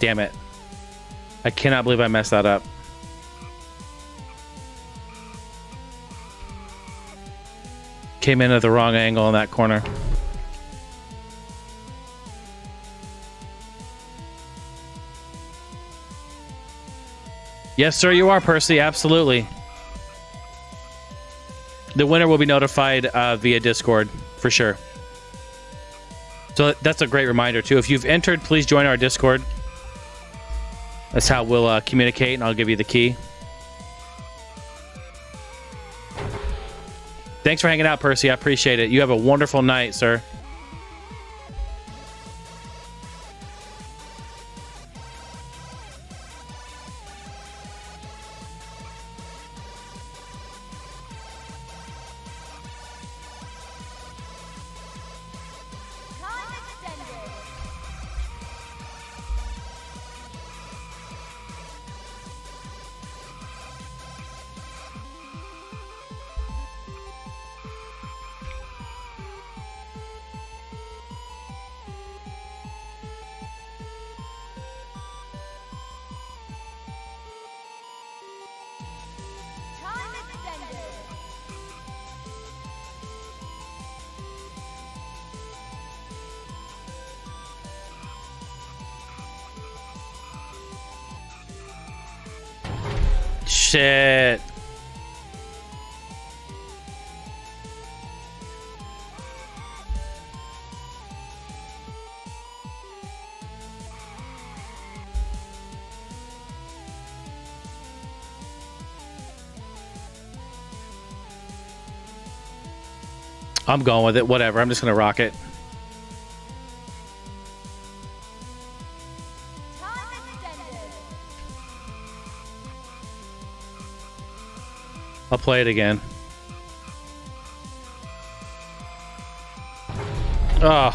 Damn it. I cannot believe I messed that up. Came in at the wrong angle in that corner. Yes, sir, you are, Percy. Absolutely. The winner will be notified uh, via Discord for sure. So that's a great reminder, too. If you've entered, please join our Discord. That's how we'll uh, communicate, and I'll give you the key. Thanks for hanging out, Percy. I appreciate it. You have a wonderful night, sir. Shit. I'm going with it. Whatever. I'm just going to rock it. I'll play it again. Oh. All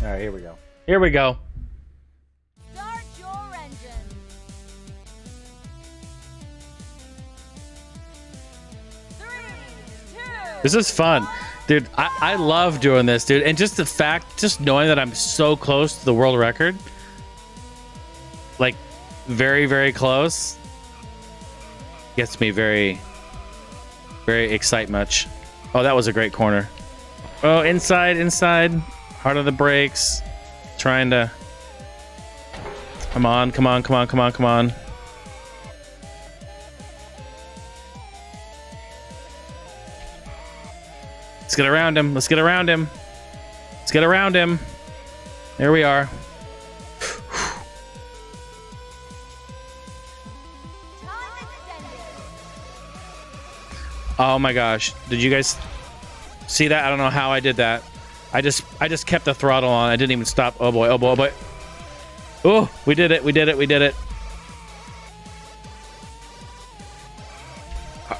right, here we go. Here we go. Start your engine. Three, two, this is fun. Dude, I, I love doing this, dude. And just the fact, just knowing that I'm so close to the world record. Like, very, very close. Gets me very, very excite much. Oh, that was a great corner. Oh, inside, inside. Hard on the brakes. Trying to... Come on, come on, come on, come on, come on. Let's get around him. Let's get around him. Let's get around him. There we are. Oh my gosh. Did you guys see that? I don't know how I did that. I just I just kept the throttle on. I didn't even stop. Oh boy, oh boy, oh boy. Oh, we did it, we did it, we did it.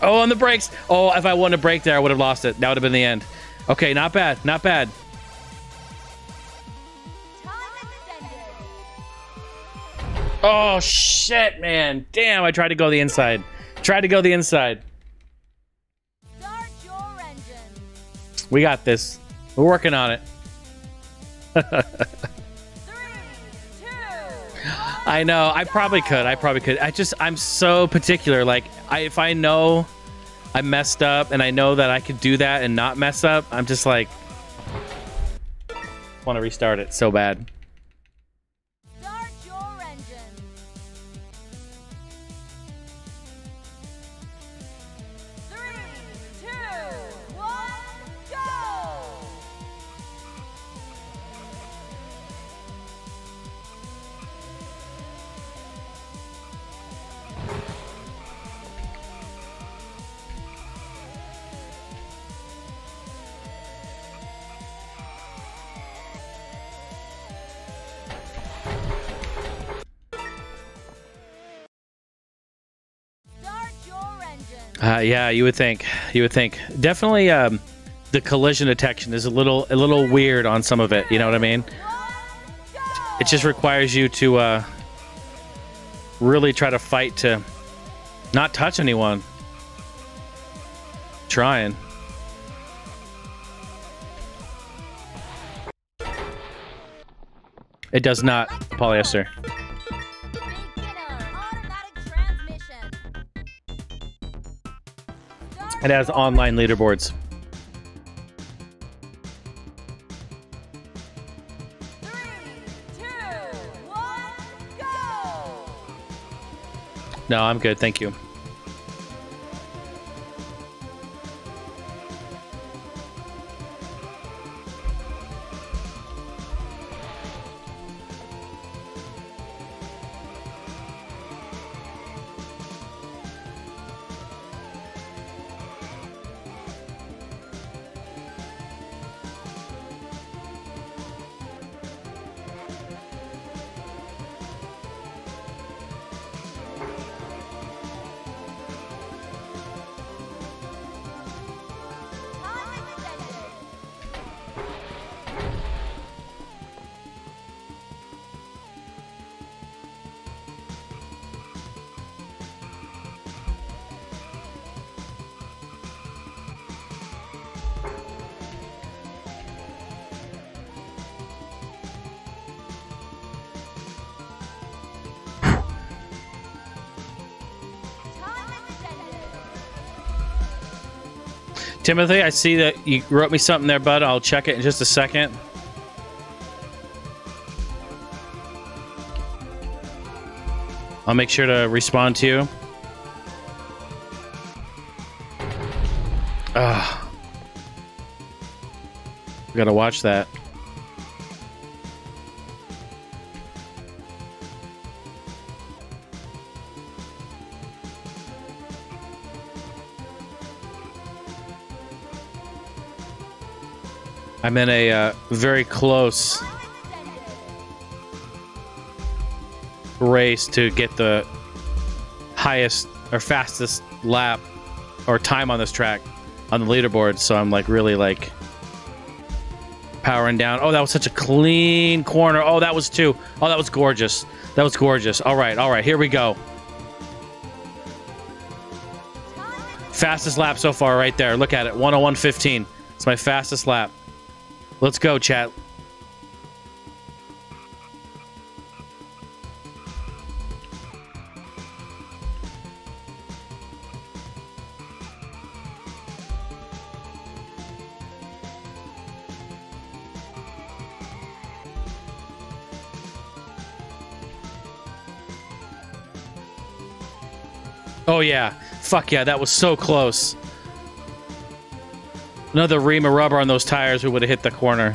Oh, on the brakes. Oh, if I wanted to brake there, I would have lost it. That would have been the end. Okay, not bad, not bad. Oh shit, man. Damn, I tried to go the inside. Tried to go the inside. We got this. We're working on it. Three, two, I know. I probably could. I probably could. I just, I'm so particular. Like, I, if I know I messed up and I know that I could do that and not mess up, I'm just like, want to restart it so bad. Uh, yeah, you would think. You would think. Definitely, um, the collision detection is a little a little weird on some of it. You know what I mean? It just requires you to uh, really try to fight to not touch anyone. Trying. It does not, polyester. It has online leaderboards. Three, two, one, go! No, I'm good, thank you. Timothy, I see that you wrote me something there, bud. I'll check it in just a second. I'll make sure to respond to you. Ugh. We gotta watch that. I'm in a uh, very close race to get the highest or fastest lap or time on this track on the leaderboard, so I'm like really like powering down. Oh, that was such a clean corner. Oh, that was two. Oh, that was gorgeous. That was gorgeous. All right, all right, here we go. Fastest lap so far right there. Look at it, one oh one fifteen. It's my fastest lap. Let's go, chat. Oh, yeah. Fuck yeah, that was so close. Another ream of rubber on those tires, we would have hit the corner.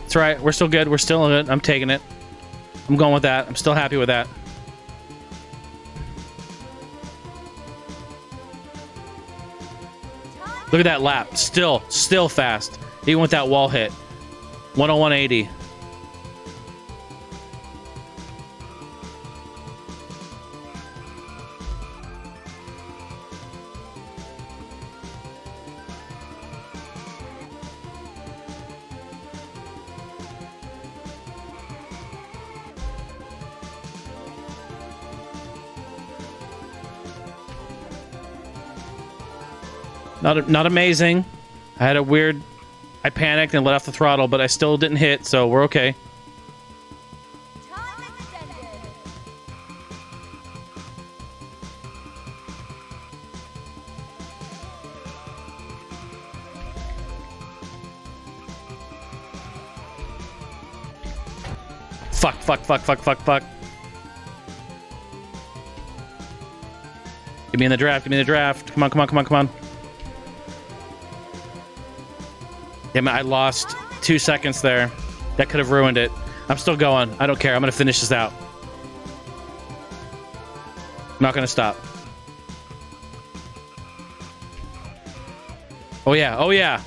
That's right. We're still good. We're still in it. I'm taking it. I'm going with that. I'm still happy with that. Look at that lap. Still, still fast. Even with that wall hit. one oh one eighty. Not, not amazing. I had a weird... I panicked and let off the throttle, but I still didn't hit, so we're okay. Fuck, fuck, fuck, fuck, fuck, fuck. Give me in the draft, give me in the draft. Come on, come on, come on, come on. Damn it, I lost two seconds there. That could have ruined it. I'm still going. I don't care. I'm going to finish this out. I'm not going to stop. Oh yeah, oh yeah.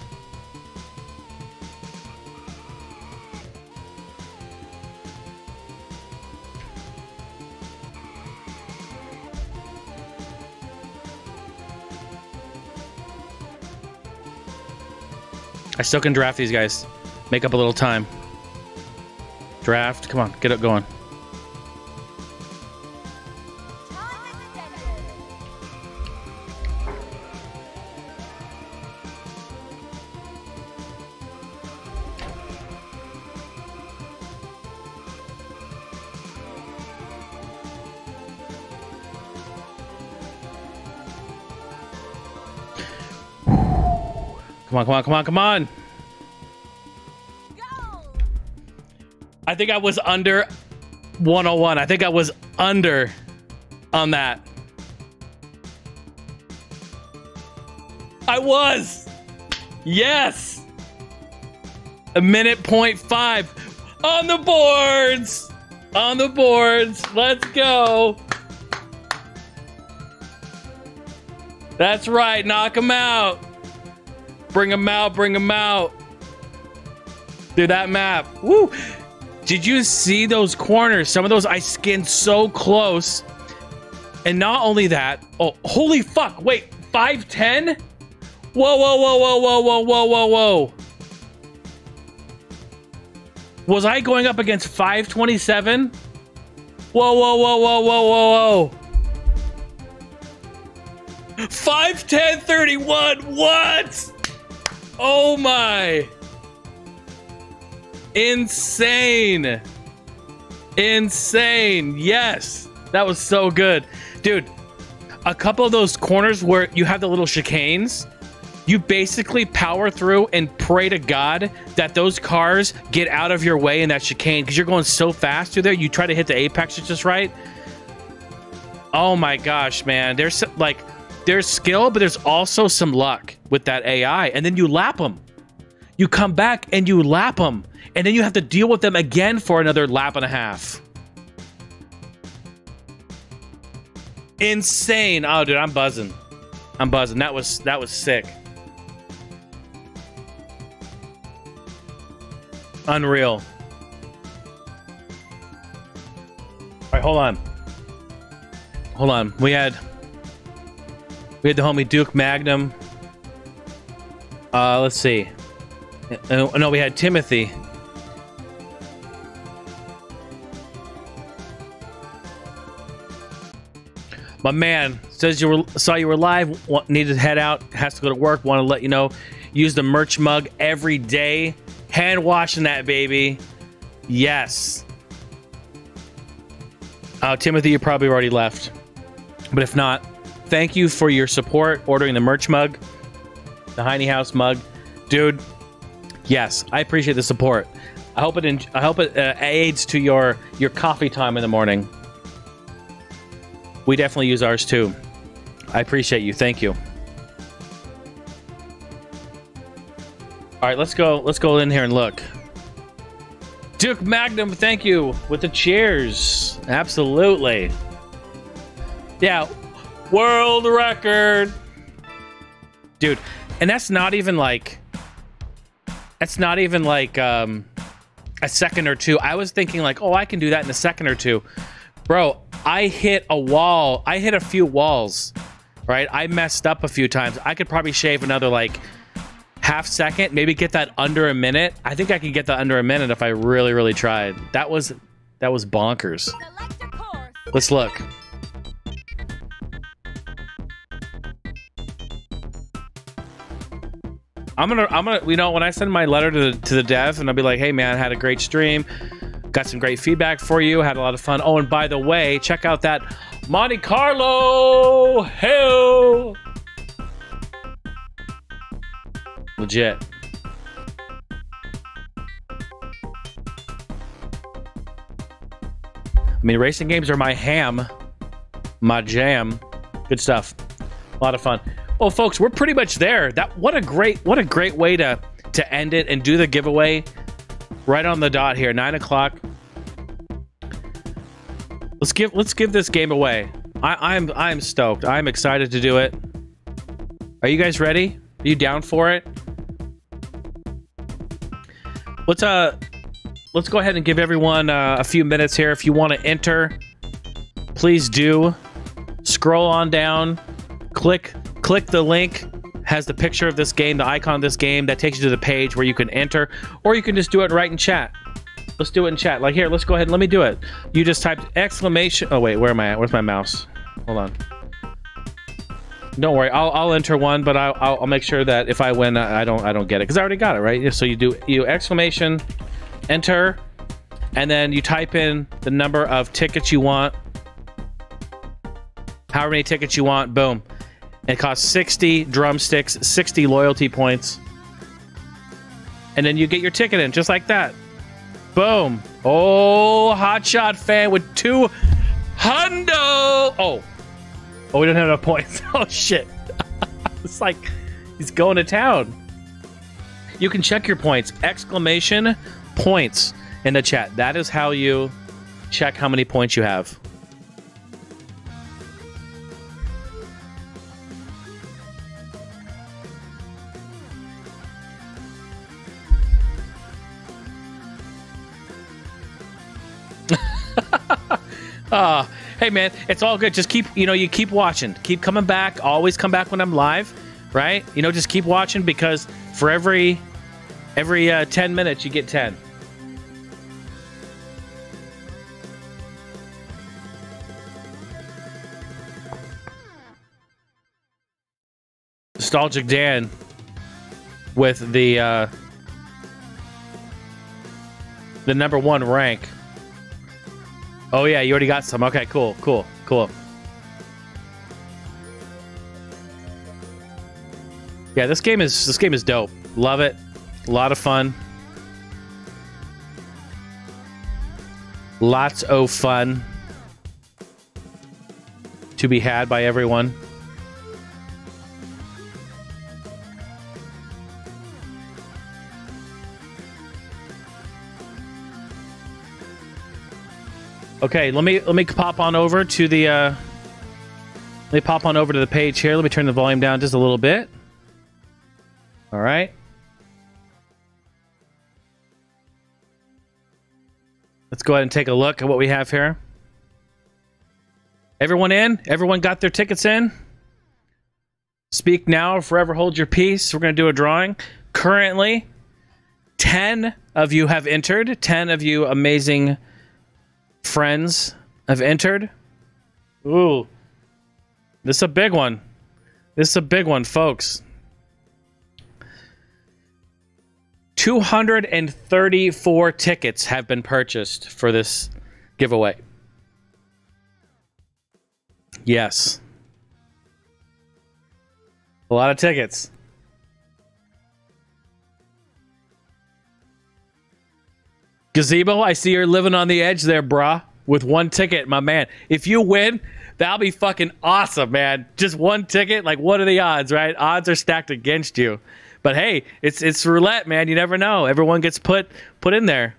I still can draft these guys. Make up a little time. Draft, come on, get it going. Come on, come on, come on, come on. Go. I think I was under one oh one. I think I was under on that. I was. Yes. A minute point five on the boards. On the boards. Let's go. That's right. Knock them out. Bring them out, bring them out. Dude, that map. Woo! Did you see those corners? Some of those I skinned so close. And not only that. Oh, holy fuck. Wait, five ten? Whoa, whoa, whoa, whoa, whoa, whoa, whoa, whoa, whoa. Was I going up against five twenty-seven? Whoa, whoa, whoa, whoa, whoa, whoa, whoa. five ten thirty-one. What? Oh my. Insane. Insane. Yes. That was so good. Dude, a couple of those corners where you have the little chicanes, you basically power through and pray to God that those cars get out of your way in that chicane because you're going so fast through there. You try to hit the apex just right. Oh my gosh, man. There's like, there's skill, but there's also some luck with that A I. And then you lap them. You come back and you lap them. And then you have to deal with them again for another lap and a half. Insane. Oh, dude, I'm buzzing. I'm buzzing. That was, that was sick. Unreal. All right, hold on. Hold on. We had... We had the homie Duke Magnum. Uh, let's see. Uh, no, we had Timothy. My man says you were, saw you were live. Want, needed to head out. Has to go to work. Want to let you know. Use the merch mug every day. Hand washing that baby. Yes. Uh, Timothy, you probably already left. But if not, thank you for your support, ordering the merch mug, the HeineHouse mug. Dude, yes, I appreciate the support. I hope it, I hope it uh, aids to your, your coffee time in the morning. We definitely use ours too. I appreciate you. Thank you. All right, let's go. Let's go in here and look. Duke Magnum, thank you with the cheers. Absolutely. Yeah. World record, dude. And that's not even like, that's not even like um a second or two. I was thinking like, oh, I can do that in a second or two. Bro, I hit a wall. I hit a few walls, right? I messed up a few times. I could probably shave another like half second, maybe get that under a minute. I think I could get that under a minute if I really, really tried. That was, that was bonkers. Let's look. I'm gonna, I'm gonna, you know, when I send my letter to the, to the dev and I'll be like, hey man, I had a great stream, got some great feedback for you, had a lot of fun. Oh, and by the way, check out that Monte Carlo. Hell, legit. I mean, racing games are my ham, my jam. Good stuff. A lot of fun. Well, folks, we're pretty much there. That what a great what a great way to to end it and do the giveaway right on the dot here, nine o'clock. Let's give let's give this game away. I, I'm I'm stoked. I'm excited to do it. Are you guys ready? Are you down for it? Let's uh, let's go ahead and give everyone uh, a few minutes here. If you want to enter, please do. Scroll on down, click click the link. Has the picture of this game, the icon of this game, that takes you to the page where you can enter, or you can just do it right in chat. Let's do it in chat. Like here, let's go ahead and let me do it. You just typed exclamation. Oh wait, where am I at? Where's my mouse? Hold on. Don't worry, I'll I'll enter one, but I'll I'll make sure that if I win, I don't I don't get it because I already got it right. So you do you exclamation, enter, and then you type in the number of tickets you want. However many tickets you want, boom. It costs sixty drumsticks, sixty loyalty points. And then you get your ticket in, just like that. Boom. Oh, Hotshot fan with two hundo. Oh. Oh, we don't have enough points. Oh, shit. It's like he's going to town. You can check your points. Exclamation points in the chat. That is how you check how many points you have. Uh, hey man, it's all good. Just keep, you know, you keep watching, keep coming back, always come back when I'm live, right? You know, just keep watching because for every, every uh, ten minutes you get ten. Nostalgic Dan with the, uh, the number one rank. Oh yeah, you already got some. Okay, cool, cool, cool. Yeah, this game is this game is dope. Love it. A lot of fun. Lots of fun to be had by everyone. Okay, let me let me pop on over to the uh, let me pop on over to the page here. Let me turn the volume down just a little bit. All right, let's go ahead and take a look at what we have here. Everyone in? Everyone got their tickets in? Speak now or forever hold your peace. We're gonna do a drawing. Currently, ten of you have entered. Ten of you amazing friends have entered. Ooh, this is a big one. This is a big one, folks. two hundred thirty-four tickets have been purchased for this giveaway. Yes. A lot of tickets. Gazebo, I see you're living on the edge there, brah. With one ticket, my man. If you win, that'll be fucking awesome, man. Just one ticket, like what are the odds, right? Odds are stacked against you. But hey, it's it's roulette, man. You never know. Everyone gets put put in there.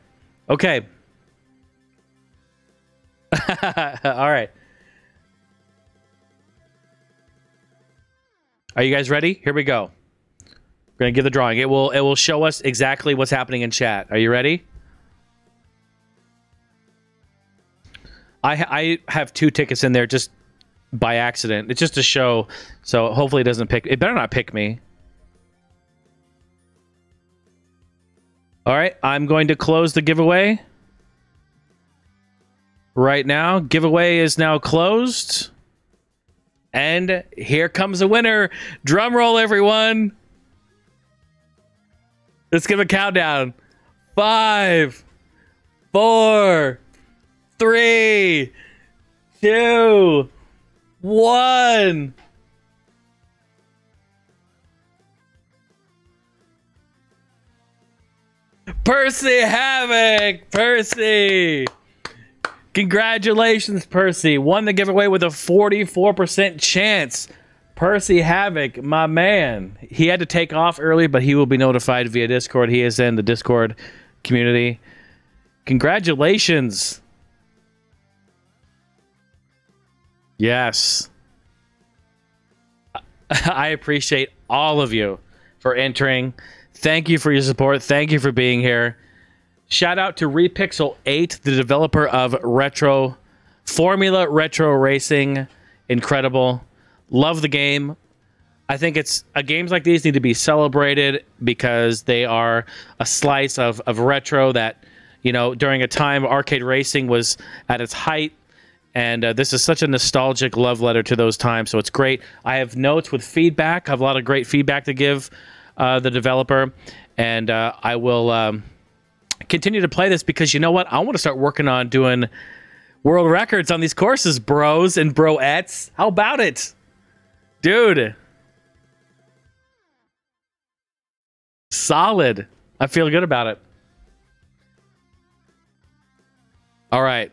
Okay. All right. Are you guys ready? Here we go. We're gonna give the drawing. It will it will show us exactly what's happening in chat. Are you ready? I, I have two tickets in there just by accident. It's just a show, so hopefully it doesn't pick. It better not pick me. All right, I'm going to close the giveaway right now. Giveaway is now closed. And here comes the winner. Drum roll, everyone. Let's give a countdown. Five, four, three, two, one. Percy Havoc, Percy. Congratulations, Percy. Won the giveaway with a forty-four percent chance. Percy Havoc, my man. He had to take off early, but he will be notified via Discord. He is in the Discord community. Congratulations. Yes. I appreciate all of you. for entering. Thank you for your support. Thank you for being here. Shout out to Repixel eight, the developer of Retro Formula Retro Racing. Incredible. Love the game. I think it's uh, games like these need to be celebrated because they are a slice of, of retro that, you know, during a time arcade racing was at its height. And uh, this is such a nostalgic love letter to those times. So it's great. I have notes with feedback. I have a lot of great feedback to give uh, the developer. And uh, I will um, continue to play this because, you know what? I want to start working on doing world records on these courses, bros and broettes. How about it? Dude. Solid. I feel good about it. All right.